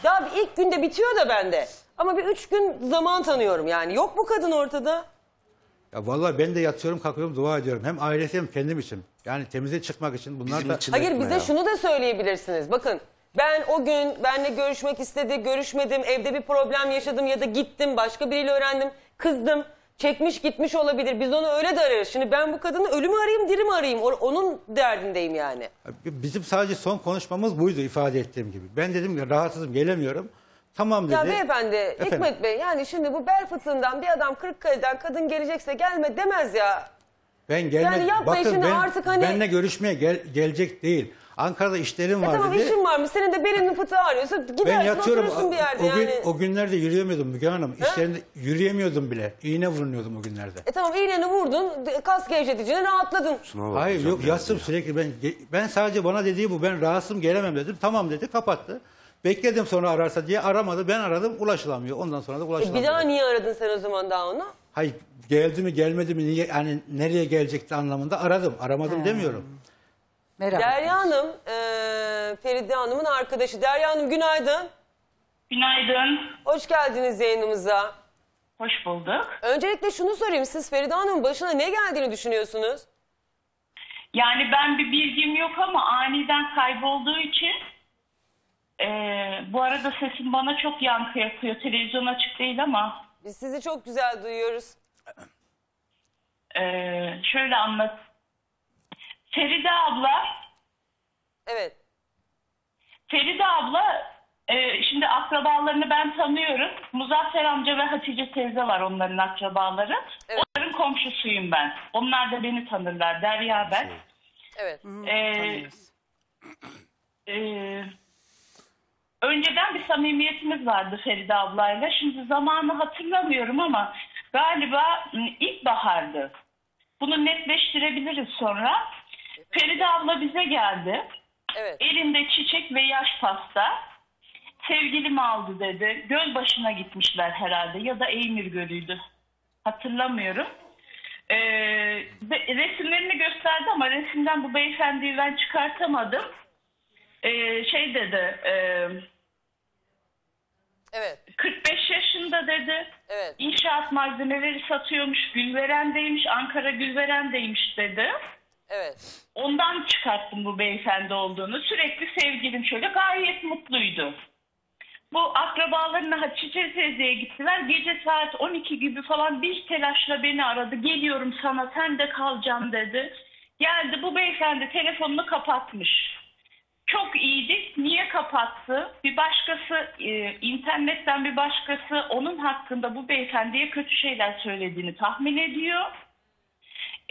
ya ilk günde bitiyor da bende. Ama bir üç gün zaman tanıyorum yani. Yok bu kadın ortada. Ya vallahi ben de yatıyorum, kalkıyorum, dua ediyorum. Hem ailesi hem kendim için. Yani temize çıkmak için bunlar bizim da... Hayır, bize ya. şunu da söyleyebilirsiniz. Bakın ben o gün benimle görüşmek istedi, görüşmedim, evde bir problem yaşadım ya da gittim, başka biriyle öğrendim, kızdım, çekmiş gitmiş olabilir. Biz onu öyle de ararız. Şimdi ben bu kadını ölümü arayayım, dirimi arayayım. Onun derdindeyim yani. Bizim sadece son konuşmamız buydu, ifade ettiğim gibi. Ben dedim ki rahatsızım, gelemiyorum. Tamam dedi. Ya beyefendi, Efendim? Hikmet Bey, yani şimdi bu bel fıtığından bir adam Kırıkkale'den kadın gelecekse gelme demez ya. Ben gelmek, yani yapma bakın, işini ben, artık hani... benimle görüşmeye gel, gelecek değil. Ankara'da işlerim var, tamam, dedi. Tamam, işim var mı? Senin de belinin fıtığı ağrıyorsa gidersin, oturursun bir yerde o gün, yani. O günlerde yürüyemiyordum Müge Hanım. İşlerinde yürüyemiyordum bile. İğne vurunuyordum o günlerde. E tamam, iğneni vurdun, kas gevşeticine rahatladın. Hayır yok, yatsım ya. sürekli. Ben, ben sadece bana dediği bu, ben rahatsızım, gelemem dedim. Tamam dedi, kapattı. Bekledim sonra ararsa diye, aramadı. Ben aradım, ulaşılamıyor. Ondan sonra da ulaşılamıyor. E bir daha niye aradın sen o zaman daha onu? Hayır, geldi mi gelmedi mi, niye, yani nereye gelecekti anlamında aradım. Aramadım hmm. demiyorum. Merhaba. Derya Hanım, e, Feride Hanım'ın arkadaşı. Derya Hanım, günaydın. Günaydın. Hoş geldiniz yayınımıza. Hoş bulduk. Öncelikle şunu sorayım, siz Feride Hanım'ın başına ne geldiğini düşünüyorsunuz? Yani ben bir bilgim yok ama aniden kaybolduğu için... Ee, bu arada sesim bana çok yankı yapıyor. Televizyon açık değil ama. Biz sizi çok güzel duyuyoruz. Ee, şöyle anlat. Feride abla. Evet. Feride abla, e, şimdi akrabalarını ben tanıyorum. Muzaffer amca ve Hatice teyze var, onların akrabaları. Evet. Onların komşusuyum ben. Onlar da beni tanırlar. Derya ben. Evet. Eee... Önceden bir samimiyetimiz vardı Feride ablayla. Şimdi zamanı hatırlamıyorum ama galiba ilkbahardı. Bunu netleştirebiliriz sonra. Evet. Feride abla bize geldi. Evet. Elinde çiçek ve yaş pasta. Sevgilim aldı dedi. Gölbaşı'na gitmişler herhalde ya da Eymir Gölü'ydü. Hatırlamıyorum. Ee, resimlerini gösterdi ama resimden bu beyefendiyi ben çıkartamadım. Ee, şey dedi... E, evet. kırk beş yaşında dedi. Evet. İnşaat malzemeleri satıyormuş, Gülveren'deymiş, Ankara Gülveren'deymiş dedi. Evet. Ondan çıkarttım bu beyefendi olduğunu. Sürekli sevgilim şöyle, gayet mutluydu. Bu akrabalarına Hatice teyzeye gittiler. Gece saat on iki gibi falan bir telaşla beni aradı. Geliyorum sana, sen de kalacağım dedi. Geldi, bu beyefendi telefonunu kapatmış. Çok iyiydik. Niye kapattı? Bir başkası, e, internetten bir başkası onun hakkında bu beyefendiye kötü şeyler söylediğini tahmin ediyor.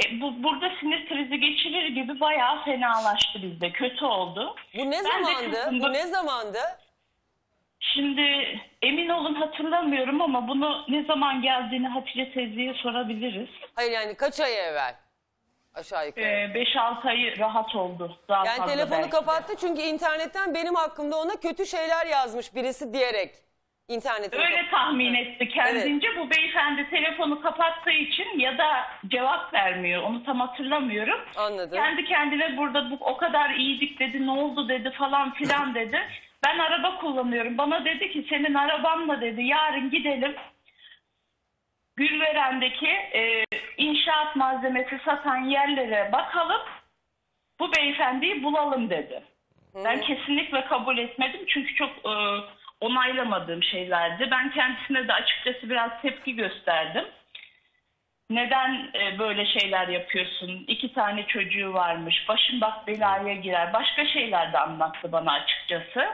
E, bu burada sinir krizi geçirir gibi bayağı fenalaştı bizde. Kötü oldu. Bu ne ben zamandı? Bu ne zamandı? Şimdi emin olun hatırlamıyorum ama bunu ne zaman geldiğini Hatice teyzeye sorabiliriz. Hayır yani kaç ay evvel? Aşağı yukarı. beş altı ayı rahat oldu. Daha yani telefonu belki kapattı de. Çünkü internetten benim hakkımda ona kötü şeyler yazmış birisi diyerek. İnternete öyle kapattı. Tahmin etti kendince. Evet. Bu beyefendi telefonu kapattığı için ya da cevap vermiyor. Onu tam hatırlamıyorum. Anladım. Kendi kendine burada bu, o kadar iyiydik dedi, ne oldu dedi falan filan dedi. Ben araba kullanıyorum. Bana dedi ki senin arabanla dedi yarın gidelim. Gülveren'deki e, inşaat malzemesi satan yerlere bakalım, bu beyefendiyi bulalım dedi. Hmm. Ben kesinlikle kabul etmedim çünkü çok e, onaylamadığım şeylerdi. Ben kendisine de açıkçası biraz tepki gösterdim. Neden e, böyle şeyler yapıyorsun? İki tane çocuğu varmış, başın bak belaya girer. Başka şeyler de anlattı bana açıkçası.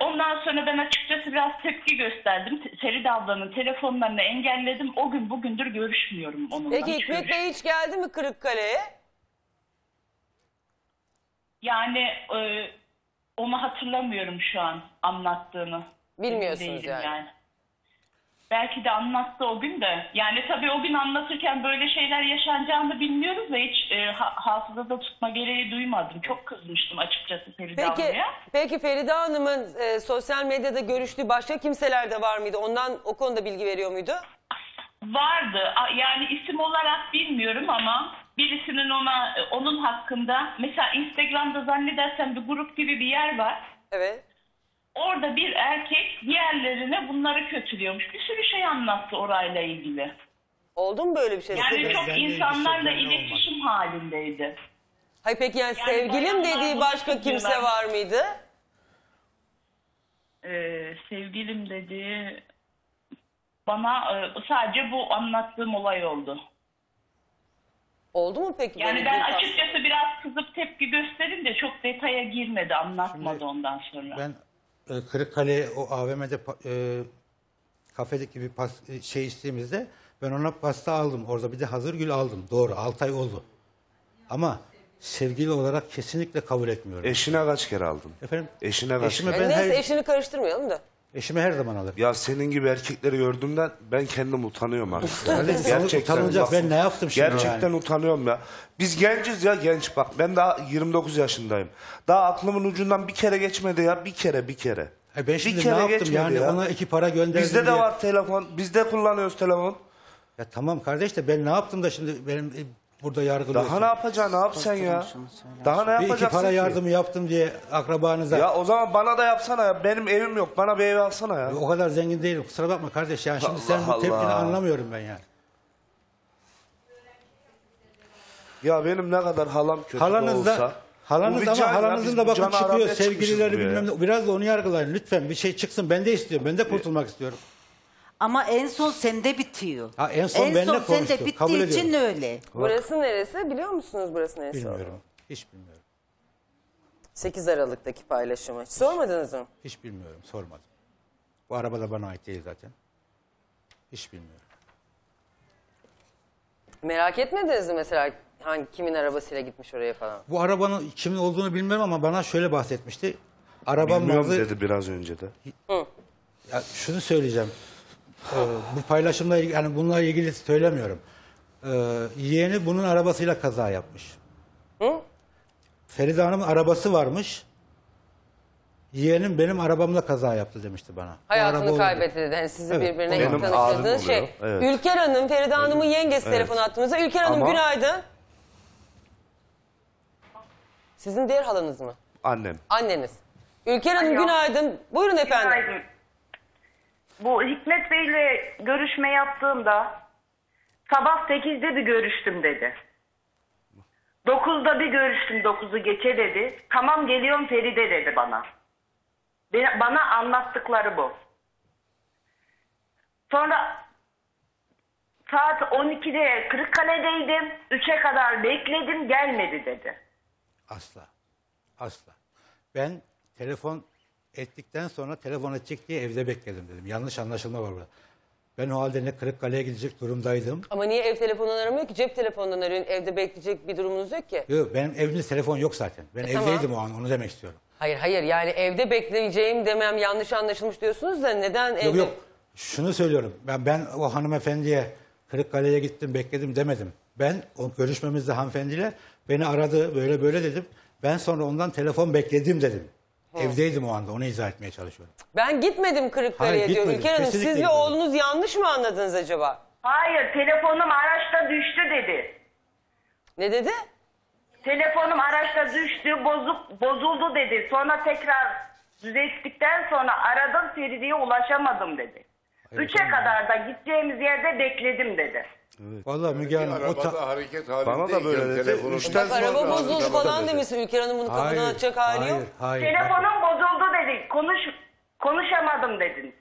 Ondan sonra ben açıkçası biraz tepki gösterdim. Feride ablanın telefonlarını engelledim. O gün bugündür görüşmüyorum onunla. Peki Hikmet Bey hiç geldi mi Kırıkkale'ye? Yani e, onu hatırlamıyorum şu an anlattığını. Bilmiyorsunuz yani. yani. belki de anlattı o gün de. Yani tabii o gün anlatırken böyle şeyler yaşanacağını bilmiyoruz da hiç e, hafızada tutma gereği duymadım. Çok kızmıştım açıkçası Feride peki, Hanım'a. Peki Feride Hanım'ın e, sosyal medyada görüştüğü başka kimseler de var mıydı? Ondan o konuda bilgi veriyor muydu? Vardı. Yani isim olarak bilmiyorum ama birisinin ona onun hakkında mesela Instagram'da zannedersem bir grup gibi bir yer var. Evet. Orada bir erkek diğerlerine bunları kötülüyormuş. Bir sürü şey anlattı orayla ilgili. Oldu mu böyle bir şey? Yani çok yani insanlarla iletişim olmak halindeydi. Hayır peki yani, yani sevgilim dediği başka kimse var mıydı? Ee, sevgilim dediği bana e, sadece bu anlattığım olay oldu. Oldu mu peki? Yani ben açıkçası aslında biraz kızıp tepki gösterince çok detaya girmedi, anlatmadı şimdi ondan sonra. Ben Kırıkkale o A V M'de e, kafedeki bir pas, şey içtiğimizde ben ona pasta aldım. Orada bir de hazır gül aldım. Doğru altı ay oldu. Ama sevgili olarak kesinlikle kabul etmiyorum. Eşine kaç kere aldın? Efendim? Eşine kaç kere? Yani neyse her... eşini karıştırmayalım da. Eşime her zaman alırım. Ya senin gibi erkekleri gördüğümden ben kendim utanıyorum artık. Gerçekten utanacak ben ne yaptım şimdi? Gerçekten yani utanıyorum ya. Biz genciz ya genç bak ben daha yirmi dokuz yaşındayım. Daha aklımın ucundan bir kere geçmedi ya bir kere bir kere. E ben şimdi bir kere ne yaptım yani ya. Ona iki para gönderdim bizde diye. De var telefon bizde kullanıyoruz telefon. Ya tamam kardeş de ben ne yaptım da şimdi benim burada yargılıyorsun. Daha ne yapacaksın? Ne yap sen ya? Daha ne yapacaksın? Bir para yardımı yaptım diye akrabanıza. Ya o zaman bana da yapsana ya. Benim evim yok. Bana bir ev alsana ya. O kadar zengin değilim. Kusura bakma kardeş. Yani şimdi sen bu tepkini anlamıyorum ben yani. Ya benim ne kadar halam kötü halanız da olsa. Halanız ama halanızın da bakın çıkıyor. Sevgilileri bilmem ne. Biraz da onu yargılayın. Lütfen bir şey çıksın. Ben de istiyorum. Ben de kurtulmak istiyorum. Ama en son sende bitiyor. Ha, en son, en son sende bittiği kabul için ediyorum öyle. Bak. Burası neresi biliyor musunuz burası neresi? Bilmiyorum. Oldu? Hiç bilmiyorum. sekiz Aralık'taki paylaşımı. Hiç sormadınız mı? Hiç bilmiyorum. Sormadım. Bu araba da bana ait değil zaten. Hiç bilmiyorum. Merak etmediniz mi mesela hangi kimin arabasıyla gitmiş oraya falan? Bu arabanın kimin olduğunu bilmiyorum ama bana şöyle bahsetmişti. Arabam bilmiyorum vardı dedi biraz önce de. Hı. Ya şunu söyleyeceğim. Ee, bu paylaşımla ilgili, yani bununla ilgili söylemiyorum. Ee, yeğeni bunun arabasıyla kaza yapmış. Hı? Feride Hanım'ın arabası varmış. Yeğenim benim arabamla kaza yaptı demişti bana. Hayatını kaybetti dedi. Yani sizi evet birbirine evet tanıştırdığınız şey. Evet. Ülker Hanım, Feride Hanım'ın yengesi evet telefonu attığımızda. Ülker Hanım ama... günaydın. Sizin diğer halanız mı? Annem. Anneniz. Ülker Hanım günaydın. Buyurun efendim. Günaydın. Bu Hikmet Bey'le görüşme yaptığımda sabah sekizde bir görüştüm dedi. dokuzda bir görüştüm dokuzu geçe dedi. Tamam geliyorum Feride dedi bana. Bana anlattıkları bu. Sonra saat on ikide Kırıkkale'deydim. üçe kadar bekledim gelmedi dedi. Asla. Asla. Ben telefon ettikten sonra telefon edecek diye evde bekledim dedim. Yanlış anlaşılma var burada. Ben o halde ne Kırıkkale'ye gidecek durumdaydım. Ama niye ev telefonundan aramıyor ki? Cep telefonundan arıyorsun. Evde bekleyecek bir durumunuz yok ki. Yok benim evimde telefon yok zaten. Ben e, evdeydim tamam o an onu demek istiyorum. Hayır hayır yani evde bekleyeceğim demem yanlış anlaşılmış diyorsunuz da neden yok, evde... Yok şunu söylüyorum. Ben, ben o hanımefendiye Kırıkkale'ye gittim bekledim demedim. Ben o görüşmemizde hanımefendiyle beni aradı böyle böyle dedim. Ben sonra ondan telefon bekledim dedim. Hı. Evdeydim o anda. Onu izah etmeye çalışıyorum. Ben gitmedim Kırıkkale'ye diyor Ülker Hanım. Siz gitmedim ve oğlunuz yanlış mı anladınız acaba? Hayır. Telefonum araçta düştü dedi. Ne dedi? Telefonum araçta düştü. Bozuk, bozuldu dedi. Sonra tekrar düzelttikten sonra aradım Feride'ye ulaşamadım dedi. Evet, üçe kadar da gideceğimiz yerde bekledim dedi. Evet. Vallahi Müge Hanım arabada hareket halindeyken bana da böyle dedi. Bak araba bozuldu falan demişsin. Ülker Hanım bunu kadına atacak hali yok. Telefonum bozuldu dedi. Konuş, konuşamadım dedin.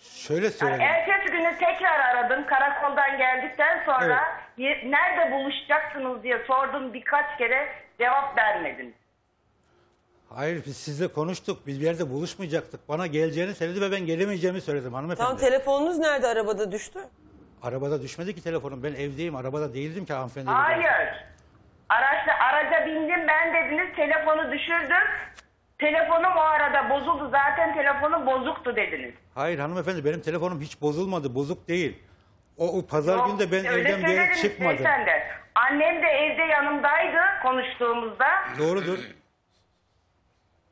Şöyle söyleyeyim. Yani ertesi günü tekrar aradım. Karakoldan geldikten sonra evet nerede buluşacaksınız diye sordum birkaç kere cevap vermedin. Hayır biz sizle konuştuk. Biz bir yerde buluşmayacaktık. Bana geleceğini söyledi ve ben gelemeyeceğimi söyledim hanımefendi. Tamam telefonunuz nerede arabada düştü? Arabada düşmedi ki telefonum. Ben evdeyim. Arabada değildim ki hanımefendi. Hayır. Araçla, araca bindim ben dediniz. Telefonu düşürdüm. Telefonum o arada bozuldu. Zaten telefonu bozuktu dediniz. Hayır hanımefendi, benim telefonum hiç bozulmadı. Bozuk değil. O, o pazar Yok, günü de ben evden bir yere çıkmadım. De. Annem de evde yanımdaydı konuştuğumuzda. Doğrudur.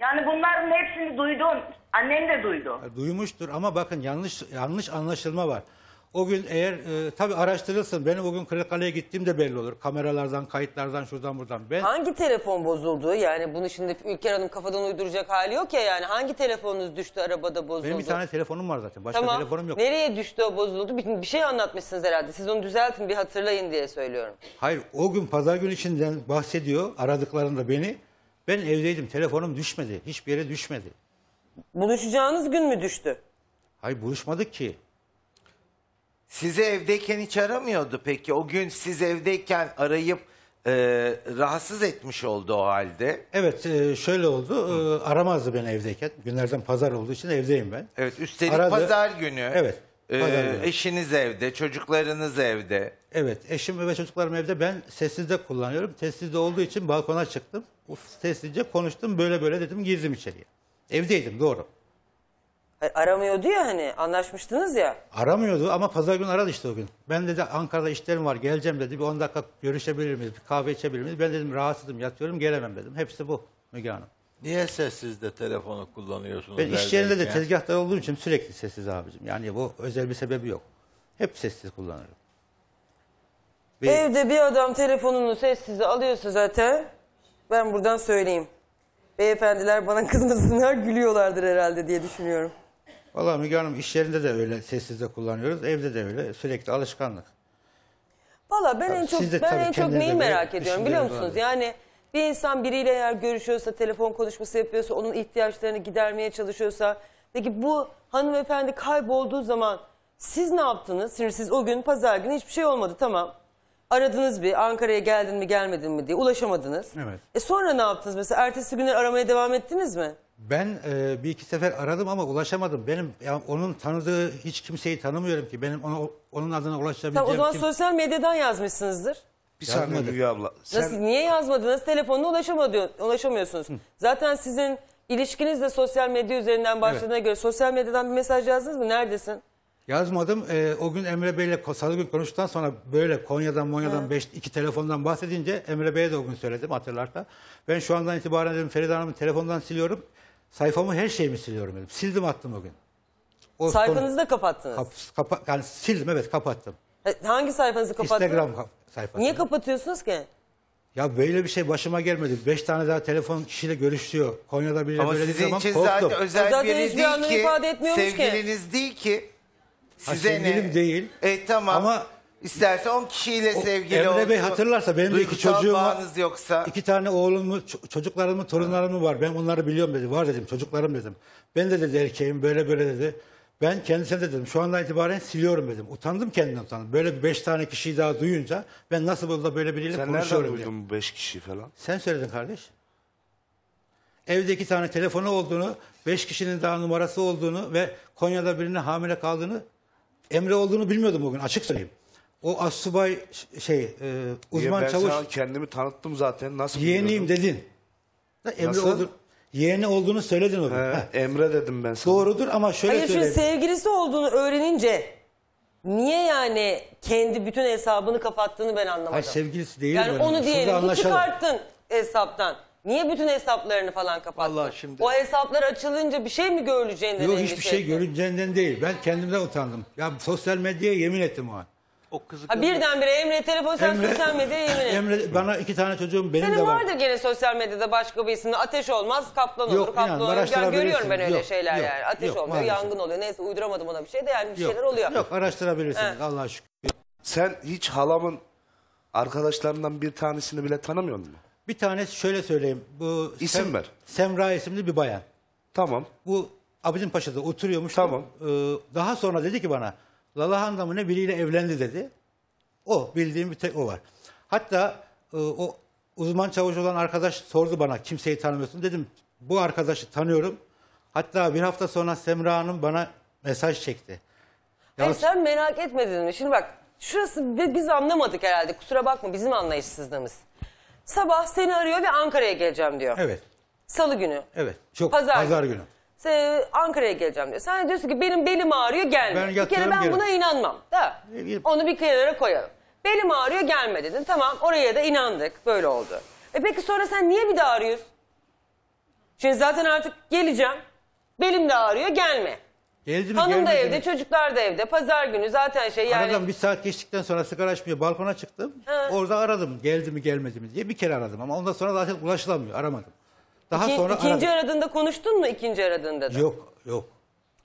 Yani bunların hepsini duydum. Annem de duydu. Duymuştur ama bakın yanlış yanlış anlaşılma var. O gün eğer e, tabii araştırılsın. Benim o gün Kırıkkale'ye gittiğim de belli olur. Kameralardan, kayıtlardan, şuradan buradan. Ben... Hangi telefon bozuldu? Yani bunu şimdi Ülker Hanım kafadan uyduracak hali yok ya yani. Hangi telefonunuz düştü arabada bozuldu? Benim bir tane telefonum var zaten. Başka tamam. telefonum yok. Nereye düştü o bozuldu? Bir, bir şey anlatmışsınız herhalde. Siz onu düzeltin, bir hatırlayın diye söylüyorum. Hayır, o gün pazar günü içinden bahsediyor aradıklarında beni. Ben evdeydim. Telefonum düşmedi. Hiçbir yere düşmedi. Buluşacağınız gün mü düştü? Hayır, buluşmadık ki. Sizi evdeyken hiç aramıyordu peki. O gün siz evdeyken arayıp e, rahatsız etmiş oldu o halde. Evet e, şöyle oldu. E, aramazdı beni evdeyken. Günlerden pazar olduğu için evdeyim ben. Evet, üstelik aradı. Pazar günü. Evet. Pazar günü. E, eşiniz evde, çocuklarınız evde. Evet, eşim ve çocuklarım evde. Ben sessizde kullanıyorum. Sessizde olduğu için balkona çıktım. Sessizce konuştum. Böyle böyle dedim, girdim içeriye. Evdeydim, doğru. Aramıyordu ya hani, anlaşmıştınız ya. Aramıyordu ama pazar günü aradı işte o gün. Ben dedi Ankara'da işlerim var, geleceğim dedi. Bir on dakika görüşebilir miyiz, bir kahve içebilir miyiz? Ben dedim rahatsızım, yatıyorum, gelemem dedim. Hepsi bu Müge Hanım. Niye sessizde telefonu kullanıyorsunuz? Ben iş yerinde de tezgahta olduğum için sürekli sessiz abicim. Yani bu özel bir sebebi yok. Hep sessiz kullanırım. Ve... Evde bir adam telefonunu sessize alıyorsa zaten ben buradan söyleyeyim. Beyefendiler bana kızmasınlar, gülüyorlardır herhalde diye düşünüyorum. Vallahi Müge Hanım, iş yerinde de öyle sessizde kullanıyoruz. Evde de öyle, sürekli alışkanlık. Vallahi ben tabii, en çok ben en çok neyi merak ediyorum biliyor musunuz? Olabilir. Yani bir insan biriyle eğer görüşüyorsa, telefon konuşması yapıyorsa, onun ihtiyaçlarını gidermeye çalışıyorsa, peki bu hanımefendi kaybolduğu zaman siz ne yaptınız? Şimdi siz o gün pazar günü hiçbir şey olmadı, tamam. Aradınız bir, Ankara'ya geldin mi gelmedin mi diye, ulaşamadınız. Evet. E sonra ne yaptınız mesela, ertesi günler aramaya devam ettiniz mi? Ben e, bir iki sefer aradım ama ulaşamadım. Benim yani onun tanıdığı hiç kimseyi tanımıyorum ki. Benim ona, onun adına ulaşabileceğim kim... O zaman kim... sosyal medyadan yazmışsınızdır. Bir saniye Hülya abla. Sen... Nasıl, niye yazmadınız? Telefonla ulaşamadı, ulaşamıyorsunuz. Hı. Zaten sizin ilişkiniz de sosyal medya üzerinden başladığına evet. göre sosyal medyadan bir mesaj yazdınız mı? Neredesin? Yazmadım. E, o gün Emre Bey'le salı gün konuştuktan sonra böyle Konya'dan, Monya'dan beş, iki telefondan bahsedince Emre Bey'e de o gün söyledim, hatırlarsa. Ben şu andan itibaren dedim Feride Hanım'ın telefondan siliyorum. Sayfamı, her şeyimi siliyorum dedim. Sildim, attım o gün. O sayfanızı konu... da kapattınız. Kap, kapa, yani sildim, evet, kapattım. Hangi sayfanızı kapattınız? Instagram kap, sayfasını. Niye kapatıyorsunuz ki? Ya böyle bir şey başıma gelmedi. Beş tane daha telefon kişiyle görüşüyor. Konya'da biriyle böyle bir zaman korktum. Ama sizin için özel biri değil ki, ifade etmiyormuş sevgiliniz ki. Değil ki. Size ha, sevgilim ne? Değil. E tamam. Ama isterse on kişiyle sevgili Emre olsun. Emre Bey hatırlarsa benim de iki çocuğum var. Yoksa... İki tane oğlumu, çocuklarımı, torunlarımı var. Ben onları biliyorum dedi. Var dedim, çocuklarım dedim. Ben de dedi erkeğim, böyle böyle dedi. Ben kendisine de dedim şu andan itibaren siliyorum dedim. Utandım, kendimden utandım. Böyle bir beş tane kişiyi daha duyunca ben nasıl bu da böyle biriyle sen konuşuyorum. Sen nereden duydun bu beş kişi falan? Sen söyledin kardeş. Evde iki tane telefonu olduğunu, beş kişinin daha numarası olduğunu ve Konya'da birine hamile kaldığını, Emre olduğunu bilmiyordum bugün, açık söyleyeyim. O assubay şey, e, uzman ben çavuş. Ben kendimi tanıttım zaten. Nasıl yeğeniyim dedin. Emre nasıl? Oldu, yeğeni olduğunu söyledin o gün. He, Emre dedim ben sana. Doğrudur ama şöyle hayır, söyleyeyim. Hayır, sevgilisi olduğunu öğrenince niye yani kendi bütün hesabını kapattığını ben anlamadım. Hayır, sevgilisi değil. Yani önemli. Onu diyelim ki çıkarttın hesaptan. Niye bütün hesaplarını falan kapattın? Vallahi şimdi... O hesaplar açılınca bir şey mi görüleceğinden? Yok, hiçbir şey görüleceğinden değil. Ben kendimden utandım. Ya sosyal medyaya yemin ettim o an. O ha, birdenbire Emre telefon, sen Emre, sosyal medyaya yemin et. Emre bana iki tane çocuğum, benim senin de var. Senin vardır gene sosyal medyada başka bir isimle. Ateş olmaz, kaplan olur, yok, kaplan inan, olur. Yani görüyorum ben öyle yok, şeyler yok, yani. Ateş yok, olmuyor, maalesef. Yangın oluyor. Neyse, uyduramadım ona bir şey de yani bir yok, şeyler oluyor. Yok, araştırabilirsiniz Allah'a şükür. Sen hiç halamın arkadaşlarından bir tanesini bile tanımıyor musun? Bir tanesi şöyle söyleyeyim. Bu İsim Sem ver. Semra isimli bir bayan. Tamam. Bu Abidinpaşa'da oturuyormuş. Tamam. Ee, daha sonra dedi ki bana, Lalahan'da mı ne biriyle evlendi dedi. O bildiğim bir tek o var. Hatta e, o uzman çavuş olan arkadaş sordu bana, kimseyi tanımıyorsun. Dedim bu arkadaşı tanıyorum. Hatta bir hafta sonra Semra Hanım bana mesaj çekti. Hayır, sen merak etmedin mi? Şimdi bak, şurası biz anlamadık herhalde. Kusura bakma, bizim anlayışsızlığımız. Sabah seni arıyor ve Ankara'ya geleceğim diyor. Evet. Salı günü. Evet. Çok pazar, pazar günü. günü. Ankara'ya geleceğim diyor. Sen diyorsun ki benim belim ağrıyor, gelme. Bir kere ben gelin. buna inanmam. Da. Onu bir kenara koyalım. Belim ağrıyor, gelme dedin. Tamam, oraya da inandık. Böyle oldu. E peki sonra sen niye bir daha arıyorsun? Şimdi zaten artık geleceğim. Belim de ağrıyor, gelme. Geldim, Hanım da evde, mi? çocuklar da evde. Pazar günü zaten şey yani... Aradan bir saat geçtikten sonra sigara açmıyor. Balkona çıktım. Ha. Orada aradım. Geldi mi gelmedi mi diye bir kere aradım. Ama ondan sonra zaten ulaşılamıyor. Aramadım. Daha İki, sonra İkinci aradım. aradığında konuştun mu ikinci aradığında da? Yok, yok.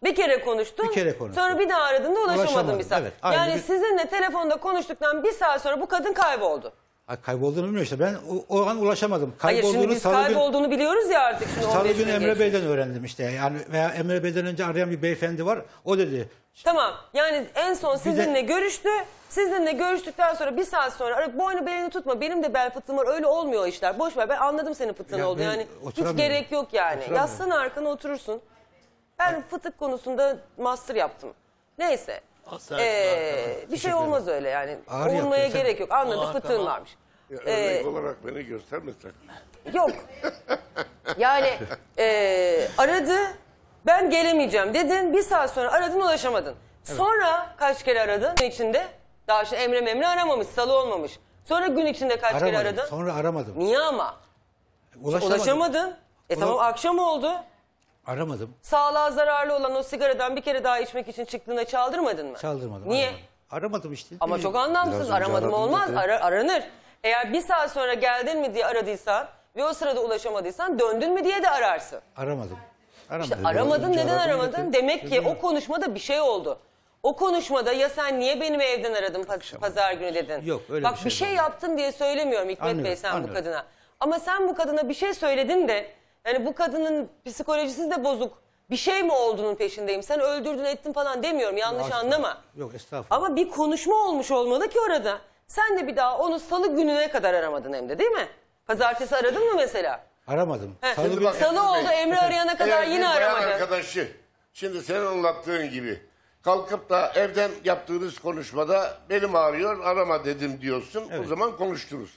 Bir kere konuştun. Bir kere konuştum. Sonra bir daha aradığında ulaşamadın Ulaşamadım. bir saat. Evet, yani bir... sizinle telefonda konuştuktan bir saat sonra bu kadın kayboldu. Ay, kaybolduğunu bilmiyorum işte. Ben o, o an ulaşamadım. Kaybolduğunu, Hayır şimdi biz kaybolduğunu gün, biliyoruz ya artık. Şimdi salı günü Emre geçmiş. Bey'den öğrendim işte. Yani veya Emre Bey'den önce arayan bir beyefendi var. O dedi. Tamam. Yani en son sizinle Bize... görüştü. Sizinle görüştükten sonra bir saat sonra boynu belini tutma. Benim de bel fıtığım var. Öyle olmuyor o işler. Boş ver. Ben anladım senin fıtığın oldu. Yani hiç gerek yok yani. Yaslan arkana oturursun. Ben Ay. fıtık konusunda master yaptım. Neyse. Ee, evet, bir şey olmaz öyle yani. Ağır Olmaya yaptım, gerek sen... yok. Anladık, fıtığın tamam. varmış. Ya, örnek ee, olarak beni göstermesen. Yok. Yani e, aradı, ben gelemeyeceğim dedin. Bir saat sonra aradın, ulaşamadın. Evet. Sonra kaç kere aradın gün içinde? Daha şimdi Emre Memre aramamış, salı olmamış. Sonra gün içinde kaç aramadım, kere aradın? Sonra aramadım. Niye ama? Ulaşamadım. Ulaşamadın. E Ula... tamam, akşam oldu. Aramadım. Sağlığa zararlı olan o sigaradan bir kere daha içmek için çıktığında çaldırmadın mı? Çaldırmadım. Niye? Aramadım, aramadım işte. Ama çok anlamsız. Aramadım olmaz. Ara, aranır. Eğer bir saat sonra geldin mi diye aradıysan ve o sırada ulaşamadıysan döndün mü diye de ararsın. Aramadım. aramadım. İşte aramadın. Neden aramadın? Demek ki o konuşmada bir şey oldu. O konuşmada ya sen niye benim evden aradın pazar günü dedin. Yok öyle Bak, bir şey. Bak bir şey yaptın diye söylemiyorum Hikmet Bey sen anlıyorum. bu kadına. Ama sen bu kadına bir şey söyledin de yani bu kadının psikolojisi de bozuk. Bir şey mi olduğunun peşindeyim. Sen öldürdün ettin falan demiyorum. Yanlış ya, anlama. Yok estağfurullah. Ama bir konuşma olmuş olmalı ki orada. Sen de bir daha onu salı gününe kadar aramadın hem de değil mi? Pazartesi aradın mı mesela? Aramadım. Salı, bak, salı oldu Bey. Emre arayana kadar Eğer yine aramadı. Arkadaşı şimdi senin anlattığın gibi kalkıp da evden yaptığınız konuşmada belim ağrıyor arama dedim diyorsun. Evet. O zaman konuştururuz.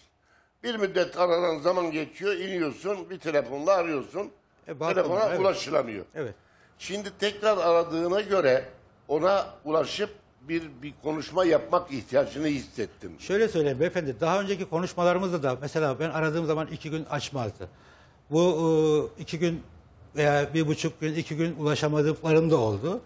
Bir müddet aradan zaman geçiyor, iniyorsun, bir telefonla arıyorsun. E, Telefona evet. ulaşılamıyor. Evet. Şimdi tekrar aradığına göre ona ulaşıp bir bir konuşma yapmak ihtiyacını hissettim. Şöyle söyleyeyim beyefendi, daha önceki konuşmalarımızda da mesela ben aradığım zaman iki gün açmazdı. Bu iki gün veya bir buçuk gün, iki gün ulaşamadıklarım da oldu.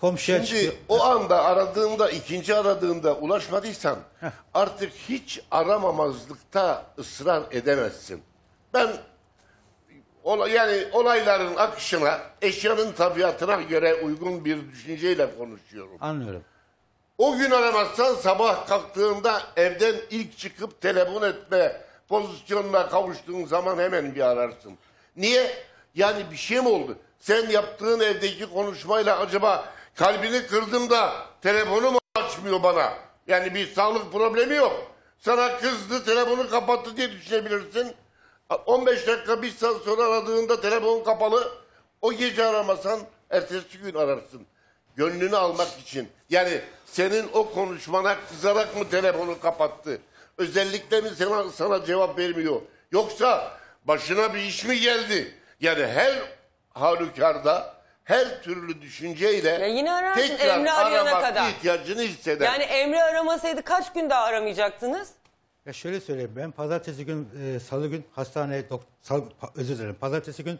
Komşuya Şimdi çıkıyor. o anda aradığında, ikinci aradığında ulaşmadıysan Heh. artık hiç aramamazlıkta ısrar edemezsin. Ben ola, yani olayların akışına, eşyanın tabiatına göre uygun bir düşünceyle konuşuyorum. Anlıyorum. O gün aramazsan sabah kalktığında evden ilk çıkıp telefon etme pozisyonuna kavuştuğun zaman hemen bir ararsın. Niye? Yani bir şey mi oldu? Sen yaptığın evdeki konuşmayla acaba kalbini kırdım da telefonu mu açmıyor bana? Yani bir sağlık problemi yok. Sana kızdı, telefonu kapattı diye düşünebilirsin. on beş dakika bir saat sonra aradığında telefon kapalı. O gece aramasan ertesi gün ararsın. Gönlünü almak için. Yani senin o konuşmana kızarak mı telefonu kapattı? Özellikle mi sana, sana cevap vermiyor? Yoksa başına bir iş mi geldi? Yani her... halükarda her türlü düşünceyle ya yine ararsın, tekrar Emre aramak kadar. ihtiyacını hisseder. Yani Emre aramasaydı kaç gün daha aramayacaktınız? Ya şöyle söyleyeyim, ben pazartesi gün, e, salı gün hastaneye, özür dilerim, pazartesi gün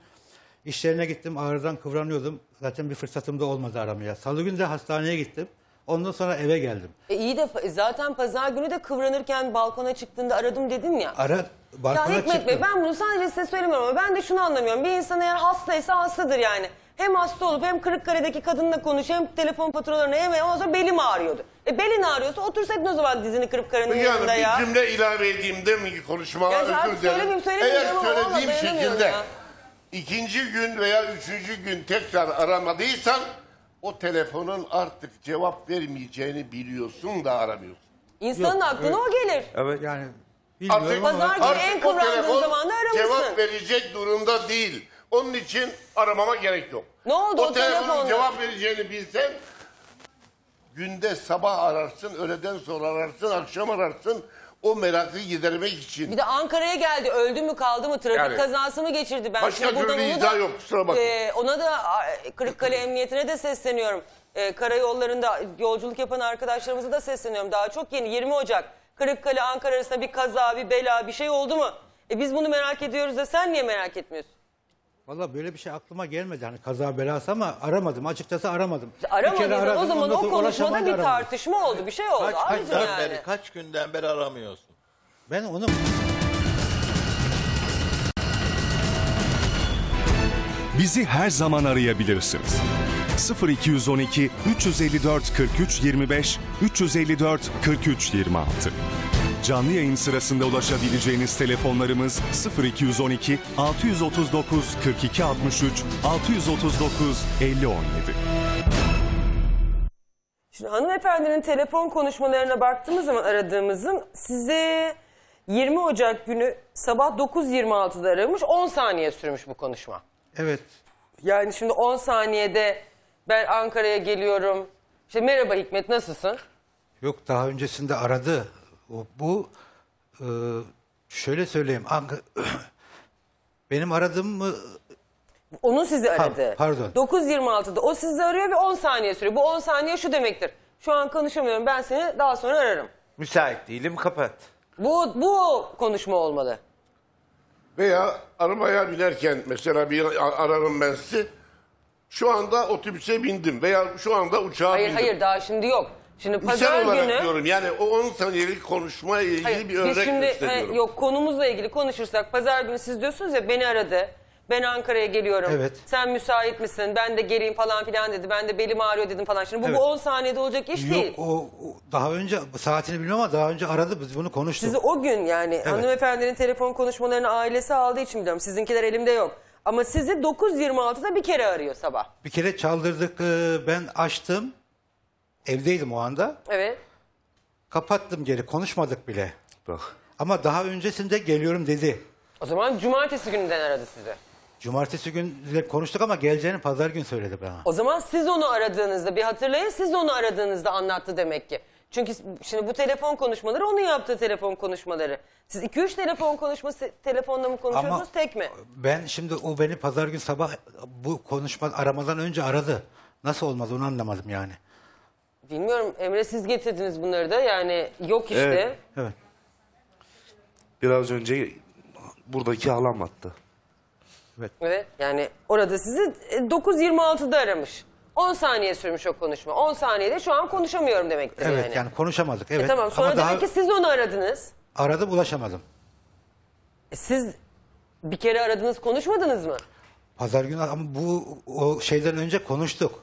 işlerine gittim, ağrıdan kıvranıyordum. Zaten bir fırsatım da olmadı aramaya. Salı gün de hastaneye gittim, ondan sonra eve geldim. E iyi de zaten pazar günü de kıvranırken balkona çıktığında aradım dedim ya. Ara. Ya Hikmet Bey, ben bunu sadece size söylemiyorum ama ben de şunu anlamıyorum. Bir insan eğer hastaysa hastadır yani. Hem hasta olup hem Kırıkkale'deki kadınla konuş, hem telefon faturalarını yemeye, ondan sonra belim ağrıyordu. E belin ağrıyorsa otursaydın o zaman dizini kırıp karının yani yanında ya. Yani bir cümle ilave edeyim değil mi konuşmama özür dilerim. Ya söylemeyeyim, söylemeyeyim ama valla dayanamıyorum ya. Eğer söylediğim şekilde ikinci gün veya üçüncü gün tekrar aramadıysan o telefonun artık cevap vermeyeceğini biliyorsun da aramıyorsun. İnsanın Yok, aklına evet. o gelir. Evet yani... Artık pazar günü en kıvrandığın zamanda aramışsın. Cevap verecek durumda değil. Onun için aramama gerek yok. Ne oldu o, o telefonun cevap vereceğini bilsen günde sabah ararsın, öğleden sonra ararsın, akşam ararsın. O merakı gidermek için. Bir de Ankara'ya geldi. Öldü mü kaldı mı? Trafik yani, kazası mı geçirdi? Ben başka türlü izah da, yok. Kusura bakma. E, ona da Kırıkkale Emniyetine de sesleniyorum. E, karayollarında yolculuk yapan arkadaşlarımıza da sesleniyorum. Daha çok yeni. yirmi Ocak. Kırıkkale Ankara arasında bir kaza, bir bela, bir şey oldu mu? E, biz bunu merak ediyoruz da sen niye merak etmiyorsun? Valla böyle bir şey aklıma gelmedi. Hani kaza belası ama aramadım. Açıkçası aramadım. Aramadıysan o zaman o konuşmada bir tartışma aramadım. Oldu. Bir şey oldu. Kaç, kaç, yani. beri, kaç günden beri aramıyorsun? Ben onu... Bizi her zaman arayabilirsiniz. sıfır iki yüz on iki üç yüz elli dört kırk üç yirmi beş üç yüz elli dört kırk üç yirmi altı. Canlı yayın sırasında ulaşabileceğiniz telefonlarımız sıfır iki yüz on iki altı yüz otuz dokuz kırk iki altmış üç altı yüz otuz dokuz elli on yedi. Şimdi hanımefendinin telefon konuşmalarına baktığımız zaman aradığımızın size yirmi Ocak günü sabah dokuz yirmi altıda aramış, on saniye sürmüş bu konuşma. Evet. Yani şimdi on saniyede ben Ankara'ya geliyorum. İşte merhaba Hikmet, nasılsın? Yok, daha öncesinde aradı. Bu şöyle söyleyeyim, benim aradığım mı? Onun sizi aradı. Ha, pardon. dokuz yirmi altıda o sizi arıyor ve on saniye sürüyor. Bu on saniye şu demektir: şu an konuşamıyorum, ben seni daha sonra ararım. Müsait değilim, kapat. Bu, bu konuşma olmalı. Veya arabaya binerken mesela bir ararım ben sizi. Şu anda otobüse bindim veya şu anda uçağa hayır, bindim. Hayır hayır, daha şimdi yok. Şimdi pazar günü diyorum, yani o on saniyelik konuşmaya ilgili hayır, bir örnek şimdi, gösteriyorum. E, yok, konumuzla ilgili konuşursak pazar günü siz diyorsunuz ya, beni aradı. Ben Ankara'ya geliyorum. Evet. Sen müsait misin? Ben de geleyim falan filan dedi. Ben de belim ağrıyor dedim falan. Şimdi bu, evet. bu on saniyede olacak iş yok, değil. O, o daha önce saatini bilmiyorum ama daha önce aradı, biz bunu konuştuk. Sizi o gün yani evet. hanımefendinin telefon konuşmalarını ailesi aldığı için biliyorum. Sizinkiler elimde yok. Ama sizi dokuz yirmi altıda bir kere arıyor sabah. Bir kere çaldırdık, ben açtım. Evdeydim o anda. Evet. Kapattım geri, konuşmadık bile. Bak. Ama daha öncesinde geliyorum dedi. O zaman cumartesi gününden aradı sizi. Cumartesi günü konuştuk ama geleceğini pazar günü söyledi bana. O zaman siz onu aradığınızda bir hatırlayın, siz onu aradığınızda anlattı demek ki. Çünkü şimdi bu telefon konuşmaları onun yaptığı telefon konuşmaları. Siz iki üç telefon konuşması telefonla mı konuşuyorsunuz ama tek mi? Ben şimdi o beni pazar günü sabah bu konuşma aramadan önce aradı. Nasıl olmaz onu anlamadım yani. Bilmiyorum Emre, siz getirdiniz bunları da yani yok işte. Evet. evet. Biraz önce buradaki halam attı. Evet. evet. Yani orada sizi dokuz yirmi altıda aramış. on saniye sürmüş o konuşma. on saniyede şu an konuşamıyorum demektir evet, yani. Evet yani konuşamadık. Evet. E tamam sonra ama demek daha... ki siz onu aradınız. Aradım, ulaşamadım. E siz bir kere aradınız, konuşmadınız mı? Pazar günü ama bu o şeyden önce konuştuk.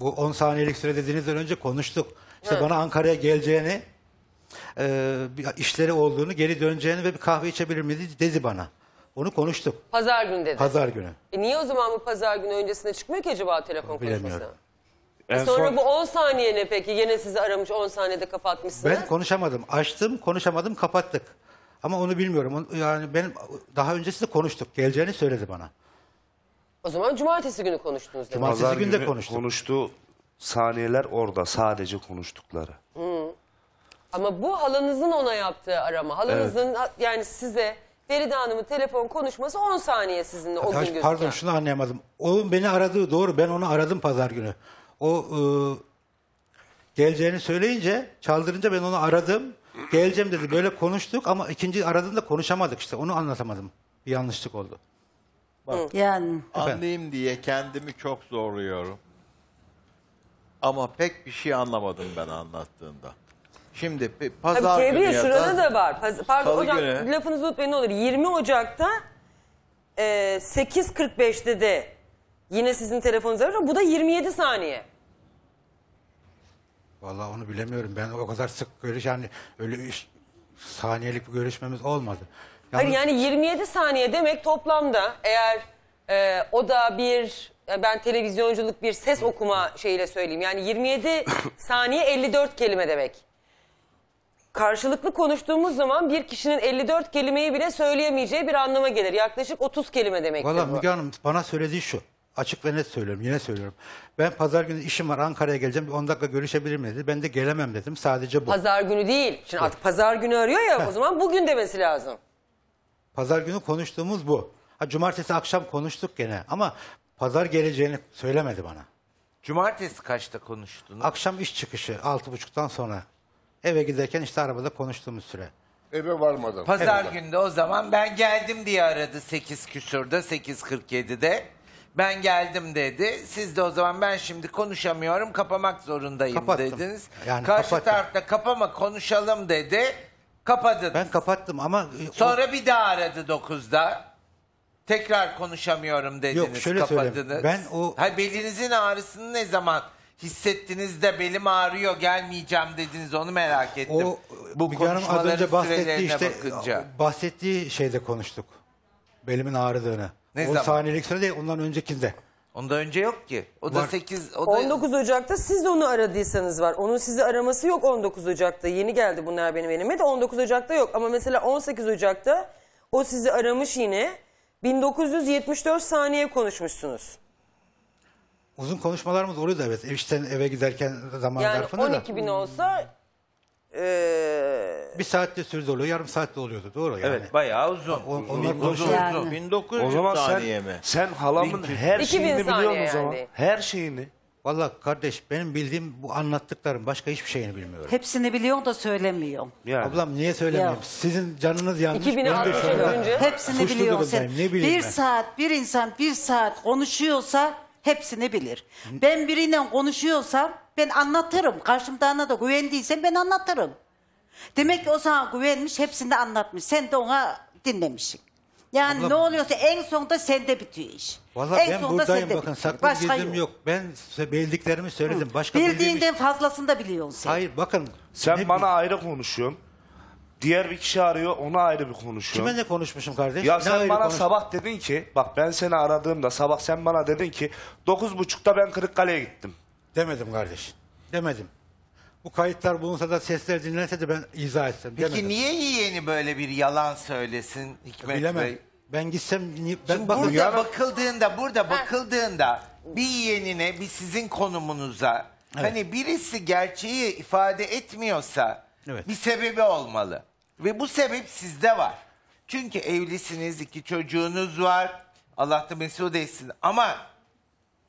Bu on saniyelik süre dediğinizden önce konuştuk. İşte ha. bana Ankara'ya geleceğini, e, işleri olduğunu, geri döneceğini ve bir kahve içebilir miyiz dedi bana. Onu konuştuk. Pazar günü dedi. Pazar günü. E niye o zaman bu pazar günü öncesine çıkmıyor ki acaba telefon konuşmasına? E sonra son... bu on saniye ne peki? Yine sizi aramış, on saniyede kapatmışsınız. Ben konuşamadım. Açtım, konuşamadım, kapattık. Ama onu bilmiyorum. Yani benim daha öncesinde konuştuk. Geleceğini söyledi bana. O zaman cumartesi günü konuştunuz. Cumartesi pazar günü de konuştuk. Konuştuğu saniyeler orada, sadece konuştukları. Hmm. Ama bu halanızın ona yaptığı arama. Halanızın evet. yani size... Feride Hanım'ın telefon konuşması on saniye sizinle o Taş, gün gözüküyor. Pardon şunu anlayamadım. Oğlum beni aradığı doğru, ben onu aradım pazar günü. O e, geleceğini söyleyince, çaldırınca ben onu aradım. Geleceğim dedi, böyle konuştuk ama ikinci aradığında konuşamadık işte. Onu anlatamadım. Bir yanlışlık oldu. Bak, yani. Anlayayım diye kendimi çok zorluyorum. Ama pek bir şey anlamadım ben anlattığında. Şimdi pazar tabii, günü şurada da var. Paz Pardon hocam günü. lafınızı unutmayın ne olur. yirmi Ocak'ta e, sekiz kırk beşte de yine sizin telefonunuz var. Bu da yirmi yedi saniye. Vallahi onu bilemiyorum. Ben o kadar sık görüş yani öyle iş, saniyelik bir görüşmemiz olmadı. Yalnız... Hayır yani yirmi yedi saniye demek toplamda eğer e, o da bir... Ben televizyonculuk bir ses okuma şeyiyle söyleyeyim. Yani yirmi yedi saniye elli dört kelime demek. Karşılıklı konuştuğumuz zaman bir kişinin elli dört kelimeyi bile söyleyemeyeceği bir anlama gelir. Yaklaşık otuz kelime demektir. Valla Müge Hanım bana söylediği şu. Açık ve net söylüyorum, yine söylüyorum. Ben pazar günü işim var, Ankara'ya geleceğim, on dakika görüşebilir miyim dedi. Ben de gelemem dedim, sadece bu. Pazar günü değil. Şimdi evet. Artık pazar günü arıyor ya, Heh. O zaman bugün demesi lazım. Pazar günü konuştuğumuz bu. Ha, cumartesi akşam konuştuk gene ama pazar geleceğini söylemedi bana. Cumartesi kaçta konuştunuz? Akşam iş çıkışı, altı buçuktan sonra. Eve giderken işte arabada konuştuğumuz süre. Eve varmadan. Pazar evet. günde o zaman ben geldim diye aradı sekiz küsurda, sekiz kırk yedide. Ben geldim dedi. Siz de o zaman ben şimdi konuşamıyorum, kapamak zorundayım kapattım. dediniz. Yani Karşı kapattım. tarafta kapama, konuşalım dedi. Kapadınız. Ben kapattım ama... Sonra o... bir daha aradı dokuzda. Tekrar konuşamıyorum dediniz, Yok, şöyle kapadınız. Söyleyeyim. Ben o... Hayır, belinizin ağrısını ne zaman hissettiniz de belim ağrıyor gelmeyeceğim dediniz, onu merak ettim. O, Bu konuşmaların az önce bahsettiği işte, bakınca. Bahsettiği şeyde konuştuk. Belimin ağrıdığını. Ne o zaman? Saniyelik süre değil, ondan öncekinde. Ondan önce yok ki. O da var. sekiz... O da... on dokuz Ocak'ta siz onu aradıysanız var. Onun sizi araması yok on dokuz Ocak'ta. Yeni geldi bunlar benim elime de on dokuz Ocak'ta yok. Ama mesela on sekiz Ocak'ta o sizi aramış yine. bin dokuz yüz yetmiş dört saniye konuşmuşsunuz. Uzun konuşmalarımız oluyor da evet. İşten eve giderken zaman yani zarfında da. Yani on iki bin olsa... Ee... Bir saatte sürdü oluyor, yarım saatte oluyordu. Doğru yani. Evet, bayağı uzun. O, uzun, uzun. Yani. bin dokuz yüz o zaman saniye sen, mi? Sen halamın her şeyini biliyor musun o zaman? Yani. Her şeyini. Vallahi kardeş benim bildiğim bu anlattıklarım, başka hiçbir şeyini bilmiyorum. Hepsini biliyorum da söylemiyorum. Yani. Ablam niye söylemiyorum? Sizin canınız yanmış. iki bin altı yüz önce hepsini biliyorsun. Bir saat bir insan bir saat konuşuyorsa hepsini bilir. Ben biriyle konuşuyorsam ben anlatırım. Karşımdağına da güvendiysen ben anlatırım. Demek ki o sana güvenmiş, hepsini de anlatmış. Sen de ona dinlemişsin. Yani Abla, ne oluyorsa en sonunda sende bitiyor iş. Valla ben buradayım bakın, saklı gizlim yok. Ben bildiklerimi söyledim. Başka bildiğinden fazlasını da biliyorsun sen. Hayır bakın. Sen bana ayrı konuşuyorsun. Diğer bir kişi arıyor, ona ayrı bir konuşuyorsun. Kime ne konuşmuşum kardeş? Ya ne sen bana konuştum? Sabah dedin ki, bak ben seni aradığımda sabah sen bana dedin ki dokuz buçukta ben Kırıkkale'ye gittim. Demedim kardeş. Demedim. Bu kayıtlar bulunsa da, sesler dinlense de ben izah etsem. Peki demedim. Niye yeğeni böyle bir yalan söylesin Hikmet Bilemem. Bey? Ben gitsem... Ben burada ya. bakıldığında, burada ha. bakıldığında bir yeğenine, bir sizin konumunuza... Evet. Hani birisi gerçeği ifade etmiyorsa evet. bir sebebi olmalı. Ve bu sebep sizde var. Çünkü evlisiniz, iki çocuğunuz var. Allah da mesut etsin. Ama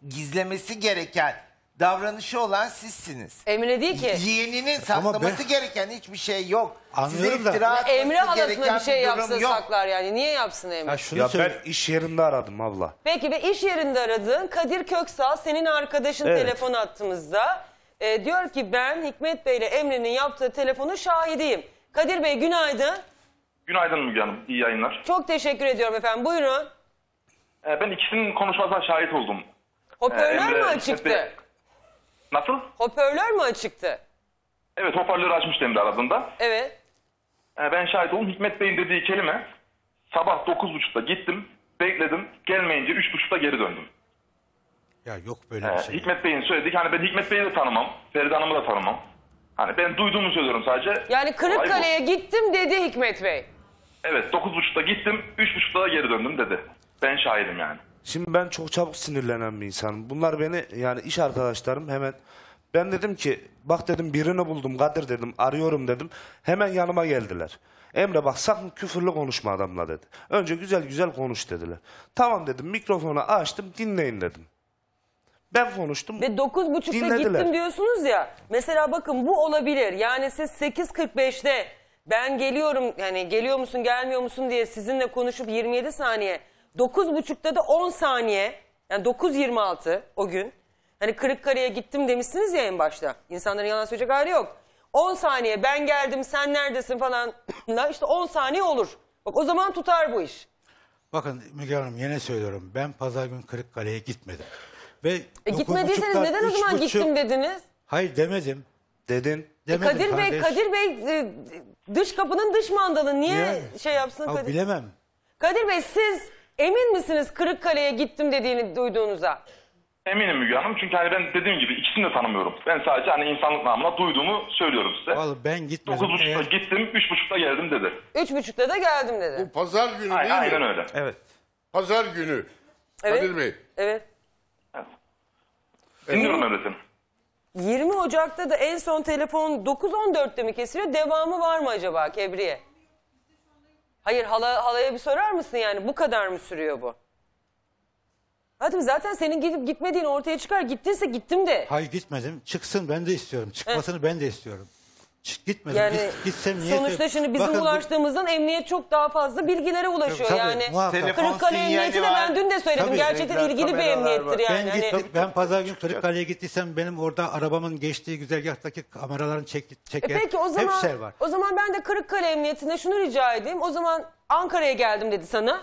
gizlemesi gereken... Davranışı olan sizsiniz. Emre değil ki. Yeğeninin saklaması ben... gereken hiçbir şey yok. Anlıyorum Size iftira da. Emre halasına bir şey yapsın yok. saklar yani. Niye yapsın Emre? Ya, şunu ya ben iş yerinde aradım abla. Peki ve iş yerinde aradın. Kadir Köksal senin arkadaşın evet. telefon attığımızda. E, diyor ki ben Hikmet Bey ile Emre'nin yaptığı telefonu şahidiyim. Kadir Bey günaydın. Günaydın Müge Hanım. İyi yayınlar. Çok teşekkür ediyorum efendim. Buyurun. E, ben ikisinin konuşmasına şahit oldum. Hoparlör e, mü açıktı? Hep... Nasıl? Hoparlör mü açıktı? Evet, hoparlörü açmıştı Emre aradığında. Evet. Ee, ben şahit oldum. Hikmet Bey'in dediği kelime, sabah dokuz buçukta gittim, bekledim, gelmeyince üç buçukta geri döndüm. Ya yok böyle ee, bir şey. Hikmet Bey'in söylediği, hani ben Hikmet Bey'i de tanımam, Feride Hanım'ı da tanımam. Hani ben duyduğumu söylüyorum sadece. Yani Kırıkkale'ye gittim dedi Hikmet Bey. Evet, dokuz buçukta gittim, üç buçukta da geri döndüm dedi. Ben şahidim yani. Şimdi ben çok çabuk sinirlenen bir insanım. Bunlar beni yani iş arkadaşlarım hemen... Ben dedim ki bak dedim birini buldum Kadir dedim arıyorum dedim. Hemen yanıma geldiler. Emre bak sakın küfürlü konuşma adamla dedi. Önce güzel güzel konuş dediler. Tamam dedim mikrofonu açtım dinleyin dedim. Ben konuştum. Ve dokuz buçukta gittim diyorsunuz ya. Mesela bakın bu olabilir. Yani siz sekiz kırk beşte ben geliyorum yani geliyor musun gelmiyor musun diye sizinle konuşup yirmi yedi saniye... dokuz buçukta da on saniye yani dokuz yirmi altı o gün. Hani Kırıkkale'ye gittim demişsiniz ya en başta. İnsanların yalan söyleyecek hali yok. on saniye ben geldim sen neredesin falan işte on saniye olur. Bak o zaman tutar bu iş. Bakın Müge Hanım yine söylüyorum ben pazar günü Kırıkkale'ye gitmedim. Ve e gitmediyseniz neden o zaman gittim dediniz? Hayır demedim. Dedin. E Kadir kardeş. Bey Kadir Bey dış kapının dış mandalı niye yani, şey yapsın Kadir? Bilemem. Kadir Bey siz... Emin misiniz Kırıkkale'ye gittim dediğini duyduğunuza? Eminim Müge Hanım çünkü hani ben dediğim gibi ikisini de tanımıyorum. Ben sadece hani insanlık namına duyduğumu söylüyorum size. Vallahi ben gitmedim. dokuz buçukta eğer... gittim, üç buçukta geldim dedi. üç buçukta da geldim dedi. Bu pazar günü aynen, değil mi? Aynen öyle. Evet. Pazar günü. Evet. Kadir Bey. Evet. Dinliyorum Emre'cim. yirmi Ocak'ta da en son telefon dokuz on dörtte mi kesiliyor? Devamı var mı acaba Kebriye? Hayır, hala, halaya bir sorar mısın yani? Bu kadar mı sürüyor bu? Hadi zaten senin gidip gitmediğin ortaya çıkar. Gittinse gittim de. Hayır gitmedim. Çıksın, ben de istiyorum. Çıkmasını Heh. ben de istiyorum. Çık, gitmedim. Yani Git, gitsem niye? Sonuçta şimdi bizim Bakın, ulaştığımızdan bu... emniyet çok daha fazla bilgilere ulaşıyor. Tabii, yani Kırıkkale Emniyeti de ben dün de söyledim. Tabii, gerçekten ilgili bir emniyettir var. yani. Ben, gittim, hani... ben pazar gün Kırıkkale'ye gittiysem benim orada arabamın geçtiği güzergahtaki kameraların çek, çeken e peki, o zaman, hep şey var. O zaman ben de Kırıkkale Emniyeti'ne şunu rica edeyim. O zaman Ankara'ya geldim dedi sana.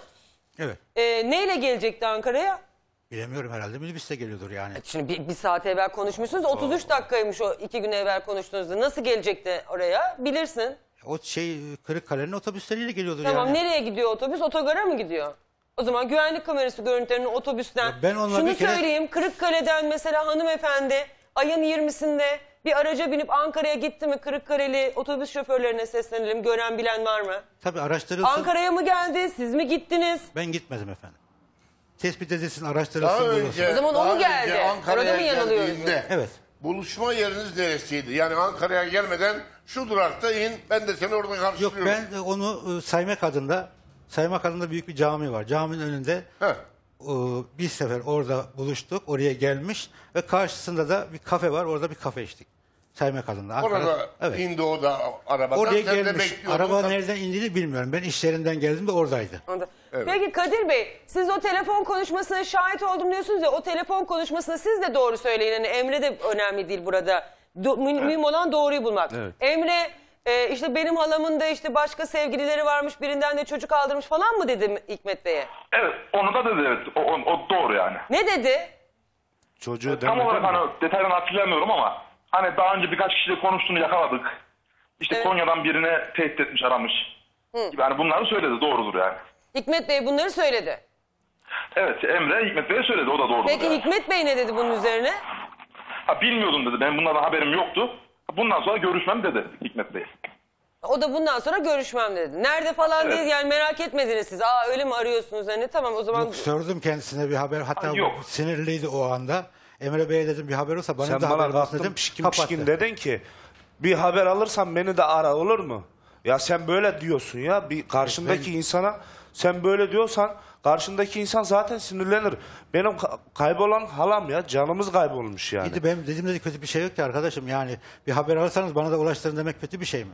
Evet. Ee, neyle gelecekti Ankara'ya? Bilemiyorum, herhalde minibüste geliyordur yani. Şimdi bir, bir saat evvel konuşmuşsunuz. otuz üç dakikaymış o iki gün evvel konuştuğunuzda. Nasıl gelecekti oraya bilirsin. O şey Kırıkkale'nin otobüsleriyle geliyordur tamam, yani. Tamam, nereye gidiyor otobüs? Otogara mı gidiyor? O zaman güvenlik kamerası görüntülerinin otobüsten. Ben Şunu kere... söyleyeyim Kırıkkale'den mesela hanımefendi ayın yirmisinde bir araca binip Ankara'ya gitti mi? Kırıkkaleli otobüs şoförlerine seslenelim. Gören bilen var mı? Tabii araştırılsın. Ankara'ya mı geldi? Siz mi gittiniz? Ben gitmedim efendim. Tespit edilsin, araştırılsın. Önce, o zaman onu geldi. Orada mı yanılıyoruz? Evet. Buluşma yeriniz neresiydi? Yani Ankara'ya gelmeden şu durakta in, ben de seni orada karşılıyorum. Yok, ben onu saymak adında, saymak adında büyük bir cami var. Caminin önünde o, bir sefer orada buluştuk, oraya gelmiş ve karşısında da bir kafe var, orada bir kafe içtik. Saymak adında. Ankara, orada evet. indi o da arabadan. Oraya sen gelmiş. De Araba da... nereden indiğini bilmiyorum. Ben iş yerinden geldim de oradaydı. Evet. Peki Kadir Bey, siz o telefon konuşmasına şahit oldum diyorsunuz ya, o telefon konuşmasına siz de doğru söyleyin. Yani Emre de önemli değil burada. Do mü evet. Mühim olan doğruyu bulmak. Evet. Emre e, işte benim halamın da işte başka sevgilileri varmış, birinden de çocuk aldırmış falan mı dedi Hikmet Bey'e? Evet, onu da dedi, evet. O, o doğru yani. Ne dedi? Çocuğu evet, tam olarak hani detayını hatırlamıyorum ama hani daha önce birkaç kişiyle konuştuğunu yakaladık. İşte evet. Konya'dan birine tehdit etmiş, aramış. Hı. Yani bunları söyledi, doğrudur yani. Hikmet Bey bunları söyledi. Evet, Emre Hikmet Bey'e söyledi, o da doğrudur. Peki yani. Hikmet Bey ne dedi bunun üzerine? Ha, bilmiyordum dedi, ben bunlardan haberim yoktu. Bundan sonra görüşmem dedi Hikmet Bey. O da bundan sonra görüşmem dedi. Nerede falan evet. değil yani, merak etmediniz siz. Aa öyle mi arıyorsunuz hani, tamam o zaman. Yok, sordum kendisine bir haber, hatta ha, sinirliydi o anda. Emre Bey'e dedim bir haber olsa bana Sen da haber bak dedim. Pişkin pişkin dedin ki bir haber alırsan beni de ara, olur mu? Ya sen böyle diyorsun ya bir karşındaki ben... insana, sen böyle diyorsan karşındaki insan zaten sinirlenir. Benim kaybolan halam ya, canımız kaybolmuş yani. İyi de benim dediğimde de kötü bir şey yok ki arkadaşım yani, bir haber alırsanız bana da ulaştırın demek kötü bir şey mi?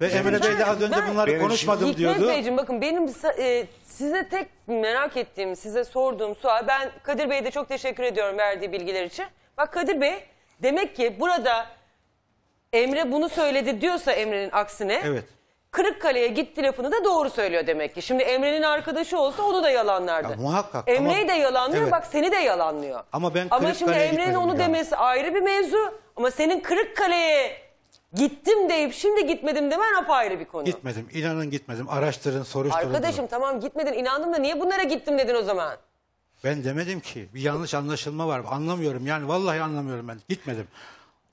Ve yani Emre Bey de az önce ben, bunları konuşmadım Hikmet diyordu. Hikmet Beyciğim bakın benim e, size tek merak ettiğim, size sorduğum sual, ben Kadir Bey'e de çok teşekkür ediyorum verdiği bilgiler için. Bak Kadir Bey, demek ki burada Emre bunu söyledi diyorsa Emre'nin aksine evet. Kırıkkale'ye gitti lafını da doğru söylüyor demek ki. Şimdi Emre'nin arkadaşı olsa onu da yalanlardı. Ya, muhakkak. Emre'yi de yalanlıyor evet. bak seni de yalanlıyor. Ama, ben ama şimdi Emre'nin onu yani. demesi ayrı bir mevzu ama senin Kırıkkale'ye... Gittim deyip şimdi gitmedim demen apayrı bir konu. Gitmedim, inanın gitmedim. Araştırın, soruşturun. Arkadaşım bunu. Tamam gitmedin, inandım da niye bunlara gittim dedin o zaman? Ben demedim ki. Bir yanlış anlaşılma var. Anlamıyorum yani, vallahi anlamıyorum ben. Gitmedim.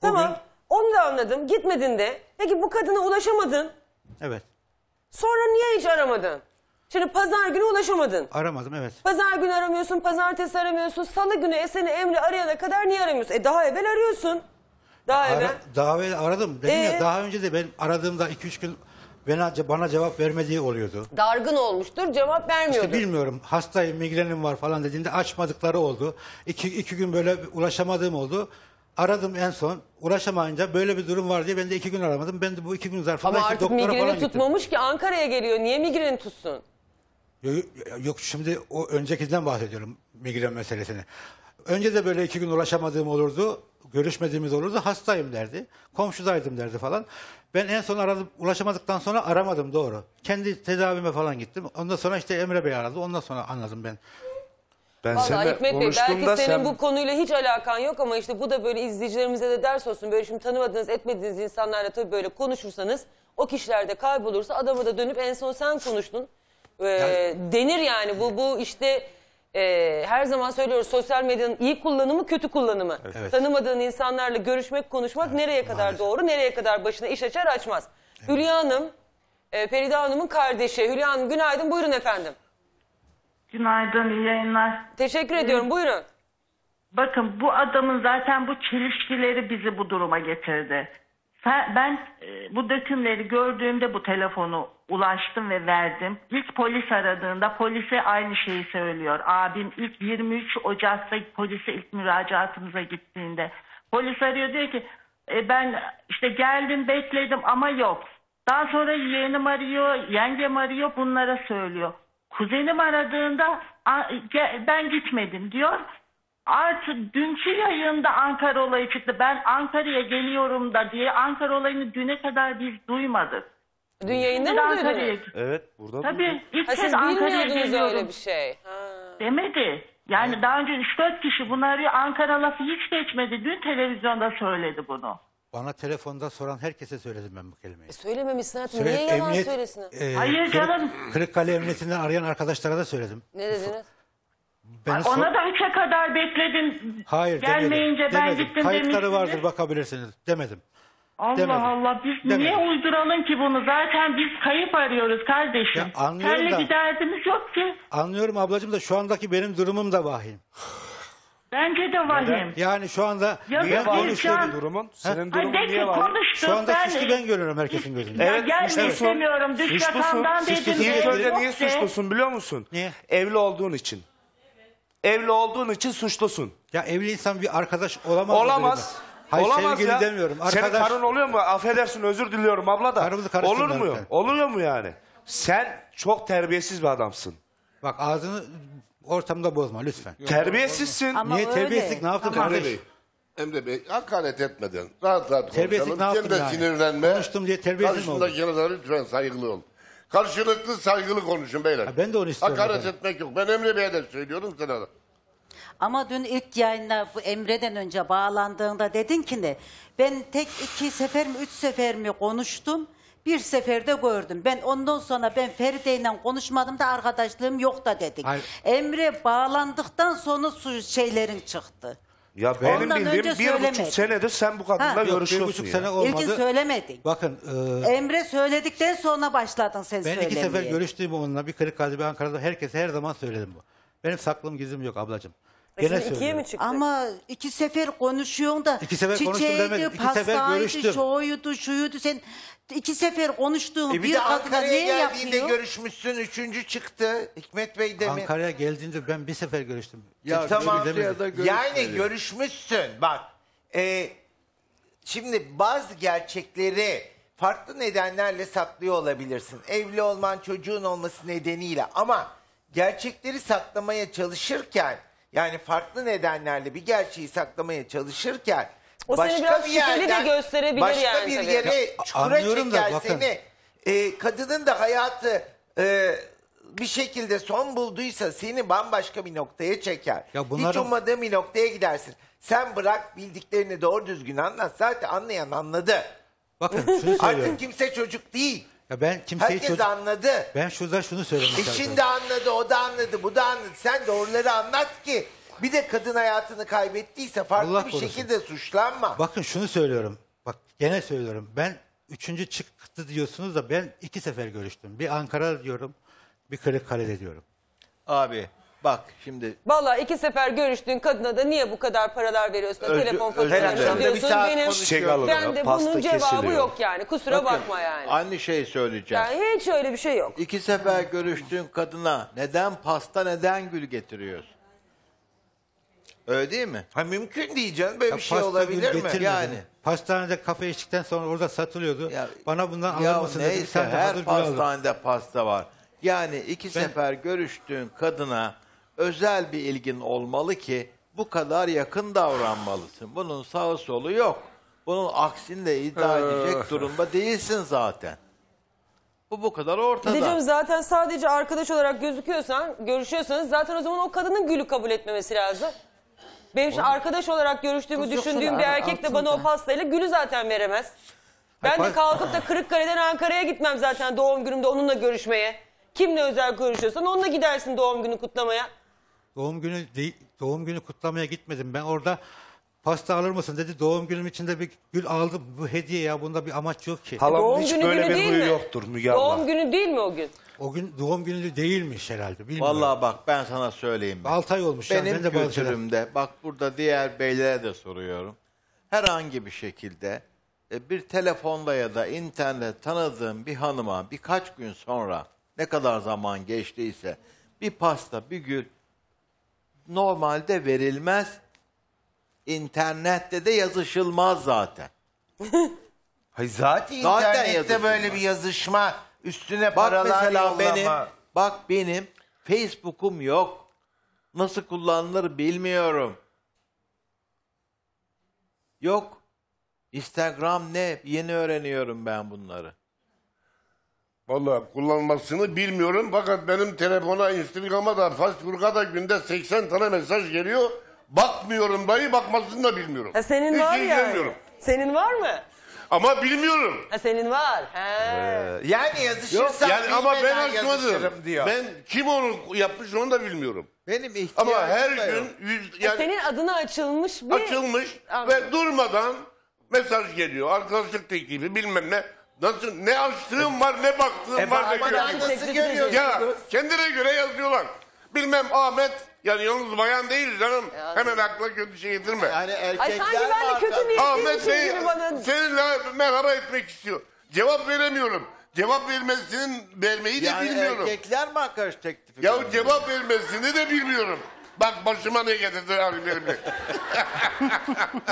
O tamam, gün... onu da anladım. Gitmedin de. Peki bu kadına ulaşamadın. Evet. Sonra niye hiç aramadın? Şimdi pazar günü ulaşamadın. Aramadım evet. Pazar günü aramıyorsun, pazartesi aramıyorsun. Salı günü seni Emre arayana kadar niye aramıyorsun? E daha evvel arıyorsun. Daha evvel? Daha evvel aradım. Dedim ee? ya, daha önce de ben aradığımda iki üç gün bana, bana cevap vermediği oluyordu. Dargın olmuştur, cevap vermiyordu. İşte bilmiyorum, hastayım, migrenim var falan dediğinde açmadıkları oldu. iki gün böyle ulaşamadığım oldu. Aradım en son, ulaşamayınca böyle bir durum var diye ben de iki gün aramadım. Ben de bu iki gün zarfında doktora falan gittim. Ama artık migreni tutmamış ki, Ankara'ya geliyor. Niye migreni tutsun? Yok, yok şimdi o öncekinden bahsediyorum, migren meselesini. Önce de böyle iki gün ulaşamadığım olurdu. Görüşmediğimiz olurdu. Hastayım derdi. Komşudaydım derdi falan. Ben en son aradım. Ulaşamadıktan sonra aramadım doğru. Kendi tedavime falan gittim. Ondan sonra işte Emre Bey aradı. Ondan sonra anladım ben. Ben vallahi Hikmet Bey belki senin sen... bu konuyla hiç alakan yok ama işte bu da böyle izleyicilerimize de ders olsun. Böyle şimdi tanımadığınız etmediğiniz insanlarla tabii böyle konuşursanız o kişiler de kaybolursa adama da dönüp en son sen konuştun. Ee, yani... Denir yani bu bu işte... Ee, her zaman söylüyoruz sosyal medyanın iyi kullanımı, kötü kullanımı. Evet. Tanımadığın insanlarla görüşmek, konuşmak evet, nereye kadar maalesef. doğru, nereye kadar başına iş açar açmaz. Evet. Hülya Hanım, e, Feride Hanım'ın kardeşi. Hülya Hanım günaydın, buyurun efendim. Günaydın, iyi yayınlar. Teşekkür evet. ediyorum, buyurun. Bakın bu adamın zaten bu çelişkileri bizi bu duruma getirdi. Ben bu dökümleri gördüğümde bu telefonu ulaştım ve verdim. İlk polis aradığında polise aynı şeyi söylüyor. Abim ilk yirmi üç Ocak'ta polise ilk müracaatımıza gittiğinde polis arıyor, diyor ki e ben işte geldim bekledim ama yok. Daha sonra yeğenim arıyor, yengem arıyor, bunlara söylüyor. Kuzenim aradığında ben gitmedim diyor. Artık dünkü yayında Ankara olayı çıktı. Ben Ankara'ya geliyorum da diye Ankara olayını düne kadar biz duymadık. Dün yayında mı duydunuz? Evet, burada. Tabii ilk ha, kez Ankara'ya geliyorum. Öyle bir şey. Ha. Demedi. Yani ha. daha önce üç dört kişi bunu arıyor. Ankara lafı hiç geçmedi. Dün televizyonda söyledi bunu. Bana telefonda soran herkese söyledim ben bu kelimeyi. E söylememişsin artık. Niye yalan emniyet, söylesin? E, Hayır canım. Kırıkkale Emniyetinden arayan arkadaşlara da söyledim. Ne dediniz? Beni ona sor... da üçe kadar bekledin. Hayır, gelmeyince demedim. ben demedim. gittim demiştiniz. Kayıtları vardır, bakabilirsiniz demedim. Allah demedim. Allah biz demedim. Niye uyduralım ki bunu? Zaten biz kayıp arıyoruz kardeşim. Senle bir derdimiz yok ki. Anlıyorum ablacığım da şu andaki benim durumum da vahim. Bence de vahim. Neden? Yani şu anda niye vahim senin durumun? Senin durumun niye vahim? Şu anda suçlu ben görüyorum herkesin gözünde. Evet, gelmek istemiyorum. Düş yatandan dedim. Niye suçlusun biliyor musun? Niye? Evli olduğun için. Evli olduğun için suçlusun. Ya evli insan bir arkadaş olamaz. Olamaz. Hayır, olamaz sevgili ya. Demiyorum. Arkadaş... Senin karın oluyor mu? Affedersin, özür diliyorum abla da. Olur mu? Arkadaşlar. Oluyor mu yani? Sen çok terbiyesiz bir adamsın. Bak ağzını ortamda bozma lütfen. Yok, terbiyesizsin. Ama niye terbiyesizlik? Ne yaptın kardeş? Emre Bey, hakaret etmeden rahat rahat konuşalım. Sen de yani? Sinirlenme. Konuştum diye terbiyesiz mi oldu? Karşındakilere lütfen saygılı ol. Karşılıklı saygılı konuşun beyler. Ha, ben de onu istiyorum. Hakaret efendim. etmek yok. Ben Emre Bey'e de söylüyorum sana da. Ama dün ilk yayında bu Emre'den önce bağlandığında dedin ki ne? Ben tek iki sefer mi üç sefer mi konuştum? Bir seferde gördüm. Ben ondan sonra ben Feride ile konuşmadım da arkadaşlığım yok da dedik. Hayır. Emre bağlandıktan sonra su şeylerin çıktı. Ya benim ondan bildiğim bir söylemedim. buçuk senedir sen bu kadınla görüşüyorsun. Bir buçuk ya. sene olmadı. İlkin söylemedin. Bakın. E... Emre söyledikten sonra başladın sen ben söylemeye. Ben iki sefer görüştüğüm onunla bir Kırıkkale'de bir Ankara'da herkese her zaman söyledim bu. Benim saklım gizlim yok ablacığım. Gene ikiye mi çıktı? Ama iki sefer konuşuyorsun da iki sefer çiçeğiydi, pastaydı, şoydu, şuydu. Sen iki sefer konuştuğun e bir, bir adına niye yapmıyor? Ankara'ya görüşmüşsün, üçüncü çıktı. Hikmet Bey de mi? Ankara'ya geldiğinde ben bir sefer görüştüm. Ya, tamam, yani görüşmüşsün. Bak, e, şimdi bazı gerçekleri farklı nedenlerle saklıyor olabilirsin. Evli olman, çocuğun olması nedeniyle. Ama gerçekleri saklamaya çalışırken... Yani farklı nedenlerle bir gerçeği saklamaya çalışırken o başka bir yerden, de gösterebilir başka yani bir tabii. yere çukura çeker seni. E, kadının da hayatı e, bir şekilde son bulduysa seni bambaşka bir noktaya çeker. Ya bunların... Hiç ummadığın bir noktaya gidersin. Sen bırak bildiklerini doğru düzgün anlat. Zaten anlayan anladı. Bakın şunu artık kimse çocuk değil. Ya ben kimseyi Herkes çocuk... anladı. Ben şurada şunu söylemek lazım. İçin de anladı, o da anladı, bu da anladı. Sen doğruları anlat ki bir de kadın hayatını kaybettiyse farklı Allah bir korusun. şekilde suçlanma. Bakın şunu söylüyorum. Bak gene söylüyorum. Ben üçüncü çıktı diyorsunuz da ben iki sefer görüştüm. Bir Ankara diyorum, bir Kırıkkale'de diyorum. Abi bak şimdi. Valla iki sefer görüştüğün kadına da niye bu kadar paralar veriyorsun? Öldü, Telefon faturalarını diyorsun. Benim şey ben de bunun cevabı kesiliyor. yok yani. Kusura Bakın, bakma yani. Aynı şeyi söyleyeceğim. Yani hiç öyle bir şey yok. İki sefer görüştüğün kadına neden pasta neden gül getiriyorsun? Öyle değil mi? Ha mümkün diyeceksin. Böyle ya bir şey olabilir mi? Yani. Pastanede kafe içtikten sonra orada satılıyordu. Ya, Bana bundan alınmasın dedi. Neyse her pastanede pasta var. Yani iki ben, sefer görüştüğün kadına özel bir ilgin olmalı ki bu kadar yakın davranmalısın. Bunun sağı solu yok. Bunun aksini de iddia edecek durumda değilsin zaten. Bu bu kadar ortada. Dedeciğim zaten sadece arkadaş olarak gözüküyorsan, görüşüyorsanız zaten o zaman o kadının gülü kabul etmemesi lazım. Benim Oğlum, arkadaş olarak görüştüğümü düşündüğüm bir erkek de bana o pastayla gülü zaten veremez. Ben de kalkıp da Kırıkkale'den Ankara'ya gitmem zaten doğum günümde onunla görüşmeye. Kimle özel görüşüyorsan onunla gidersin doğum günü kutlamaya. Doğum günü değil, doğum günü kutlamaya gitmedim. Ben orada pasta alır mısın dedi. Doğum günüm için de bir gül aldım. Bu hediye ya, bunda bir amaç yok ki. Halamın hiç böyle bir huyu yoktur Müge abla. Doğum günü değil mi o gün? O gün doğum günü değilmiş herhalde. Bilmiyorum. Vallahi bak ben sana söyleyeyim. altı ay olmuş. Benim yani, ben de kültürümde bak burada diğer beylere de soruyorum. Herhangi bir şekilde bir telefonda ya da internet tanıdığım bir hanıma birkaç gün sonra ne kadar zaman geçtiyse bir pasta bir gül normalde verilmez. İnternette de yazışılmaz zaten. Hayır zaten, zaten internette yazışılmaz. Böyle bir yazışma üstüne paralar bak mesela yollama. Benim, bak benim Facebook'um yok. Nasıl kullanılır bilmiyorum. Yok. Instagram ne? Yeni öğreniyorum ben bunları. Vallahi kullanmasını bilmiyorum. Fakat benim telefona, Instagram'a da, Facebook'a da günde seksen tane mesaj geliyor. Bakmıyorum dayı, bakmasını da bilmiyorum. E senin hiç var ya. Senin var mı? Ama bilmiyorum. E senin var. He. Ee, yani yazışırsan yani ama ben açmadım. Ben kim onu yapmış onu da bilmiyorum. Benim ihtiyacım ama her gün yüz, yani e senin adına açılmış bir... Açılmış anladım. Ve durmadan mesaj geliyor. Arkadaşlık teklifi bilmem ne. Nasıl, ne açtığım var ne baktığım e, var. Ama nasıl görüyorsunuz? Ya kendine göre yazıyorlar. Bilmem Ahmet... Yani yalnız bayan değil canım. Yani. Hemen akla kötü şey getirme. Yani ay sanki ben de kötü niyetliymişim gibi bana. Seninle merhaba etmek istiyor. Cevap veremiyorum. Cevap vermesinin vermeyi yani de bilmiyorum. Yani erkekler mi arkadaş teklifi? Ya yani. Cevap vermesini de bilmiyorum. Bak başıma ne getirdi abi benim de.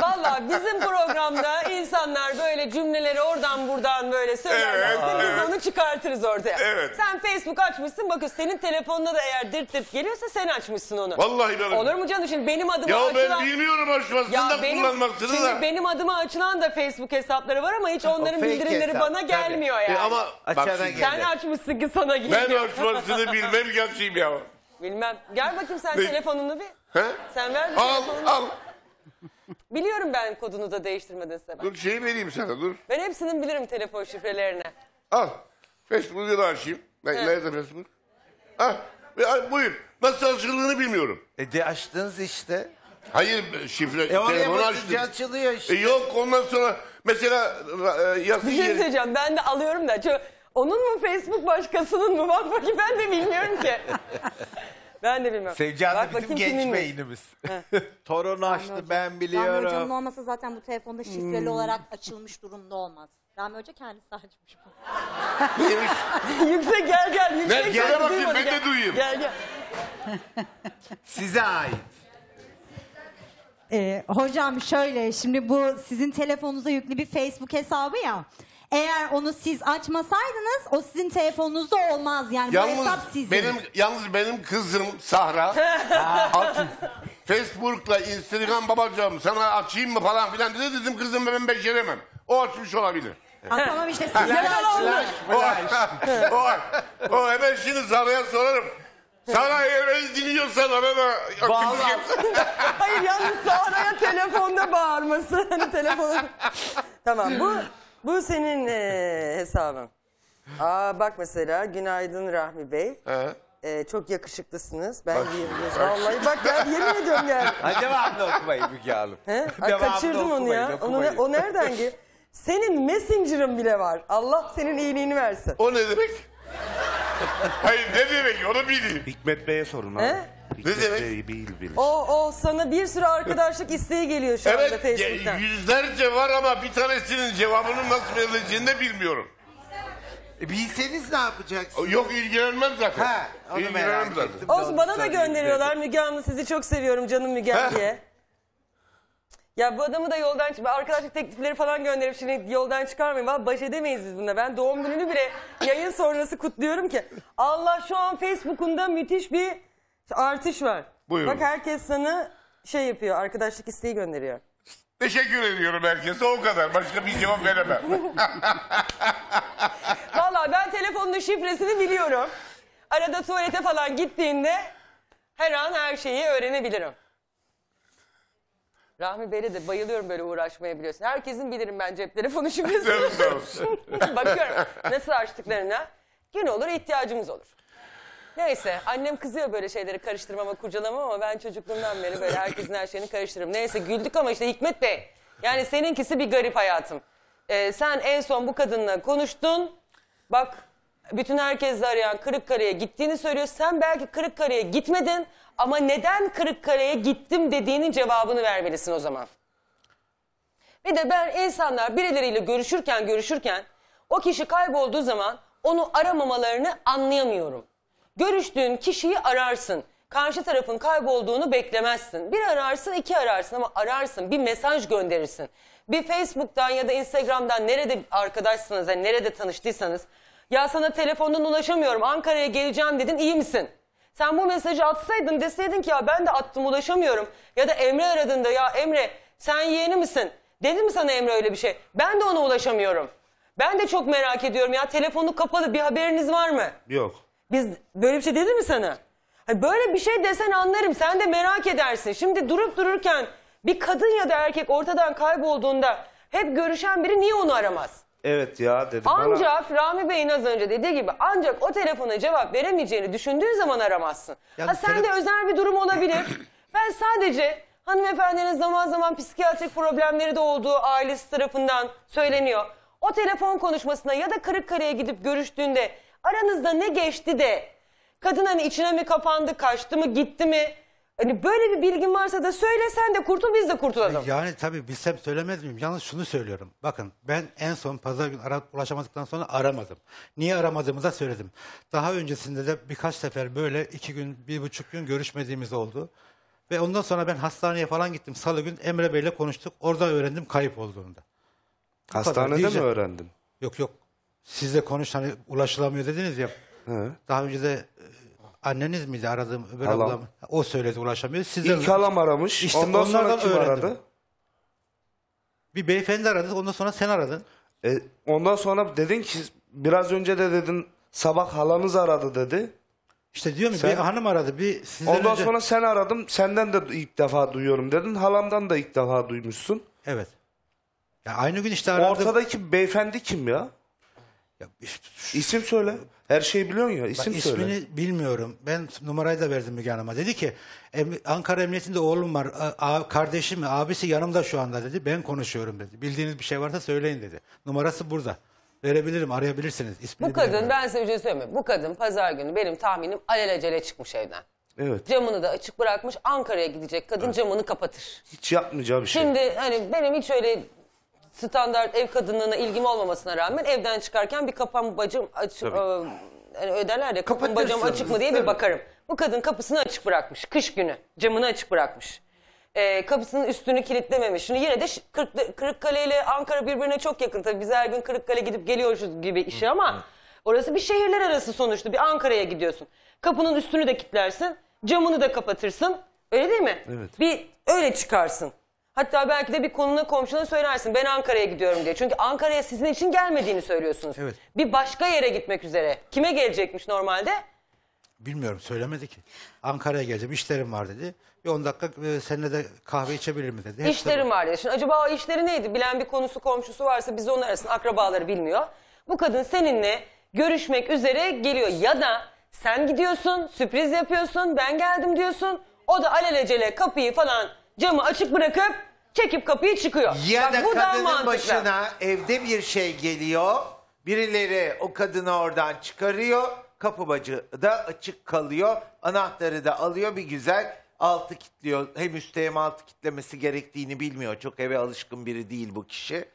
Valla bizim programda insanlar böyle cümleleri oradan buradan böyle söylerlerse evet, biz evet. Onu çıkartırız ortaya. Evet. Sen Facebook açmışsın, bakın senin telefonuna da eğer dırt dırt geliyorsa sen açmışsın onu. Vallahi benim. Olur mu canım şimdi benim adıma ya açılan... Ya ben bilmiyorum açmasını da benim, kullanmaktır da. Şimdi benim adıma açılan da Facebook hesapları var ama hiç onların bildirimleri hesap, bana tabii. Gelmiyor yani. E ama bak, sen açmışsın ki sana geliyor. Ben açmasını bilmem gerçeğim ya. Bilmem. Gel bakayım sen ne? Telefonunu bir. He? Sen ver bir al, telefonunu. Al al. Biliyorum ben kodunu da değiştirmeden size. Dur şeyi vereyim sana dur. Ben hepsinin bilirim telefon şifrelerini. Al. Facebook'u da açayım. Ben nerede Facebook? Ah. Buyur. Nasıl açıldığını bilmiyorum. E de açtınız işte. Hayır şifre. E telefonu açtım. Açılıyor işte. E yok ondan sonra mesela e, yazı söyleyeceğim. Ben de alıyorum da. Çok... Onun mu Facebook başkasının mı? Bak bakayım ben de bilmiyorum ki. Ben de bilmiyorum. Sevgi Hanım bizim genç beynimiz. Torun açtı Rami ben hocam. Biliyorum. Rami Hoca'nın olmasa zaten bu telefonda şifreli hmm. olarak açılmış durumda olmaz. Rami Hoca kendisi açmış. Neymiş? Yüksek gel gel. Yüksek ben gel bakayım ben de duyayım. Gel gel. Size ait. Ee, hocam şöyle şimdi bu sizin telefonunuza yüklü bir Facebook hesabı ya. Eğer onu siz açmasaydınız o sizin telefonunuzda olmaz yani yalnız bu hesap sizin. Benim, yalnız benim kızım Sahra Facebook'la Instagram babacığım sana açayım mı falan filan dedi dedim kızım ben beceremem. O açmış olabilir. Aa, tamam işte siz açmış. O, o, o hemen şimdi Sahra'ya sorarım. Sana evvel dinliyorsan ona da... Hayır yalnız Sahra'ya telefonda bağırması. Hani telefonu... Tamam bu... Bu senin e, hesabın. Aa bak mesela günaydın Rahmi Bey. Ee? E, çok yakışıklısınız. Ben yirmi. Vallahi bak ya yemin ediyorum yani. Ha devamlı okumayı Müge Hanım. He? Ay, kaçırdım onu ya. Okumayı. Onu o nereden ki? Senin Messenger'ın bile var. Allah senin iyiliğini versin. O ne demek? Hayır ne demek onu bileyim. Hikmet Bey'e sorun abi. He? Ne demek? Bil, bil. O, o sana bir sürü arkadaşlık isteği geliyor şu evet, anda Facebook'tan. Yüzlerce var ama bir tanesinin cevabını nasıl verileceğini de bilmiyorum. E, bilseniz ne yapacaksınız? Yok ilgilenmem zaten. Ha, ilgilenmem zaten. Olsun bana da gönderiyorlar Müge Anlı sizi çok seviyorum canım Müge diye. Ya bu adamı da yoldan çıkma. Arkadaşlık teklifleri falan gönderip şimdi yoldan çıkarmayın. Vallahi baş edemeyiz biz bunda. Ben doğum gününü bile yayın sonrası kutluyorum ki. Allah şu an Facebook'unda müthiş bir artış var. Buyurun. Bak herkes sana şey yapıyor, arkadaşlık isteği gönderiyor. Teşekkür ediyorum herkese, o kadar. Başka bir cevap veremem. Vallahi ben telefonun şifresini biliyorum. Arada tuvalete falan gittiğinde her an her şeyi öğrenebilirim. Rahmi Bey'le de bayılıyorum böyle uğraşmaya biliyorsun. Herkesin bilirim ben cep telefonu şifresini. Bakıyorum nasıl açtıklarına. Gün olur, ihtiyacımız olur. Neyse, annem kızıyor böyle şeyleri karıştırmama, kurcalamama ama ben çocukluğumdan beri böyle herkesin her şeyini karıştırırım. Neyse, güldük ama işte Hikmet Bey, yani seninkisi bir garip hayatım. Ee, sen en son bu kadınla konuştun, bak bütün herkes arayan Kırıkkale'ye gittiğini söylüyor. Sen belki Kırıkkale'ye gitmedin ama neden Kırıkkale'ye gittim dediğinin cevabını vermelisin o zaman. Bir de ben insanlar birileriyle görüşürken görüşürken o kişi kaybolduğu zaman onu aramamalarını anlayamıyorum. Görüştüğün kişiyi ararsın. Karşı tarafın kaybolduğunu beklemezsin. Bir ararsın, iki ararsın ama ararsın. Bir mesaj gönderirsin. Bir Facebook'tan ya da Instagram'dan nerede arkadaşsınız, yani nerede tanıştıysanız. Ya sana telefondan ulaşamıyorum, Ankara'ya geleceğim dedin, iyi misin? Sen bu mesajı atsaydın, deseydin ki ya ben de attım ulaşamıyorum. Ya da Emre aradığında ya Emre sen yeğeni misin? Dedi mi sana Emre öyle bir şey? Ben de ona ulaşamıyorum. Ben de çok merak ediyorum ya, telefonu kapalı, bir haberiniz var mı? Yok. Biz böyle bir şey dedi mi sana? Hani böyle bir şey desen anlarım, sen de merak edersin. Şimdi durup dururken bir kadın ya da erkek ortadan kaybolduğunda hep görüşen biri niye onu aramaz? Evet ya dedim. Ancak bana... Rami Bey'in az önce dediği gibi ancak o telefona cevap veremeyeceğini düşündüğün zaman aramazsın. Ya ha sende tele... özel bir durum olabilir. Ben sadece hanımefendinin zaman zaman psikiyatrik problemleri de olduğu ailesi tarafından söyleniyor. O telefon konuşmasına ya da Kırıkkale'ye gidip görüştüğünde aranızda ne geçti de kadın hani içine mi kapandı, kaçtı mı, gitti mi? Hani böyle bir bilgin varsa da söylesen de kurtul, biz de kurtulalım. Yani tabii bilsem söylemez miyim? Yalnız şunu söylüyorum. Bakın ben en son pazar günü ulaşamadıktan sonra aramadım. Niye aramadığımı da söyledim. Daha öncesinde de birkaç sefer böyle iki gün, bir buçuk gün görüşmediğimiz oldu. Ve ondan sonra ben hastaneye falan gittim. Salı gün Emre Bey'le konuştuk. Orada öğrendim kayıp olduğunda. Hastanede mi öğrendim? Yok yok. Sizle konuş, hani ulaşılamıyor dediniz ya. Hı. Daha önce de... Anneniz miydi aradığım öbür ablam? O söyledi ulaşamıyor. Sizden... İlk halam aramış. İşte ondan sonra kim öğrendim. Aradı? Bir beyefendi aradı. Ondan sonra sen aradın. E, ondan sonra dedin ki biraz önce de dedin sabah halanız aradı dedi. İşte diyor mu sen... bir hanım aradı. Bir ondan önce... sonra sen aradım. Senden de ilk defa duyuyorum dedin. Halamdan da ilk defa duymuşsun. Evet. Ya aynı gün işte aradım. Ortadaki beyefendi kim ya? Ya işte şu... İsim söyle. Her şeyi biliyorsun ya. İsim bak, söyle. İsmini bilmiyorum. Ben numarayı da verdim Müge Hanım'a. Dedi ki Ankara Emniyetinde oğlum var. Kardeşim, abisi yanımda şu anda dedi. Ben konuşuyorum dedi. Bildiğiniz bir şey varsa söyleyin dedi. Numarası burada. Verebilirim, arayabilirsiniz. İsmini bu kadın bilmiyorum. Ben size bir şey söyleyeyim mi? Bu kadın pazar günü benim tahminim alelacele çıkmış evden. Evet. Camını da açık bırakmış. Ankara'ya gidecek kadın, evet. Camını kapatır. Hiç yapmayacağı bir şey. Şimdi hani benim hiç öyle... Standart ev kadınlığına ilgim olmamasına rağmen evden çıkarken bir kapam bacım açık, yani öderler ya, kapım bacım açık mı diye bir bakarım. Bu kadın kapısını açık bırakmış, kış günü camını açık bırakmış. Ee, kapısının üstünü kilitlememiş. Şimdi yine de Kırıkkale ile Ankara birbirine çok yakın. Tabii biz her gün Kırıkkale gidip geliyoruz gibi işi ama orası bir şehirler arası sonuçta, bir Ankara'ya gidiyorsun. Kapının üstünü de kilitlersin, camını da kapatırsın, öyle değil mi? Evet. Bir öyle çıkarsın. Hatta belki de bir konuna, komşuna söylersin ben Ankara'ya gidiyorum diye. Çünkü Ankara'ya sizin için gelmediğini söylüyorsunuz. Evet. Bir başka yere gitmek üzere. Kime gelecekmiş normalde? Bilmiyorum, söylemedi ki. Ankara'ya geleceğim, işlerim var dedi. Bir on dakika seninle de kahve içebilir mi dedi. Hep işlerim tabii. Var dedi. Şimdi acaba o işleri neydi? Bilen bir konusu, komşusu varsa biz onu arasın. Akrabaları bilmiyor. Bu kadın seninle görüşmek üzere geliyor. Ya da sen gidiyorsun, sürpriz yapıyorsun, ben geldim diyorsun. O da alelacele kapıyı falan, camı açık bırakıp çekip kapıyı çıkıyor. Ya bak, da bu kadının başına evde bir şey geliyor. Birileri o kadını oradan çıkarıyor. Kapı bacı da açık kalıyor. Anahtarı da alıyor bir güzel. Altı kilitliyor. Hem üstte hem altı kilitlemesi gerektiğini bilmiyor. Çok eve alışkın biri değil bu kişi.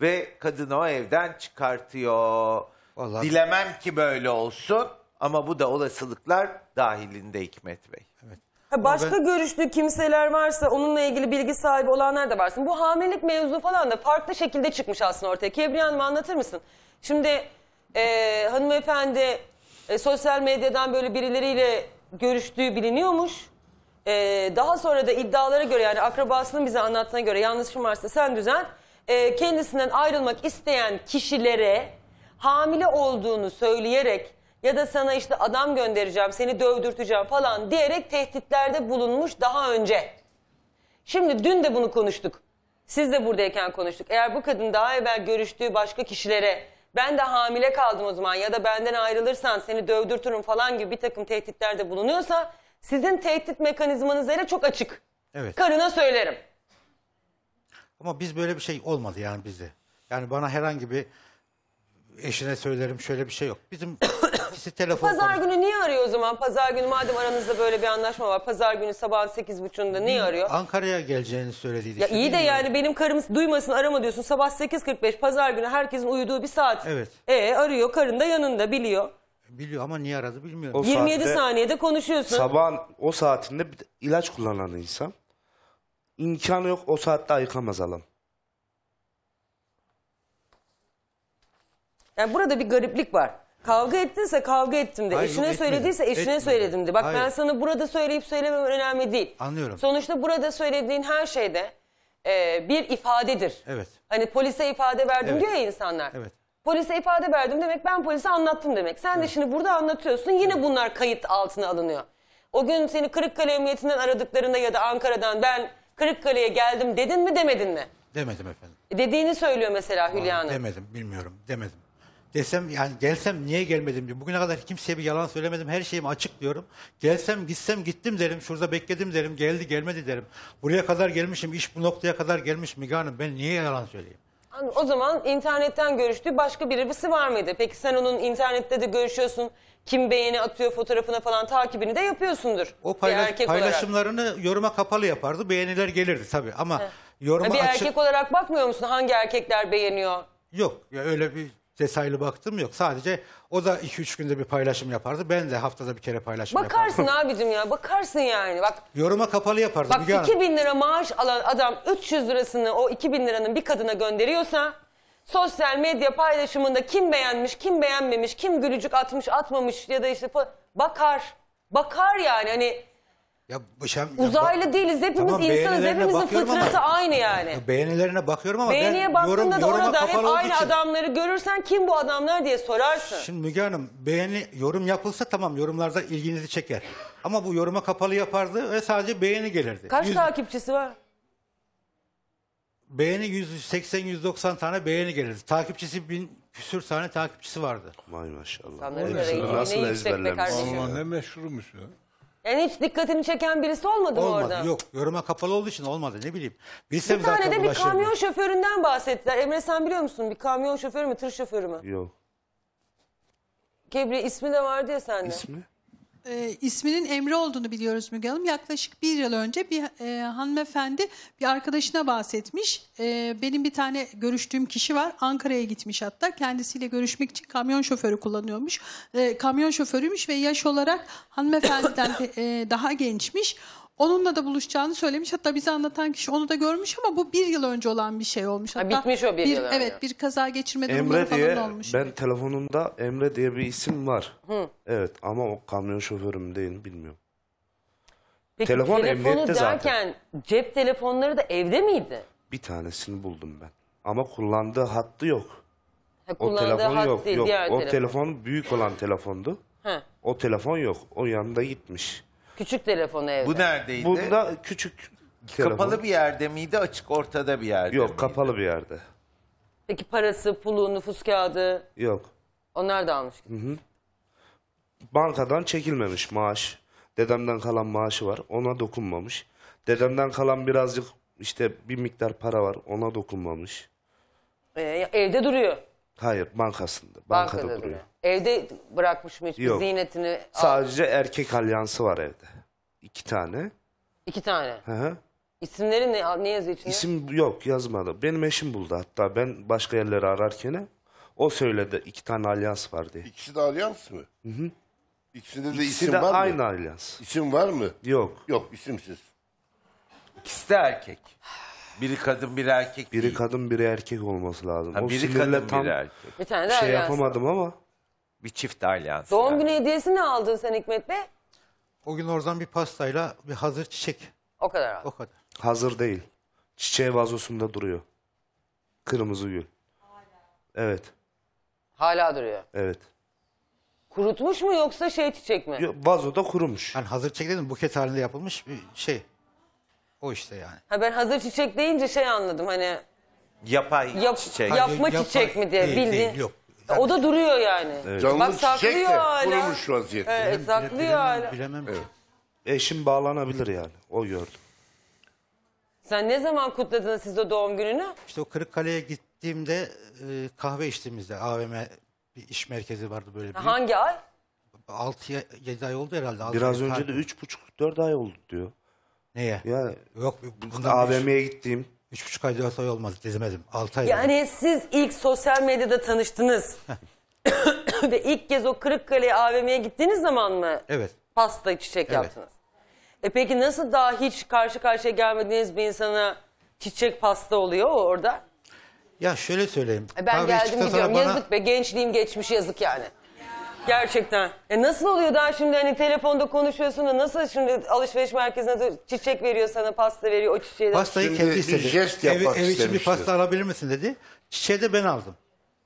Ve kadını o evden çıkartıyor. Vallahi dilemem ki böyle olsun. Ama bu da olasılıklar dahilinde Hikmet Bey. Evet. Ha, başka ben... görüştüğü kimseler varsa, onunla ilgili bilgi sahibi olanlar da varsın. Bu hamilelik mevzu falan da farklı şekilde çıkmış aslında ortaya. Kebriye Hanım, anlatır mısın? Şimdi e, hanımefendi e, sosyal medyadan böyle birileriyle görüştüğü biliniyormuş. E, daha sonra da iddialara göre, yani akrabasının bize anlattığına göre, yanlışım varsa sen düzelt. E, kendisinden ayrılmak isteyen kişilere hamile olduğunu söyleyerek... Ya da sana işte adam göndereceğim, seni dövdürteceğim falan diyerek tehditlerde bulunmuş daha önce. Şimdi dün de bunu konuştuk. Siz de buradayken konuştuk. Eğer bu kadın daha evvel görüştüğü başka kişilere ben de hamile kaldım o zaman ya da benden ayrılırsan seni dövdürtürüm falan gibi bir takım tehditlerde bulunuyorsa sizin tehdit mekanizmanızla çok açık. Evet. Karına söylerim. Ama biz böyle bir şey olmadı yani bizde. Yani bana herhangi bir eşine söylerim şöyle bir şey yok. Bizim telefon pazar konuştu. Günü niye arıyor o zaman? Pazar günü madem aranızda böyle bir anlaşma var. Pazar günü sabahın sekiz buçuk'unda niye arıyor? Ankara'ya geleceğini söylediydi. Ya işte, iyi de yani mi? Benim karım duymasın arama diyorsun. Sabah sekiz kırk beş pazar günü herkesin uyuduğu bir saat. Evet. E arıyor karın da yanında biliyor. Biliyor ama niye aradı bilmiyorum. O yirmi yedi saatte, saniyede konuşuyorsun. Sabahın o saatinde ilaç kullanan insan imkanı yok o saatte ayıkamaz alan. Yani burada bir gariplik var. Kavga ettinse kavga ettim de. Hayır, eşine etmedim. Söylediyse eşine etmedim. Söyledim de. Bak hayır. Ben sana burada söyleyip söylemem önemli değil. Anlıyorum. Sonuçta burada söylediğin her şeyde e, bir ifadedir. Evet. Hani polise ifade verdim evet. Diyor ya insanlar. Evet. Polise ifade verdim demek ben polise anlattım demek. Sen evet. De şimdi burada anlatıyorsun yine evet. Bunlar kayıt altına alınıyor. O gün seni Kırıkkale Emniyetinden aradıklarında ya da Ankara'dan ben Kırıkkale'ye geldim dedin mi demedin mi? Demedim efendim. Dediğini söylüyor mesela Hülya Hanım. Demedim bilmiyorum demedim. Desem yani gelsem niye gelmedim diyor. Bugüne kadar kimseye bir yalan söylemedim. Her şeyimi açık diyorum. Gelsem gitsem gittim derim. Şurada bekledim derim. Geldi gelmedi derim. Buraya kadar gelmişim. İş bu noktaya kadar gelmiş Müge Hanım. Ben niye yalan söyleyeyim? O zaman internetten görüştüğü başka birisi var mıydı? Peki sen onun internette de görüşüyorsun. Kim beğeni atıyor fotoğrafına falan takibini de yapıyorsundur. O paylaş, paylaşımlarını olarak. Yoruma kapalı yapardı. Beğeniler gelirdi tabii ama Heh. Yoruma bir açık. Bir erkek olarak bakmıyor musun? Hangi erkekler beğeniyor? Yok ya öyle bir... detaylı baktım yok. Sadece o da iki üç günde bir paylaşım yapardı. Ben de haftada bir kere paylaşım bakarsın yapardım. Bakarsın abicim ya. Bakarsın yani. Bak. Yoruma kapalı yapardı. Bak iki bin lira maaş alan adam üç yüz lirasını o iki bin liranın bir kadına gönderiyorsa sosyal medya paylaşımında kim beğenmiş, kim beğenmemiş, kim gülücük atmış, atmamış ya da işte bakar. Bakar yani hani. Ya, şem, uzaylı ya, değiliz hepimiz tamam, insanız hepimizin fıtratı ama, aynı yani. Beğenilerine bakıyorum ama beğeniye ben baktığında yorum, da orada hep aynı için. Adamları görürsen kim bu adamlar diye sorarsın. Şimdi Müge Hanım beğeni yorum yapılsa tamam yorumlarda ilginizi çeker. Ama bu yoruma kapalı yapardı ve sadece beğeni gelirdi. Kaç yüz, takipçisi var? Beğeni yüz seksen yüz doksan tane beğeni gelirdi. Takipçisi bin küsür tane takipçisi vardı. Vay maşallah. Nasıl ezberlemiş. Aman ne meşhurmuş ya. Yani hiç dikkatini çeken birisi olmadı, olmadı mı orada? Olmadı yok. Yoruma kapalı olduğu için olmadı ne bileyim. Bilsem bir tane de bir kamyon şoföründen bahsettiler. Emre sen biliyor musun? Bir kamyon şoförü mü tır şoförü mü? Yok. Kebri ismi de vardı ya sende. İsmi? Ee, isminin Emre olduğunu biliyoruz Müge Hanım. Yaklaşık bir yıl önce bir e, hanımefendi bir arkadaşına bahsetmiş. E, benim bir tane görüştüğüm kişi var. Ankara'ya gitmiş hatta. Kendisiyle görüşmek için kamyon şoförü kullanıyormuş. E, kamyon şoförüymüş ve yaş olarak hanımefendiden e, daha gençmiş. Onunla da buluşacağını söylemiş. Hatta bize anlatan kişi onu da görmüş ama bu bir yıl önce olan bir şey olmuş. Hatta ha, bitmiş o bir, bir yıl önce. Evet bir kaza geçirme durumları falan olmuş. Ben telefonumda Emre diye bir isim var. Hı. Evet ama o kamyon şoförüm değil bilmiyorum. Peki telefon emniyette zaten. Cep telefonları da evde miydi? Bir tanesini buldum ben. Ama kullandığı hattı yok. Ha, kullandığı o telefon hat yok. Değil, yok. O telefon. telefon büyük olan telefondu. Ha. O telefon yok. O yanında gitmiş. Küçük telefonu evde. Bu neredeydi? Bu da küçük telefon. Kapalı bir yerde miydi, açık ortada bir yerde Yok, miydi? Kapalı bir yerde. Peki parası, pulu, nüfus kağıdı? Yok. Onlar da almış. Hı hı. Bankadan çekilmemiş maaş. Dedemden kalan maaşı var, ona dokunmamış. Dedemden kalan birazcık işte bir miktar para var, ona dokunmamış. Ee, evde duruyor. Hayır, bankasında. Bankada, Bankada duruyor. duruyor. Evde bırakmış mı hiçbir Yok. Ziynetini? Sadece almış. Erkek alyansı var evde. İki tane. İki tane? Hı hı. İsimleri ne, ne yazıyor içinde? İsim yok yazmadı. Benim eşim buldu hatta. Ben başka yerleri ararken o söyledi iki tane alyans var diye. İkisi de alyans mı? Hı hı. İkisinde de İkisi isim de var mı? İkisi de aynı alyans. İsim var mı? Yok. Yok isimsiz. İkisi de erkek. Biri kadın biri erkek Biri değil. kadın biri erkek olması lazım. Ha, o biri kadın tam biri erkek. Bir tane de şey yapamadım var. ama. Bir çift alyans. Doğum yani. Günü hediyesi ne aldın sen Hikmet Bey? O gün oradan bir pastayla bir hazır çiçek. O kadar aldın. O kadar. Hazır değil. Çiçeği vazosunda duruyor. Kırmızı gül. Hala. Evet. Hala duruyor. Evet. Kurutmuş mu yoksa şey çiçek mi? Yok, vazoda kurumuş. Yani hazır çiçek dedim buket halinde yapılmış bir şey. O işte yani. Ha ben hazır çiçek deyince şey anladım hani. Yapay yap, çiçek. Yapma Hayır, çiçek yapay, mi diye değil, bildiğin. Değil, yok. O da duruyor yani. Evet. Bak saklıyor hala. Canlı çiçek de kurumuş vaziyette. Evet, saklıyor bilemem, hala. Bilemem ki. Evet. Eşim bağlanabilir yani. O gördü. Sen ne zaman kutladınız siz o doğum gününü? İşte o Kırıkkale'ye gittiğimde e, kahve içtiğimizde A V M bir iş merkezi vardı böyle. Bir. Hangi ay? altı yedi ay oldu herhalde. altı Biraz önce de üç buçuk dört ay oldu diyor. Neye? Yani, yok. A V M'ye gittiğim. üç buçuk ay dört ay olmadı dizemedim. altı ay. Yani oldu. Siz ilk sosyal medyada tanıştınız. Ve ilk kez o Kırıkkale'ye A V M'ye gittiğiniz zaman mı? Evet. Pasta çiçek evet. yaptınız. E peki nasıl daha hiç karşı karşıya gelmediğiniz bir insana çiçek pasta oluyor orada? Ya şöyle söyleyeyim. E ben geldim gidiyorum bana... yazık be, gençliğim geçmiş yazık yani. Gerçekten. E nasıl oluyor daha şimdi hani telefonda konuşuyorsun da nasıl şimdi alışveriş merkezine çiçek veriyor sana, pasta veriyor, o çiçeği de... Pastayı kendi istedi. Jest ev, ev için bir pasta alabilir misin dedi. Çiçeği de ben aldım.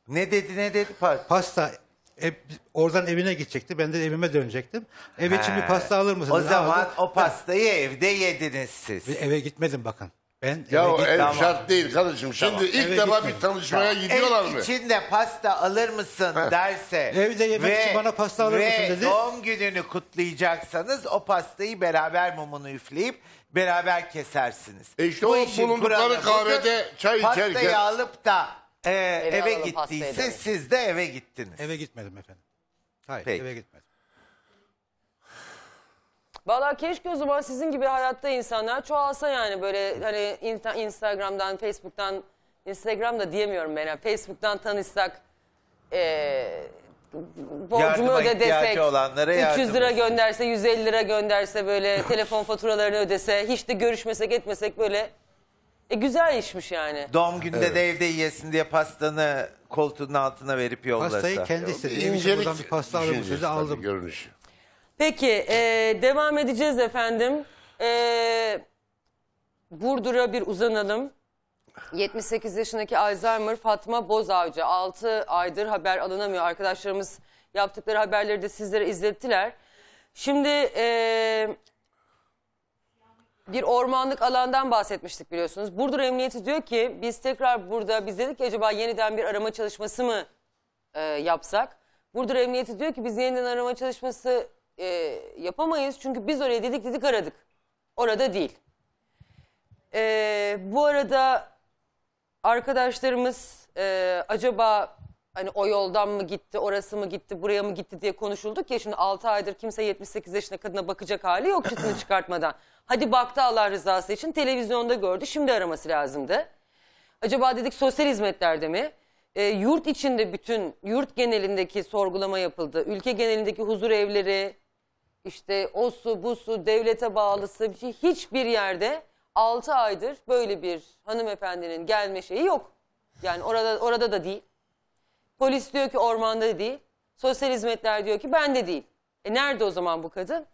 Ne dedi ne dedi? Pasta... Ev, oradan evine gidecekti. Ben de evime dönecektim. Ev He. için bir pasta alır mısınız? O zaman aldım. O pastayı ben... evde yediniz siz. Ben eve gitmedim bakın. Ben ya o ev şart değil kardeşim. Şimdi tamam. ilk eve defa gitmedim. Bir tanışmaya tamam. gidiyorlar ev mı? Ev içinde pasta alır mısın He. derse evde yemek ve, için bana pasta alır mısın dedi. Ve doğum gününü kutlayacaksanız o pastayı beraber mumunu üfleyip beraber kesersiniz. E işte o bulundukları kahvede çay içerken. Pastayı alıp da Ee, eve, eve gittiyse siz de eve gittiniz. Eve gitmedim efendim. Hayır Peki. eve gitmedim. Vallahi keşke o zaman sizin gibi hayatta insanlar çoğalsa yani böyle hani Instagram'dan, Facebook'tan, Instagram'da diyemiyorum ben. Yani Facebook'tan tanışsak, e, borcumu öde desek, üç yüz lira gönderse, yüz elli lira gönderse böyle telefon faturalarını ödese, hiç de görüşmesek etmesek böyle... E güzel işmiş yani. Doğum günde evet. de evde yiyesin diye pastanı koltuğunun altına verip yollarsa. Pastayı kendisi incelik bir pasta alırmışız aldım. Görünüş. Peki e, devam edeceğiz efendim. E, Burdur'a bir uzanalım. yetmiş sekiz yaşındaki Ayşermur Fatma Bozavcı. altı aydır haber alınamıyor. Arkadaşlarımız yaptıkları haberleri de sizlere izlettiler. Şimdi... E, bir ormanlık alandan bahsetmiştik biliyorsunuz. Burdur Emniyeti diyor ki biz tekrar burada biz dedik ki acaba yeniden bir arama çalışması mı e, yapsak? Burdur Emniyeti diyor ki biz yeniden arama çalışması e, yapamayız. Çünkü biz oraya dedik dedik aradık. Orada değil. E, bu arada arkadaşlarımız e, acaba hani o yoldan mı gitti, orası mı gitti, buraya mı gitti diye konuşulduk ya. Şimdi altı aydır kimse yetmiş sekiz yaşında kadına bakacak hali yok çıtını çıkartmadan. Hadi baktı Allah rızası için, televizyonda gördü, şimdi araması lazımdı. Acaba dedik sosyal hizmetlerde mi? E, yurt içinde bütün, yurt genelindeki sorgulama yapıldı. Ülke genelindeki huzur evleri, işte o su, bu su, devlete bağlısı bir şey. Hiçbir yerde altı aydır böyle bir hanımefendinin gelme şeyi yok. Yani orada, orada da değil. Polis diyor ki ormanda değil. Sosyal hizmetler diyor ki ben de değil. E nerede o zaman bu kadın?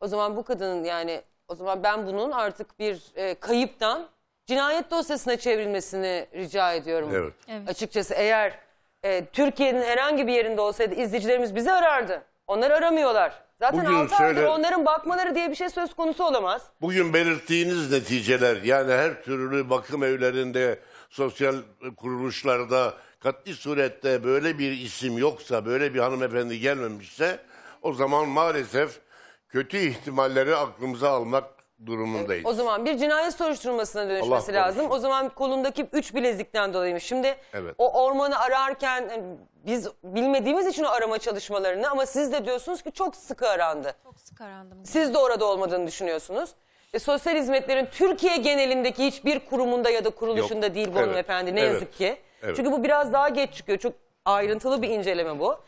O zaman bu kadının yani o zaman ben bunun artık bir e, kayıptan cinayet dosyasına çevrilmesini rica ediyorum. Evet. Evet. Açıkçası eğer e, Türkiye'nin herhangi bir yerinde olsaydı izleyicilerimiz bizi arardı. Onları aramıyorlar. Zaten altı aydır onların bakmaları diye bir şey söz konusu olamaz. Bugün belirttiğiniz neticeler yani her türlü bakım evlerinde, sosyal kuruluşlarda... Katli surette böyle bir isim yoksa, böyle bir hanımefendi gelmemişse o zaman maalesef kötü ihtimalleri aklımıza almak durumundayız. Evet, o zaman bir cinayet soruşturmasına dönüşmesi Allah lazım. Konuşur. O zaman kolundaki üç bilezikten dolayıymış. Şimdi evet. o ormanı ararken biz bilmediğimiz için o arama çalışmalarını ama siz de diyorsunuz ki çok sıkı arandı. Çok sıkı arandım. Siz de orada olmadığını düşünüyorsunuz. E, sosyal hizmetlerin Türkiye genelindeki hiçbir kurumunda ya da kuruluşunda Yok. değil bu evet. hanımefendi ne evet. yazık ki. Evet. Çünkü bu biraz daha geç çıkıyor. Çok ayrıntılı bir inceleme bu.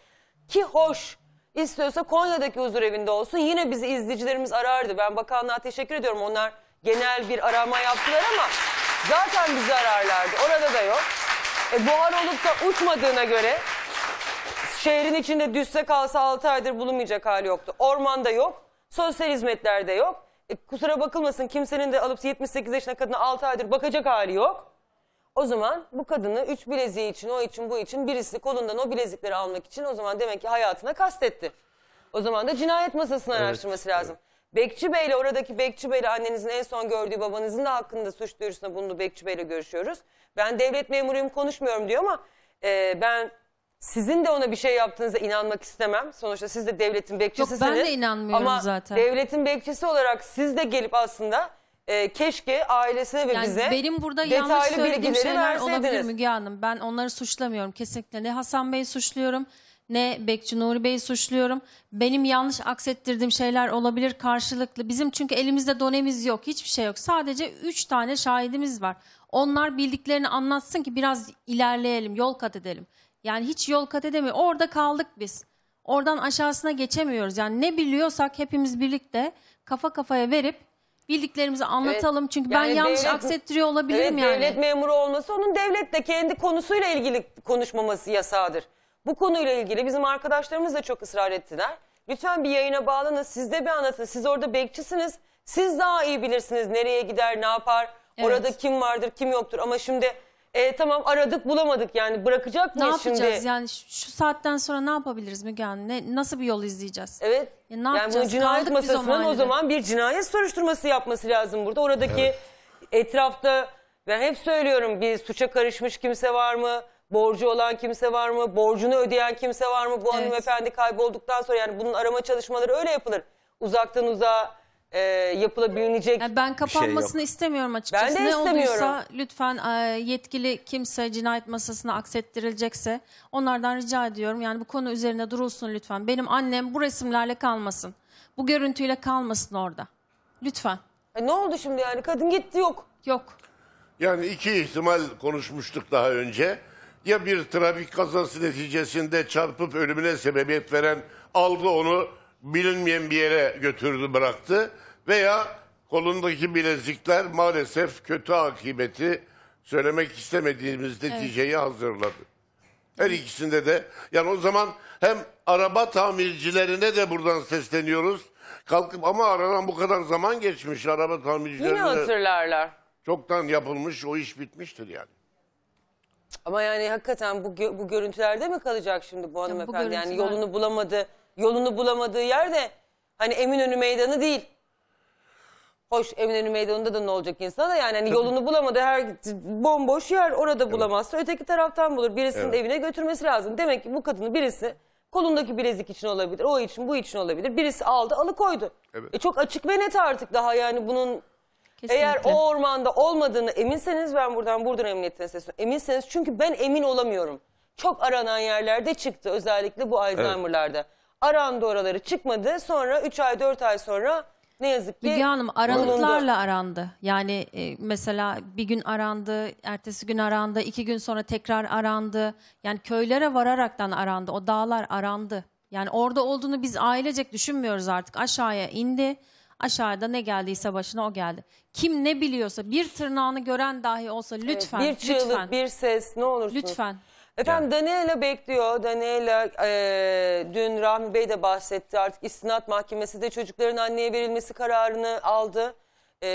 Ki hoş istiyorsa Konya'daki huzur evinde olsun. Yine bizi izleyicilerimiz arardı. Ben bakanlığa teşekkür ediyorum. Onlar genel bir arama yaptılar ama zaten bizi ararlardı. Orada da yok. E, buhar olup da uçmadığına göre şehrin içinde düşse kalsa altı aydır bulunmayacak hali yoktu. Ormanda yok. Sosyal hizmetlerde yok. E, kusura bakılmasın kimsenin de alıp yetmiş sekiz yaşına kadına altı aydır bakacak hali yok. O zaman bu kadını üç bileziği için, o için, bu için birisi kolundan o bilezikleri almak için o zaman demek ki hayatına kastetti. O zaman da cinayet masasına evet, araştırması lazım. Evet. Bekçi Bey'le, oradaki Bekçi Bey'le annenizin en son gördüğü babanızın da hakkında suç duyurusunda bulunduğu Bekçi Bey'le görüşüyoruz. Ben devlet memuruyum konuşmuyorum diyor ama e, ben Sizin de ona bir şey yaptığınıza inanmak istemem. Sonuçta siz de devletin bekçisisiniz. Yok, ben de inanmıyorum ama zaten. Ama devletin bekçisi olarak siz de gelip aslında e, keşke ailesine ve yani bize benim burada yanlış söylediğim şeyler olabilir Müge Hanım. Ben onları suçlamıyorum kesinlikle. Ne Hasan Bey'i suçluyorum, ne Bekçi Nuri Bey'i suçluyorum. Benim yanlış aksettirdiğim şeyler olabilir karşılıklı. Bizim çünkü elimizde donemiz yok, hiçbir şey yok. Sadece üç tane şahidimiz var. Onlar bildiklerini anlatsın ki biraz ilerleyelim, yol kat edelim. Yani hiç yol kat edemiyor. Orada kaldık biz. Oradan aşağısına geçemiyoruz. Yani ne biliyorsak hepimiz birlikte kafa kafaya verip bildiklerimizi anlatalım. Evet, çünkü yani ben yanlış devlet, aksettiriyor olabilirim evet, yani. Devlet memuru olması onun devlet de kendi konusuyla ilgili konuşmaması yasağıdır. Bu konuyla ilgili bizim arkadaşlarımız da çok ısrar ettiler. Lütfen bir yayına bağlanın. Siz de bir anlatın. Siz orada bekçisiniz. Siz daha iyi bilirsiniz nereye gider, ne yapar. Evet. Orada kim vardır, kim yoktur. Ama şimdi... E, tamam aradık bulamadık yani bırakacak mıyız şimdi? Ne yapacağız şimdi? Yani şu saatten sonra ne yapabiliriz Müge Hanım? Ne, nasıl bir yol izleyeceğiz? Evet. Ya, ne yani yapacağız? Bunu cinayet kaldık masasından o zaman bir cinayet soruşturması yapması lazım burada. Oradaki evet. Etrafta ben hep söylüyorum bir suça karışmış kimse var mı? Borcu olan kimse var mı? Borcunu ödeyen kimse var mı? Bu evet. Hanımefendi kaybolduktan sonra yani bunun arama çalışmaları öyle yapılır. Uzaktan uzağa. E, yapılabilecek yani ben kapanmasını şey istemiyorum açıkçası. Ben de ne olduysa lütfen e, yetkili kimse cinayet masasına aksettirilecekse onlardan rica ediyorum. Yani bu konu üzerine durulsun lütfen. Benim annem bu resimlerle kalmasın. Bu görüntüyle kalmasın orada. Lütfen. E, ne oldu şimdi yani? Kadın gitti yok. Yok. Yani iki ihtimal konuşmuştuk daha önce. Ya bir trafik kazası neticesinde çarpıp ölümüne sebebiyet veren aldı onu bilinmeyen bir yere götürdü bıraktı veya kolundaki bilezikler maalesef kötü akıbeti söylemek istemediğimiz neticeyi evet. hazırladı. Her ikisinde de yani o zaman hem araba tamircilerine de buradan sesleniyoruz. Kalkıp ama aradan bu kadar zaman geçmiş araba tamircilerine. Yine hatırlarlar. Çoktan yapılmış o iş bitmiştir yani. Ama yani hakikaten bu, gö bu görüntülerde mi kalacak şimdi bu hanımefendi ya, bu görüntüler... yani yolunu bulamadı. Yolunu bulamadığı yer de hani Eminönü Meydanı değil. Hoş Eminönü Meydanı'nda da ne olacak insana da yani hani yolunu bulamadığı her bomboş yer orada bulamazsa evet. öteki taraftan bulur. Birisinin evet. evine götürmesi lazım. Demek ki bu kadını birisi kolundaki bilezik için olabilir, o için bu için olabilir. Birisi aldı alıkoydu. Evet. E çok açık ve net artık daha yani bunun kesinlikle. Eğer o ormanda olmadığını eminseniz ben buradan Burdur Emniyetine sesleniyorum. Eminseniz çünkü ben emin olamıyorum. Çok aranan yerlerde çıktı özellikle bu Alzheimer'larda. Evet. Arandı oraları çıkmadı sonra üç ay dört ay sonra ne yazık ki... Müge Hanım aralıklarla arandı. Yani e, mesela bir gün arandı, ertesi gün arandı, iki gün sonra tekrar arandı. Yani köylere vararaktan arandı, o dağlar arandı. Yani orada olduğunu biz ailecek düşünmüyoruz artık. Aşağıya indi, aşağıda ne geldiyse başına o geldi. Kim ne biliyorsa bir tırnağını gören dahi olsa lütfen, evet, bir çığlık, lütfen. Bir ses ne olursunuz. Lütfen. Efendim Daniela bekliyor. Daniela e, dün Rahmi Bey de bahsetti artık istinat mahkemesi de çocukların anneye verilmesi kararını aldı. E,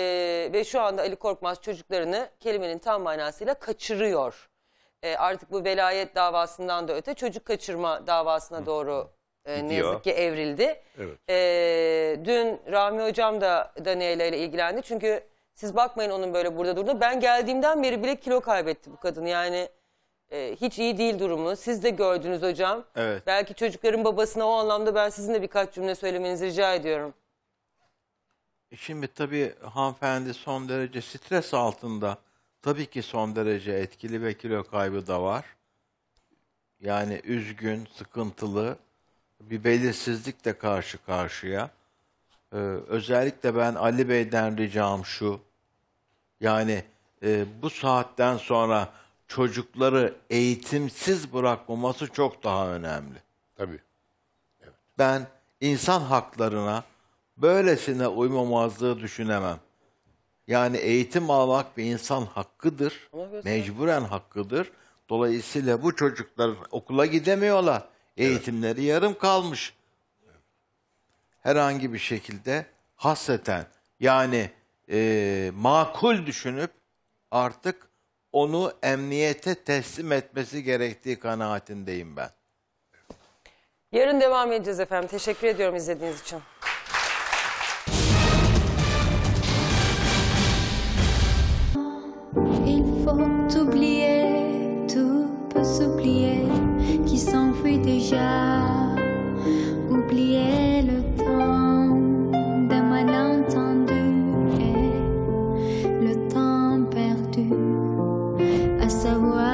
ve şu anda Ali Korkmaz çocuklarını kelimenin tam manasıyla kaçırıyor. E, artık bu velayet davasından da öte çocuk kaçırma davasına doğru e, ne yazık ki evrildi. Evet. E, dün Rahmi Hocam da Daniela ile ilgilendi. Çünkü siz bakmayın onun böyle burada durduğuna. Ben geldiğimden beri bile kilo kaybetti bu kadın yani. Ee, hiç iyi değil durumu. Siz de gördünüz hocam. Evet. Belki çocukların babasına o anlamda ben sizin de birkaç cümle söylemenizi rica ediyorum. Şimdi tabii hanımefendi son derece stres altında. Tabii ki son derece etkili ve kilo kaybı da var. Yani üzgün, sıkıntılı, bir belirsizlikle karşı karşıya. Ee, özellikle ben Ali Bey'den ricam şu. Yani e, bu saatten sonra... Çocukları eğitimsiz bırakmaması çok daha önemli. Tabii. Evet. Ben insan haklarına böylesine uymamazlığı düşünemem. Yani eğitim almak bir insan hakkıdır. Mecburen hakkıdır. Dolayısıyla bu çocuklar okula gidemiyorlar. Eğitimleri evet. yarım kalmış. Herhangi bir şekilde hasreten yani e, makul düşünüp artık onu emniyete teslim etmesi gerektiği kanaatindeyim ben. Yarın devam edeceğiz efendim. Teşekkür ediyorum izlediğiniz için. Savoir